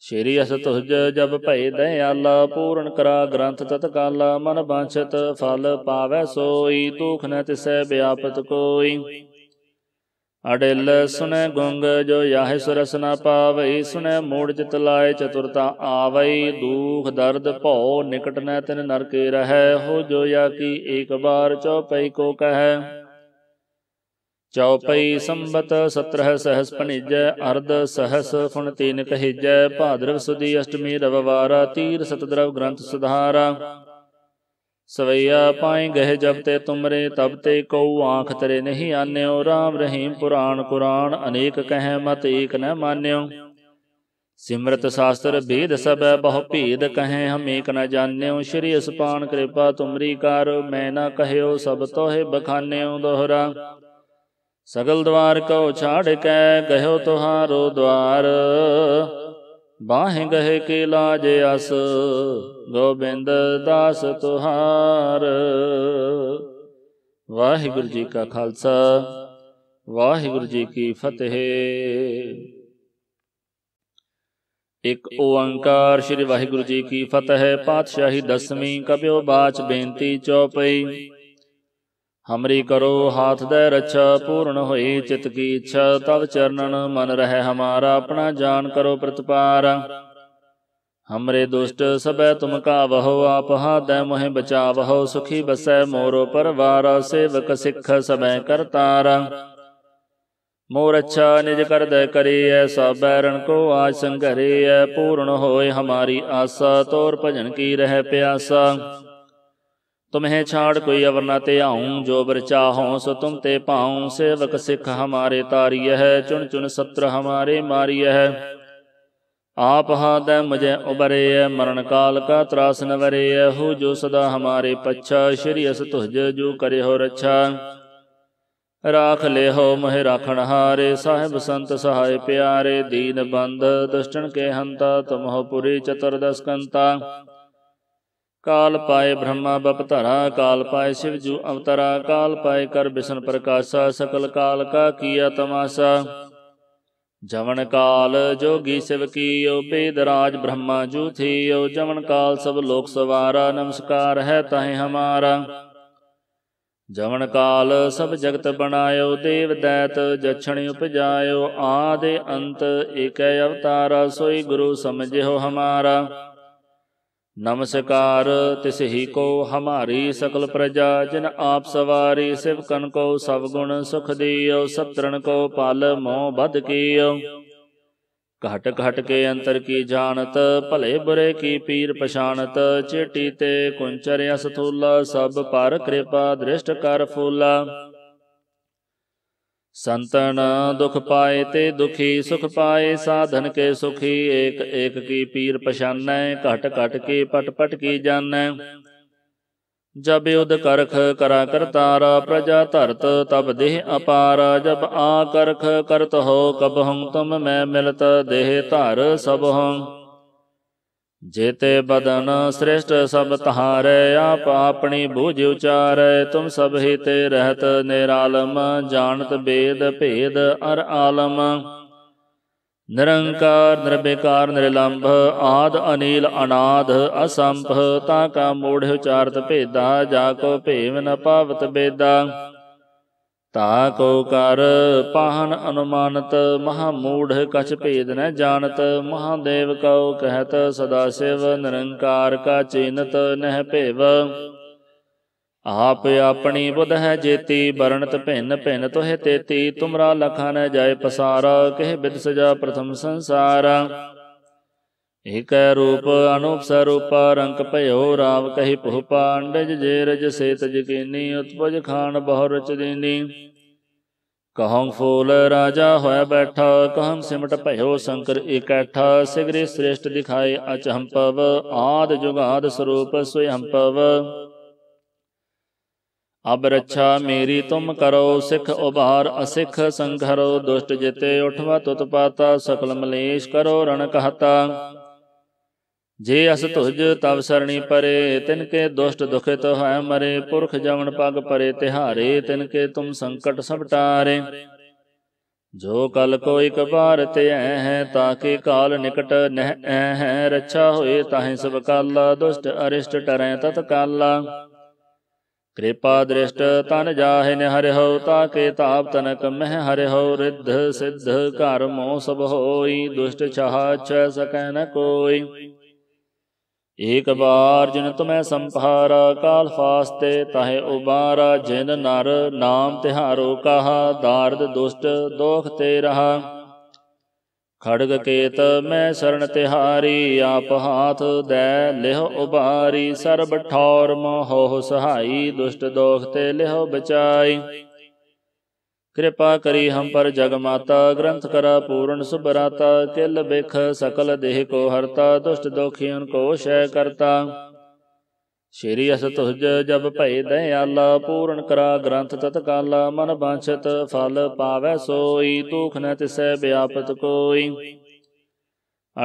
श्री अस तुझ जब भय दयाला, पूर्ण करा ग्रंथ तत्काला। मन वांछित फल पावै सोई, दुख न तिसै व्यापत कोई। अडिल सुनै गुंग जो याहि सुरस न पावई। सुनै मूढ़ चित लाए चतुरता आवई, दुख दर्द भौ निकट न तिन नरके रहै। हो जो या की एक बार चौपाई को कहै। चौपाई संबत सत्रह सहस पणिजय, अर्ध सहस फुन तीन कहिजय। भाद्रव सुदी अष्टमी रविवारा, तीर सतद्रव ग्रंथ सुधारा। सवैया पाए गहे जब ते तुमरे, तब ते कऊ आँख तरे नहीं आन्यो। राम रहीम पुराण कुरान, अनेक कहें मत एक न मान्यो। सिमरत शास्त्र भेद सब बहु भेद, कहें हम एक न जान्यो। श्री असपान कृपा तुमरी कार, मैं न कहो सब तोहे बखान्यो। दोहरा सगल द्वार को छाड़ कै, गयो तुहारो द्वार। बाहे गहे की लाज अस, गोबिंद दास तुहार। वाहिगुरु जी का खालसा, वाहिगुरु जी की फतेह। एक ओंकार श्री वाहिगुरु जी की फतेह। पातशाही दसवीं कबियो बाच बेनती चौपाई। हमरी करो हाथ दे रक्षा, पूर्ण होई चित की इच्छा। तव चरणन मन रहे हमारा, अपना जान करो प्रतिपारा। हमरे दुष्ट सबे तुम कावहो, आप हाथ दे मोहि बचावहो। सुखी बसै मोरो परवारा, सेवक सिख सबे करतारा। मोर अच्छा निज कर दे करी, ऐसा बैरन को आज संघरे। पूर्ण होए हमारी आसा, तोर भजन की रह प्यासा। तुम्हें छाड़ कोई अवर न ते आऊँ, जो बर चाहूँ सो तुम ते पाऊँ। सेवक सिख हमारे तारिय है, चुन चुन सत्र हमारे मारिय है। आप हाथ मुझे उबरे है, मरण काल का त्रास न वरे है। हो जो सदा हमारे पच्छा, श्री अस तुझ जो करे हो रक्षा। राख ले हो मह राखण हारे, साहेब संत सहाय प्यारे। दीन बंध दुष्टन के हंता, तुमहो पुरी चतुर्दश कंता। काल पाए ब्रह्मा बपतरा, काल पाए शिव जू अवतरा। काल पाए कर बिष्णु प्रकाशा, सकल काल का किया तमाशा। जवन काल जोगी शिव कीयो, बेदराज ब्रह्मा जू थियो। जवन काल सब लोक सवारा, नमस्कार है ताहें हमारा। जवन काल सब जगत बनायो, देव दैत जक्षणी उपजायो। आदि अंत एकै अवतारा, सोई गुरु समझे हो हमारा। नमस्कार तिस ही को हमारी सकल प्रजा, जिन आप सवारी। शिव कन को सब गुण सुख दियो, सब तरण को पाल मोह बद कियो। घट घट के अंतर की जानत, भले बुरे की पीर पछाणत। चेटी ते कुंचर्या स्थूला, सब पर कृपा दृष्ट कर फूला। संतन दुख पाए ते दुखी, सुख पाए साधन के सुखी। एक एक की पीर पछानै, घट घट की पट पट की जानै। जब युद्ध करख करा कर तारा, प्रजा धरत तब देह अपारा। जब आ करख करत हो कब हम, तुम मैं मिलत देह तार सब हम। जेते बदन श्रेष्ठ सब तहारे, आप अपनी बूझ उचारे। तुम सब ही ते रहत निरालम, जानत भेद भेद अर आलम। निरंकार निर्विकार निर्लंभ, आद अनिल अनाद असंभ। ताका मूढ़ उचारत भेदा, जाको भेव न पावत बेदा। ताको कर पाहन अनुमानत, महामूढ़ कछ भेद न जानत। महादेव कौ कहत सदाशिव, निरंकार का चिन्हत नह भेव। आप अपनी बुध है जेती, वर्णत भिन्न भिन्न तोहे तेती। तुमरा लखा न जाय पसारा, कह बिद सजा प्रथम संसारा। एक रूप अनूप स्वरूपा, रंक भयो राव कही पुहपा। अंडज जेरज सेत जकीनी, उत्पज खान बहु रुच दीनी। कहूँ फूल राजा होया बैठा, कहम सिमट भयो शंकर इकैठा। सिगरी श्रेष्ठ दिखाई अचहम्पव, आद जुगाद स्वरूप स्वयंपव। अब रक्षा मेरी तुम करो, सिख उभार असिख संघरो। दुष्ट जिते उठवा तुत पाता, सकल मलेश करो रण कहता। जे अस तुझ तव सरणी परे, तिनके दुष्ट दुखित है मरे। पुरख जवन पग परे तिहारे, तिनके तुम संकट सब टारे। जो कल को एक बार ते हैं, ताके काल निकट नह हैं। रक्षा होए ताहि सब काला, दुष्ट अरिष्ट टरें तत्काला। कृपा दृष्ट तन जाहि निहरि हो, ताके ताप तनक मह हरि हो। रिद्ध सिद्ध कर मोह सब होई, दुष्ट छहा छ सकै न कोई। एक बार जिन तुम्हें संभारा, काल फास्ते ताहि उबारा। जिन नर नाम तिहारो कहा, दार्द दुष्ट दोख ते रहा। खड़ग केत मैं शरण तिहारी, आप हाथ दै लेह उबारी। सर्ब ठौर मोह सहाई, दुष्ट दोख ते लेह बचाई। कृपा करी हम पर जगमाता, ग्रंथ करा पूर्ण सुबराता। किल बिख सकल देह को हरता, दुष्ट दोखियन को शय करता। श्री अस तुझ जब भय दयाला, पूर्ण करा ग्रंथ तत्काला। मन वांछित फल पावै सोई, दुख न तिसै व्यापत कोई।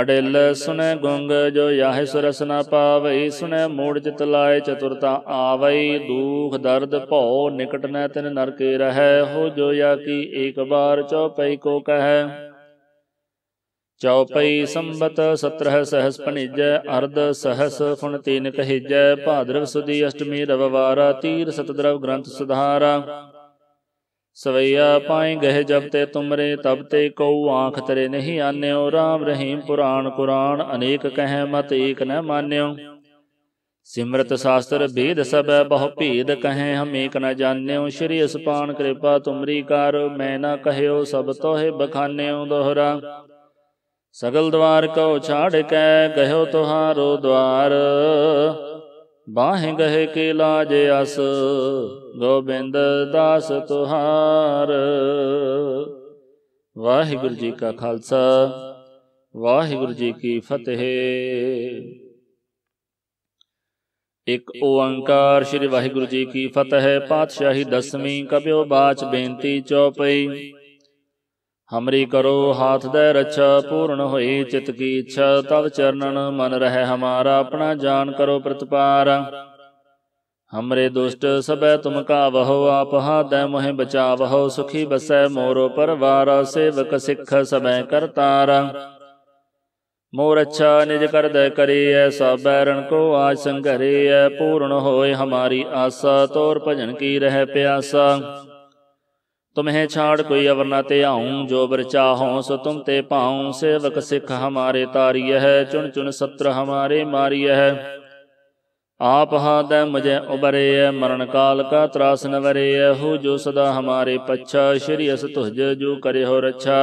अडिल सुनै गुंग जो याहि सुरस न पावई। सुनै मूढ़ चित लाए चतुरता आवई। दुख दर्द भौ निकट न तिन नरके रहै। हो जो या की एक बार चौपाई को कहै। चौपई संबत सत्रह सहस पणिजय, अर्ध सहस फुन तीन कहिजय। भाद्रव सुदी अष्टमी रविवारा, तीर सतद्रव ग्रंथ सुधारा। सवैया पाए गहे जब ते तुमरे, तब ते को आँख तरे नहीं आन्यो। राम रहीम पुराण कुरान, अनेक कहे मत एक न मान्यो। सिमरत शास्त्र भेद सब बहु भेद कहे, हम एक न जान्यो। श्री असपान कृपा तुमरी कार, मैं न कहो सब तोहे बखान्यो। दोहरा सगल द्वार को छाड़ कै, गयो तुहारो द्वार। बाहें गहे की लाज अस, गोबिंद दास तुहार। वाहिगुरु जी का खालसा, वाहिगुरु जी की फतेह। एक ओंकार श्री वाहिगुरु जी की फतह। पातशाही दसवीं। कबियो बाच बेनती चौपाई। हमरी करो हाथ दे रच्छा, पूर्ण होई चित की इच्छा। तव चरणन मन रहे हमारा, अपना जान करो प्रतिपारा। हमरे दुष्ट सबे तुम कावहो, आप हाथ दे मोहे बचावहो। सुखी बसै मोरो परवारा, सेवक सिख सबे करतारा। मोर अच्छा निज कर दे करे, ऐसा बैरन को आज संघरे। ऐ पूर्ण होए हमारी आशा, तोर भजन की रह प्यासा। तुम्हें छाड़ कोई अवर न ते आऊँ, जो बर चाहूँ सो तुम ते पाऊँ। सेवक सिख हमारे तारिय है, चुन चुन सत्र हमारे मारिय है। आप हाथ मुझे उबरे, मरण काल का त्रास न वरे। हो जो सदा हमारे पच्छा, श्री अस तुझ जो करे हो रच्छा।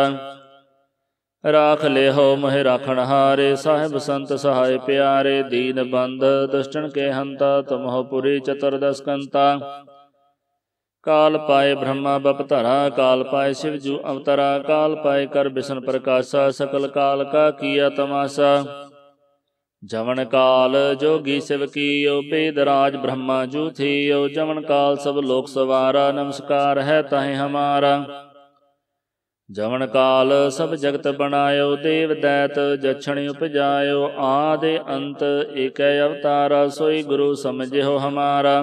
राख ले हो मोहि राखण हारे, साहिब संत सहाय प्यारे। दीन बंध दुष्टन के हंता, तुम हो पुरी चतुर्दस कंता। काल पाए ब्रह्मा बपतरा, काल पाए शिव जू अवतरा। काल पाए कर बिष्णु प्रकाशा, सकल काल का किया तमाशा। जवन काल जोगी शिव कीयो, बेदराज ब्रह्मा जू थियो। जवन काल सब लोक सवारा, नमस्कार है ताहि हमारा। जवन काल सब जगत बनायो, देव दैत जक्षणी उपजायो। आदे अंत एक अवतारा, सोई गुरु समझे हो हमारा।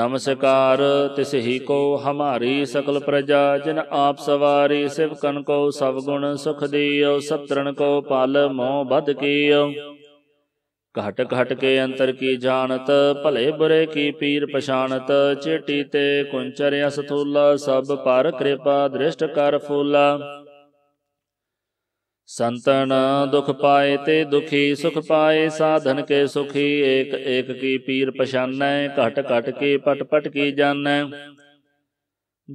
नमस्कार तिस ही को हमारी सकल प्रजा, जिन आप सवारी। सेवकन को सब गुण सुख दियो, सत्रन को पाल मोह बद कियो। घट घट के अंतर की जानत, भले बुरे की पीर पछाणत। चेटी ते कुंचर्या स्थूला, सब पर कृपा दृष्ट कर फूला। संतन दुख पाए ते दुखी, सुख पाए साधन के सुखी। एक एक की पीर पछानै, घट घट की पट पट की जानै।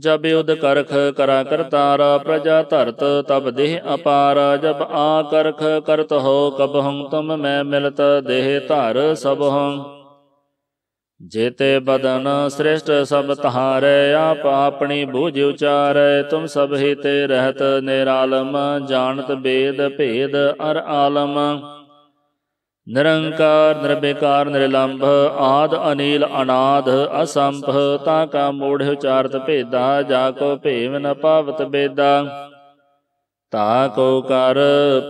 जब युद्ध करख करा कर तारा, प्रजा धरत तब देह अपारा। जब आ करख करत हो कब हों, तुम मैं मिलत देह तार सब हों। जेते बदन श्रेष्ठ सब तहारे, आप अपनी बूझ उचारे। तुम सब ही ते रहत निरालम, जानत भेद भेद अर आलम। निरंकार निर्विकार निर्लंभ, आद अनिल अनाद असंभ। ताका मूढ़ उचारत भेदा, जाको भेव न पावत बेदा। ताको कर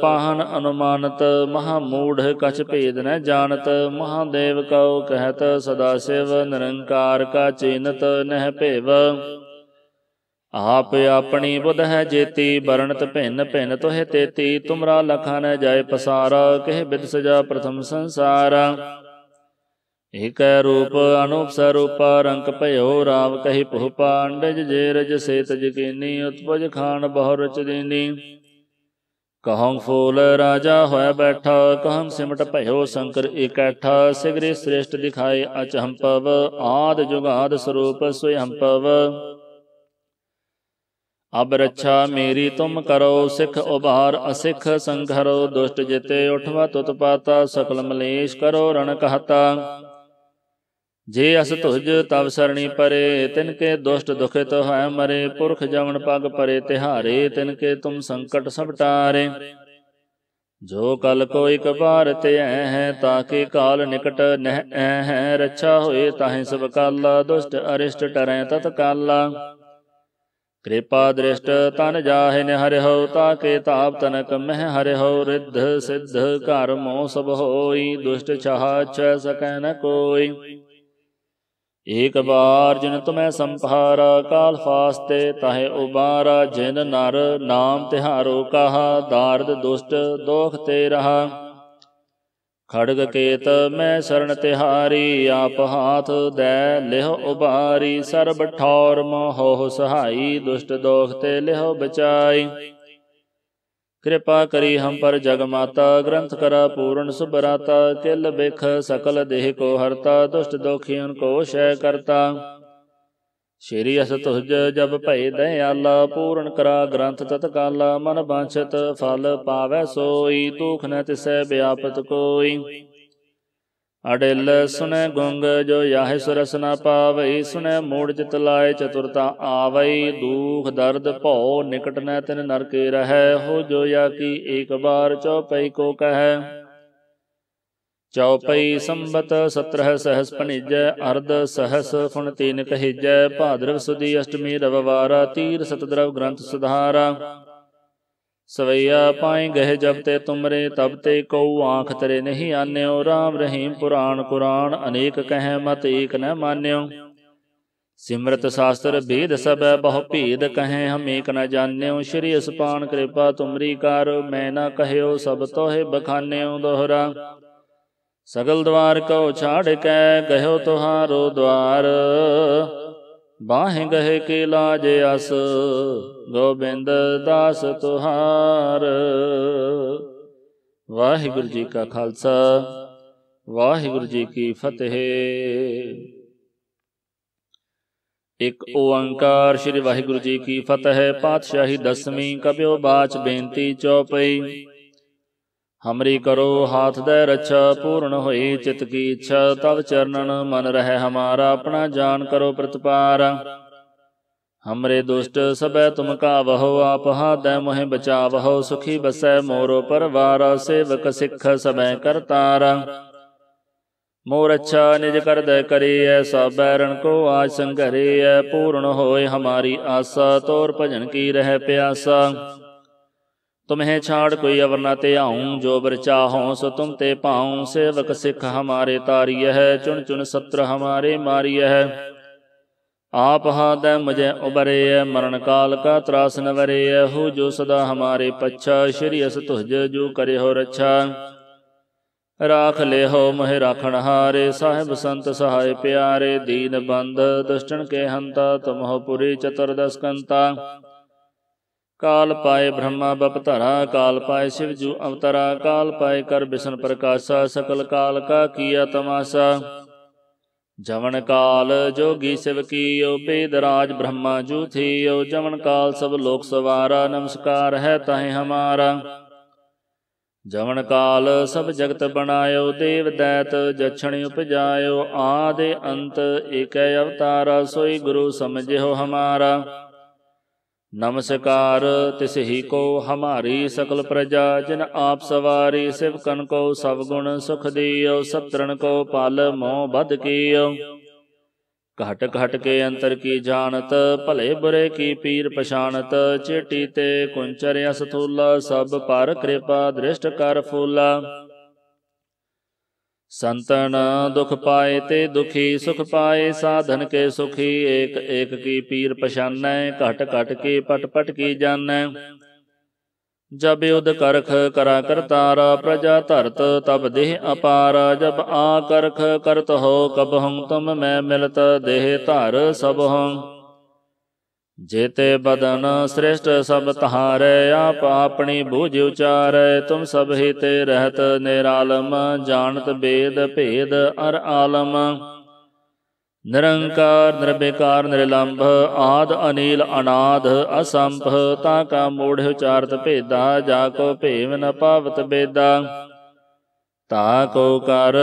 पाहन अनुमानत, महामूढ़ कछ भेद न जानत। महादेव कौ कहत सदाशिव, निरंकार का चिन्हत नह भेव। आप अपनी बुध है जेती, वर्णत भिन्न भिन्न तुहे तेती। तुमरा लखा न जाय पसारा, कह बिद सजा प्रथम संसारा। एक रूप अनूप स्वरूपा, रंक भयो राव कही पुहपा। अंडज जेरज सेत जकीनी, उत्पज खान बहु रुचदीनी। कहूँ फूल राजा होया बैठा, कहूँ सिमट भयो शंकर इकैठा। सिगरी श्रेष्ठ दिखाए अचहम्पव, आद जुगाद स्वरूप स्वयंपव। अब रक्षा मेरी तुम करो, सिख उबार असिख संघरो। दुष्ट जिते उठवा तुत पाता, सकल मलेश करो रण कहता। जे अस तुझ तव सरणी परे, तिनके दुष्ट दुखित तो है मरे। पुरख जवन पग परे तिहारे, तिनके तुम संकट सब टारे। जो कल को एक बार ते हैं, ताके काल निकट नह हैं। रक्षा होए ताहि सब काला, दुष्ट अरिष्ट टरें तत्काला। कृपा दृष्ट तन जाहि निहरि हो, ताके ताप तनक मह हरि हो। रिद्ध सिद्ध कर मोह सब होई, दुष्ट छहा छ सकै न कोई। एक बार जिन तुम्हें संभारा, काल फास्ते ताहि उबारा। जिन नर नाम तिहारो कहा, दार्द दुष्ट दोख ते रहा। खड़ग केत मैं शरण तिहारी, आप हाथ दै लेह उबारी। सर्ब ठौर मोह सहाई, दुष्ट दोख ते लेह बचाई। कृपा करी हम पर जगमाता, ग्रंथ करा पूर्ण सुबराता। तिल बिख सकल देह को हरता, दुष्ट दोखियों को शय करता। श्री अस तुझ जब भय दयाला, पूर्ण करा ग्रंथ तत्काला। मन वांछित फल पावै सोई, दुख न तिसै व्यापत कोई। अडिल सुनै गुंग जो याहि सुरस न पावई। सुनै मूढ़ चित लाए चतुरता आवई, दुख दर्द भौ निकट न तिन नरके रहै। हो जो याकी एक बार चौपाई को कहै, चौपई संबत सत्रह सहस पणिजय अर्ध सहस फुन तीन कहिजय भाद्रव सुदी अष्टमी रववारा तीर सतद्रव ग्रंथ सुधारा। सवैया पाए गहे जब ते तुमरे तब ते कऊ आँख तरे नहीं आन्यो। राम रहीम पुराण कुरान अनेक कहे मत एक न मान्यो। सिमरत शास्त्र भेद सब बहु भेद कहें हम एक न जान्यो। श्री असपान कृपा तुमरी कारो मैं न कहो सब तोहे बखान्यो। दोहरा सगल द्वार को छाड़ कै गयो तुहारो द्वार बाहे गहे के लाज अस गोबिंद दास तुहार। वाहिगुरु जी का खालसा वाहिगुरु जी की फतेह। एक ओंकार श्री वाहिगुरु जी की फतेह। पातशाही दसवीं कबियो बाच बेनती चौपई। हमरी करो हाथ दे रच्छा पूर्ण होई चित की इच्छा। तव चरणन मन रहे हमारा अपना जान करो प्रतिपारा। हमरे दुष्ट सब तुमका वहो आप हाथ मोहे बचावहो। सुखी बसै मोरो परवारा सेवक सिख सब करतारा। मोर अच्छा निज कर दे करे ऐसा बैरन को आज संघरे। पूर्ण होए हमारी आशा तोर भजन की रह प्यासा। तुम्हें छाड़ कोई अवर न ते आऊँ जो बर चाहूँ सो तुम ते पाऊँ। सेवक सिख हमारे तारिय है चुन चुन सत्र हमारे मारिय है। आप हाथ मुझे उबरे मरण काल का त्रास न वरे। हो जो सदा हमारे पच्छा श्री अस तुझ जो करे हो रच्छा। राख ले हो मोहे राखण हारे साहिब संत सहाय प्यारे। दीन बंध दुष्टन के हंता तुम हो पुरी चतुर्दश कंता। काल पाए ब्रह्मा बपतरा काल पाए शिव जू अवतरा। काल पाए कर बिष्णु प्रकाशा सकल काल का किया तमाशा। जवन काल जोगी शिव कीयो बेदराज ब्रह्मा जू थियो। जवन काल सब लोक सवारा नमस्कार है ताहे हमारा। जवन काल सब जगत बनायो देव दैत जक्षणी उपजायो। आदे अंत एक अवतारा सोई गुरु समझे हो हमारा। नमस्कार तिसही को हमारी सकल प्रजा जिन आप सवारी। सिवकन को सब गुण सुख दियो सतरन को पाल मोह बद कियो। घट घट के अंतर की जानत भले बुरे की पीर पछाणत। चेटी ते कुंचर्या स्थूला सब पर कृपा दृष्ट कर फूला। संतन दुख पाए ते दुखी सुख पाए साधन के सुखी। एक एक की पीर पहचानै घट घट की पट पट की जानै। जब युद्ध करख करा करतारा प्रजा धरत तब देह अपारा। जब आ करख करत हो कब हों तुम मैं मिलत देह तार सब हों। जेते बदन श्रेष्ठ सब तहारै आप आपनी बूझ उचारै। तुम सब ही ते रहत निरालम जानत भेद भेद अर आलम। निरंकार निर्विकार निर्लंभ आद अनील अनाद असंभ। ताका मूढ़ उचारत भेदा जाको भेव न पावत बेदा। ताको कर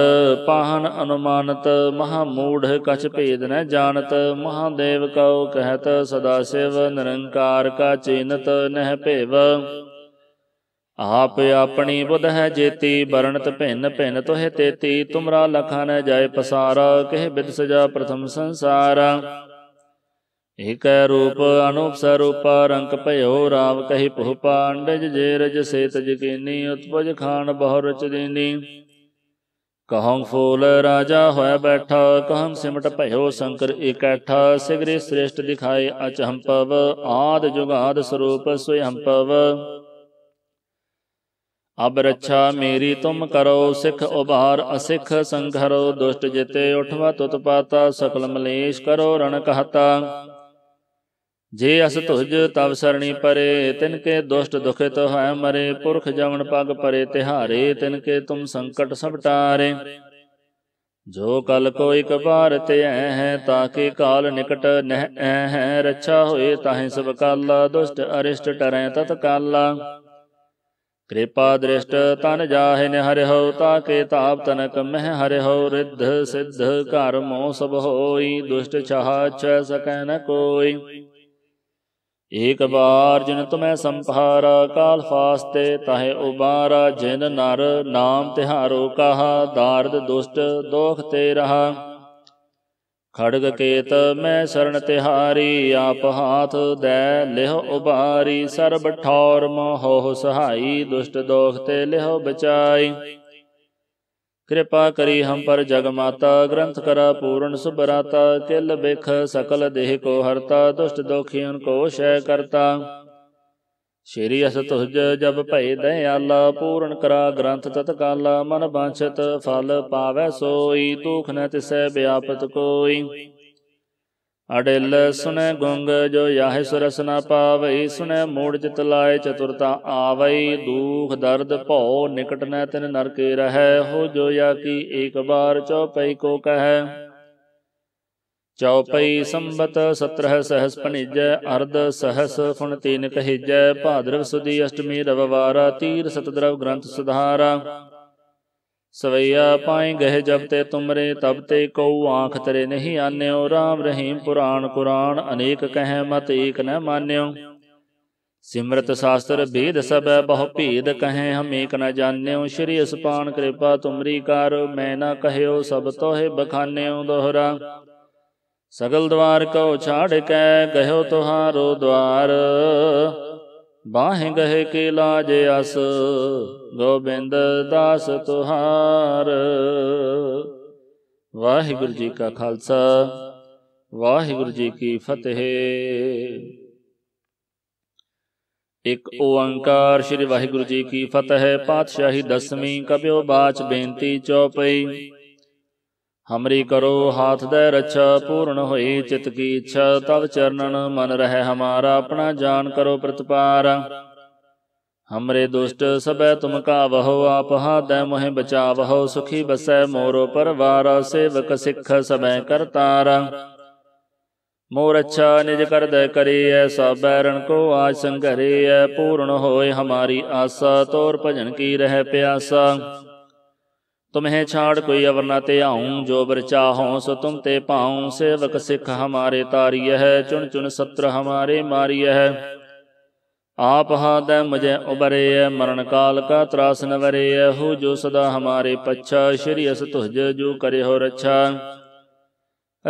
पाहन अनुमानत महामूढ़ कछ भेद न जानत। महादेव कौ कहत सदाशिव निरंकार का चिन्हत नह भेव। आप अपनी बुध है जेती वर्णत भिन्न भिन्न तोहे तेती। तुमरा लखा न जाय पसारा कह बिद सजा प्रथम संसारा। एक रूप अनूप स्वरूप रंक भयो राव कही पुहपा। अंडज जेरज सेत जकीनी उत्पज खान बहुरच दीनी। कहूँ फूल राजा होया बैठा कहूँ सिमट भयो शंकर इकैठा। सिगरी श्रेष्ठ दिखाई अचहम्पव आद जुगाद स्वरूप स्वयंपव। अब रक्षा मेरी तुम करो सिख उबार असिख संघरो। दुष्ट जिते उठवा तुत पाता सकल मलेश करो रण कहता। जे अस तुझ तव सरणी परे तिनके दुष्ट दुखित है मरे। पुरख जवन पग परे तिहारे तिनके तुम संकट सब टारे। जो कल को एक बार ते है ताके काल निकट नह है। रक्षा होए ताहि सब काला दुष्ट अरिष्ट टरें तत्काला। कृपा दृष्ट तन जाहि निहरि हो ताके ताप तनक मह हरि हो। रिद्ध सिद्ध कर मोह सब होई दुष्ट छहा छ सकै न कोई। एक बार जिन तुम्हें संपहारा, काल फास्ते ताहे उबारा। जिन नर नाम तिहारो कहा, दार्द दुष्ट दोख ते रहा। खड़ग केत मैं शरण तिहारी, आप हाथ दै लेह उबारी। सर्ब ठौर मोह सहाई, दुष्ट दोख ते लेह बचाई। कृपा करी हम पर जगमाता, ग्रंथ करा पूर्ण सुबराता। किल बिख सकल देह को हरता, दुष्ट दुखियों को शय करता। श्री अस तुझ जब भय दयाला, पूर्ण करा ग्रंथ तत्काला। मन वांछित फल पावै सोई, दुख न तिसै व्यापत कोई। अडिल सुनै गुंग जो याहि सुरस न पावई। सुनै मूढ़ चित लाए चतुरता आवई। दुख दर्द भौ निकट न तिन नर के रहै। हो जो याकी एक बार चौपाई को कहै। चौपाई संबत सत्रह सहस पणिजै, अर्ध सहस फुन तीन कहिजै। भाद्रव सुदी अष्टमी रविवारा, तीर सतद्रव ग्रंथ सुधारा। सवैया पाए गहे जब ते तुमरे, तब ते कऊ आँख तरे नहीं आन्यो। राम रहीम पुराण कुरान, अनेक कहें मत एक न मान्यो। सिमरत शास्त्र भेद सब बहु भेद, कहें हम एक न जान्यो। श्री असपान कृपा तुमरी कार, मैं न कहो सब तोहे बखान्यो। दोहरा सगल द्वार को छाड़ कै, गहो तुहारो द्वार। बाहे गहे के लाज अस, गोबिंद दास तुहार। वाहिगुरु जी का खालसा, वाहिगुरु जी की फतेह। एक ओंकार श्री वाहिगुरु जी की फतेह। पातशाही दसवीं कबियो बाच बेनती चौपाई। हमरी करो हाथ दै रच्छा, पूर्ण होई चित की इच्छा। तव चरणन मन रह हमारा, अपना जान करो प्रतिपार। हमरे दुष्ट सबै तुम कावहो, आप हाथ दै मोहि बचावहो। सुखी बसै मोरो परवारा, सेवक सिख सबै करतारा। मोर अच्छा निज कर दे करे, ऐसा बैरन को आज संघरे। पूर्ण होए हमारी आसा, तोर भजन की रह प्यासा। तुम्हें छाड़ कोई अवर न ते आऊँ, जो बर चाहूँ सो तुम ते पाऊँ। सेवक सिख हमारे तारिय है, चुन चुन सत्र हमारे मारिय है। आप हाथ है मुझे उबरे, मरण काल का त्रास न वरे। हो जो सदा हमारे पच्छा, श्री अस तुझ जो करे हो रच्छा।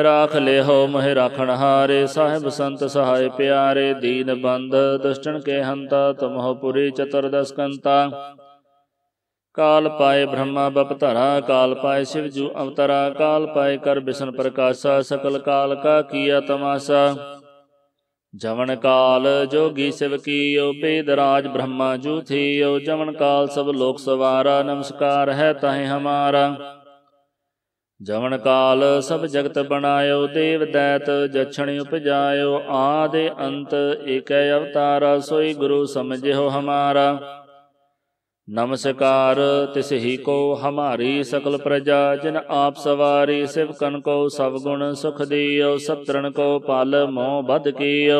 राख ले हो मोहे राखण हारे, साहिब संत सहाय प्यारे। दीन बंध दुष्टन के हंता, तुम हो पुरी चतुर्दश कंता। काल पाए ब्रह्मा बपतरा, काल पाए शिव जू अवतरा। काल पाए कर बिष्णु प्रकाशा, सकल काल का किया तमाशा। जवन काल जोगी शिव कीयो, बेदराज ब्रह्मा जू थियो। जवन काल सब लोक सवारा, नमस्कार है ताहें हमारा। जवन काल सब जगत बनायो, देव दैत जक्षण उपजायो। आदे अंत एकै अवतारा, सोई गुरु समझे हो हमारा। नमस्कार तिसही को हमारी सकल प्रजा, जिन आप सवारी। शिवकन को सब गुण सुख दियो, सतरन को पाल मोह बद कियो।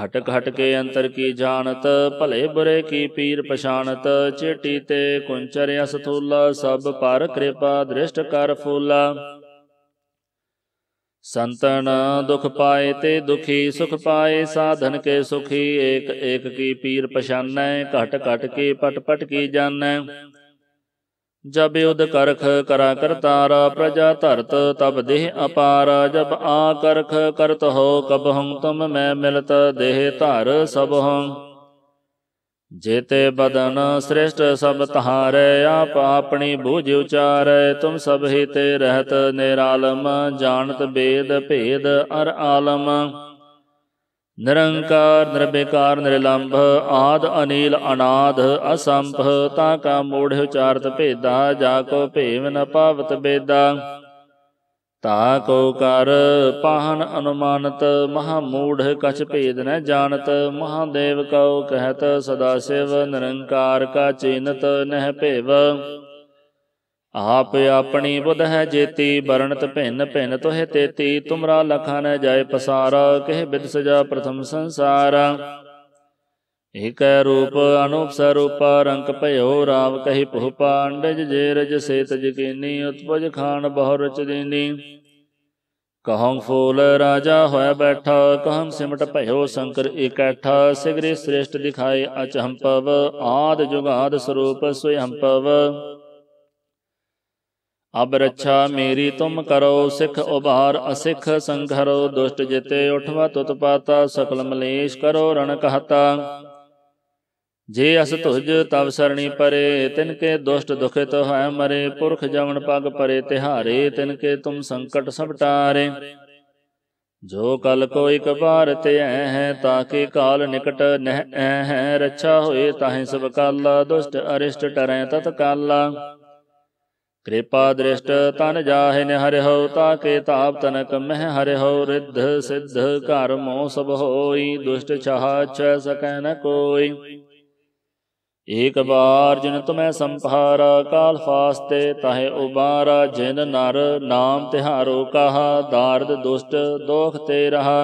घट घट के अंतर की जानत, भले बुरे की पीर पछाणत। चेटी ते कुंचर्या स्थूला, सब पर कृपा दृष्ट कर फूला। संतन दुख पाए ते दुखी, सुख पाए साधन के सुखी। एक एक की पीर पछानै, घट घट के पट पट की जानै। जब युद्ध करख करा करतारा, प्रजा धरत तब देह अपारा। जब आ करख करत हो कब हों, तुम मैं मिलत देह धार सब हों। जेते बदन श्रेष्ठ सब तहारै, आप अपनी बूझ उचारै। तुम सब ही ते रहत निरालम, जानत बेद भेद अर आलम। निरंकार निर्विकार निर्लंभ, आद अनील अनाद असंभ। ताका मूढ़ उचारत भेदा, जाको भेव न पावत बेदा। ताको कर पाहन अनुमानत, महामूढ़ कछ भेद न जानत। महादेव कौ कहत सदाशिव, निरंकार का चिन्हत नह भेव। आप अपनी बुध है जेती, वर्णत भिन्न भिन्न तोहे तेती। तुमरा लखा न जाय पसारा, कह बिद सजा प्रथम संसारा। एक रूप अनूप स्वरूपा, रंक भयो राव कही पुहपा। अंडज जेरज सेत जकीनी, उत्पज खान बहु रचदीनी। कहौं फूल राजा होय बैठा, कहम सिमट भयो शंकर इकैठा। सिगरी श्रेष्ठ दिखाए अचहम्पव, आद जुगाद स्वरूप स्वयंपव। अब रक्षा मेरी तुम करो, सिख उबार असिख संघरो। दुष्ट जिते उठवा तुत पाता, सकल मलेश करो रण कहता। जे अस तुझ तव सरणी परे, तिनके दुष्ट दुखित है मरे। पुरख जमन पग परे तिहारे, तिनके तुम संकट सब टारे। जो कल कोई कबार ते है, ताकि काल निकट नह है। रक्षा होए ताहि सब काला, दुष्ट अरिष्ट टरें तत्काला। कृपा दृष्ट तन जाहि निहरिहो, ताके ताप तनक मह हरिहो। रिद्ध सिद्ध कर मोह सब होई, दुष्ट छहा छ सकै न कोई। एक बार जिन तुम्हें संभारा, काल फास्ते ताहे उबारा। जिन नर नाम तिहारो कहा, दार्द दुष्ट दोख ते रहा।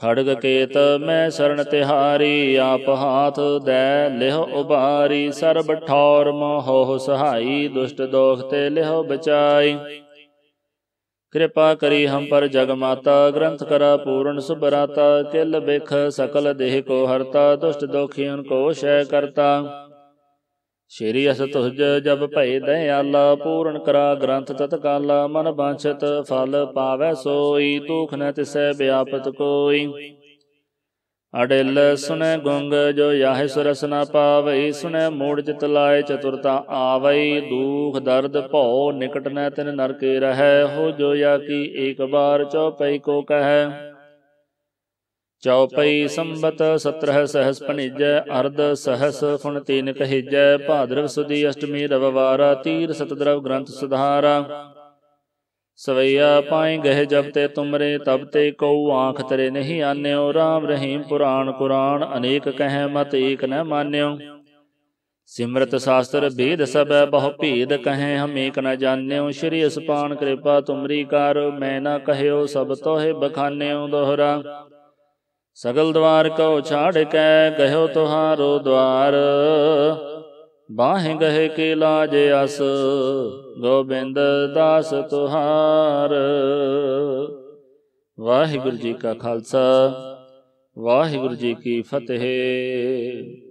खड़ग केत मैं शरण तिहारी, आप हाथ दै लिहो उबारी। सर्ब ठौर मोह सहाई, दुष्ट दोख ते लिहो बचाई। कृपा करी हम पर जगमाता, ग्रंथ करा पूर्ण सुबराता। किल बिख सकल देह को हरता, दुष्ट दोखी उनको शय करता। श्री अस तुझ जब भय दयाला, पूर्ण करा ग्रंथ तत्काला। मन वांछित फल पावै सोई, दुख न तिसै व्यापत कोई। अडिल सुनै गुंग जो याहि सुरस न पावई। सुनै मूढ़ चित लाए चतुरता आवई। दुख दर्द भौ निकट न तिन नरके रहै। हो जो याकी एक बार चौपाई को कहै। चौपाई संबत सत्रह सहस पणिजय, अर्ध सहस फुन तीन कहिजय। भाद्रव सुदी अष्टमी रविवारा, तीर सतद्रव ग्रंथ सुधारा। सवैया पाए गहे जब ते तुमरे, तब ते को आँख तरे नहीं आन्यो। राम रहीम पुराण कुरान, अनेक कहें मत एक न मान्यो। सिमरत शास्त्र भेद सब बहु भेद, कहें हम एक न जान्यो। श्री असपान कृपा तुमरी कार, मैं न कहो सब तोहे बखान्यो। दोहरा सगल द्वार को छाड़ कै, गहो तुहारो द्वार। बाहें गहे की लाज आस, गोबिंद दास तुहार। वाहिगुरु जी का खालसा, वाहिगुरु जी की फतेह।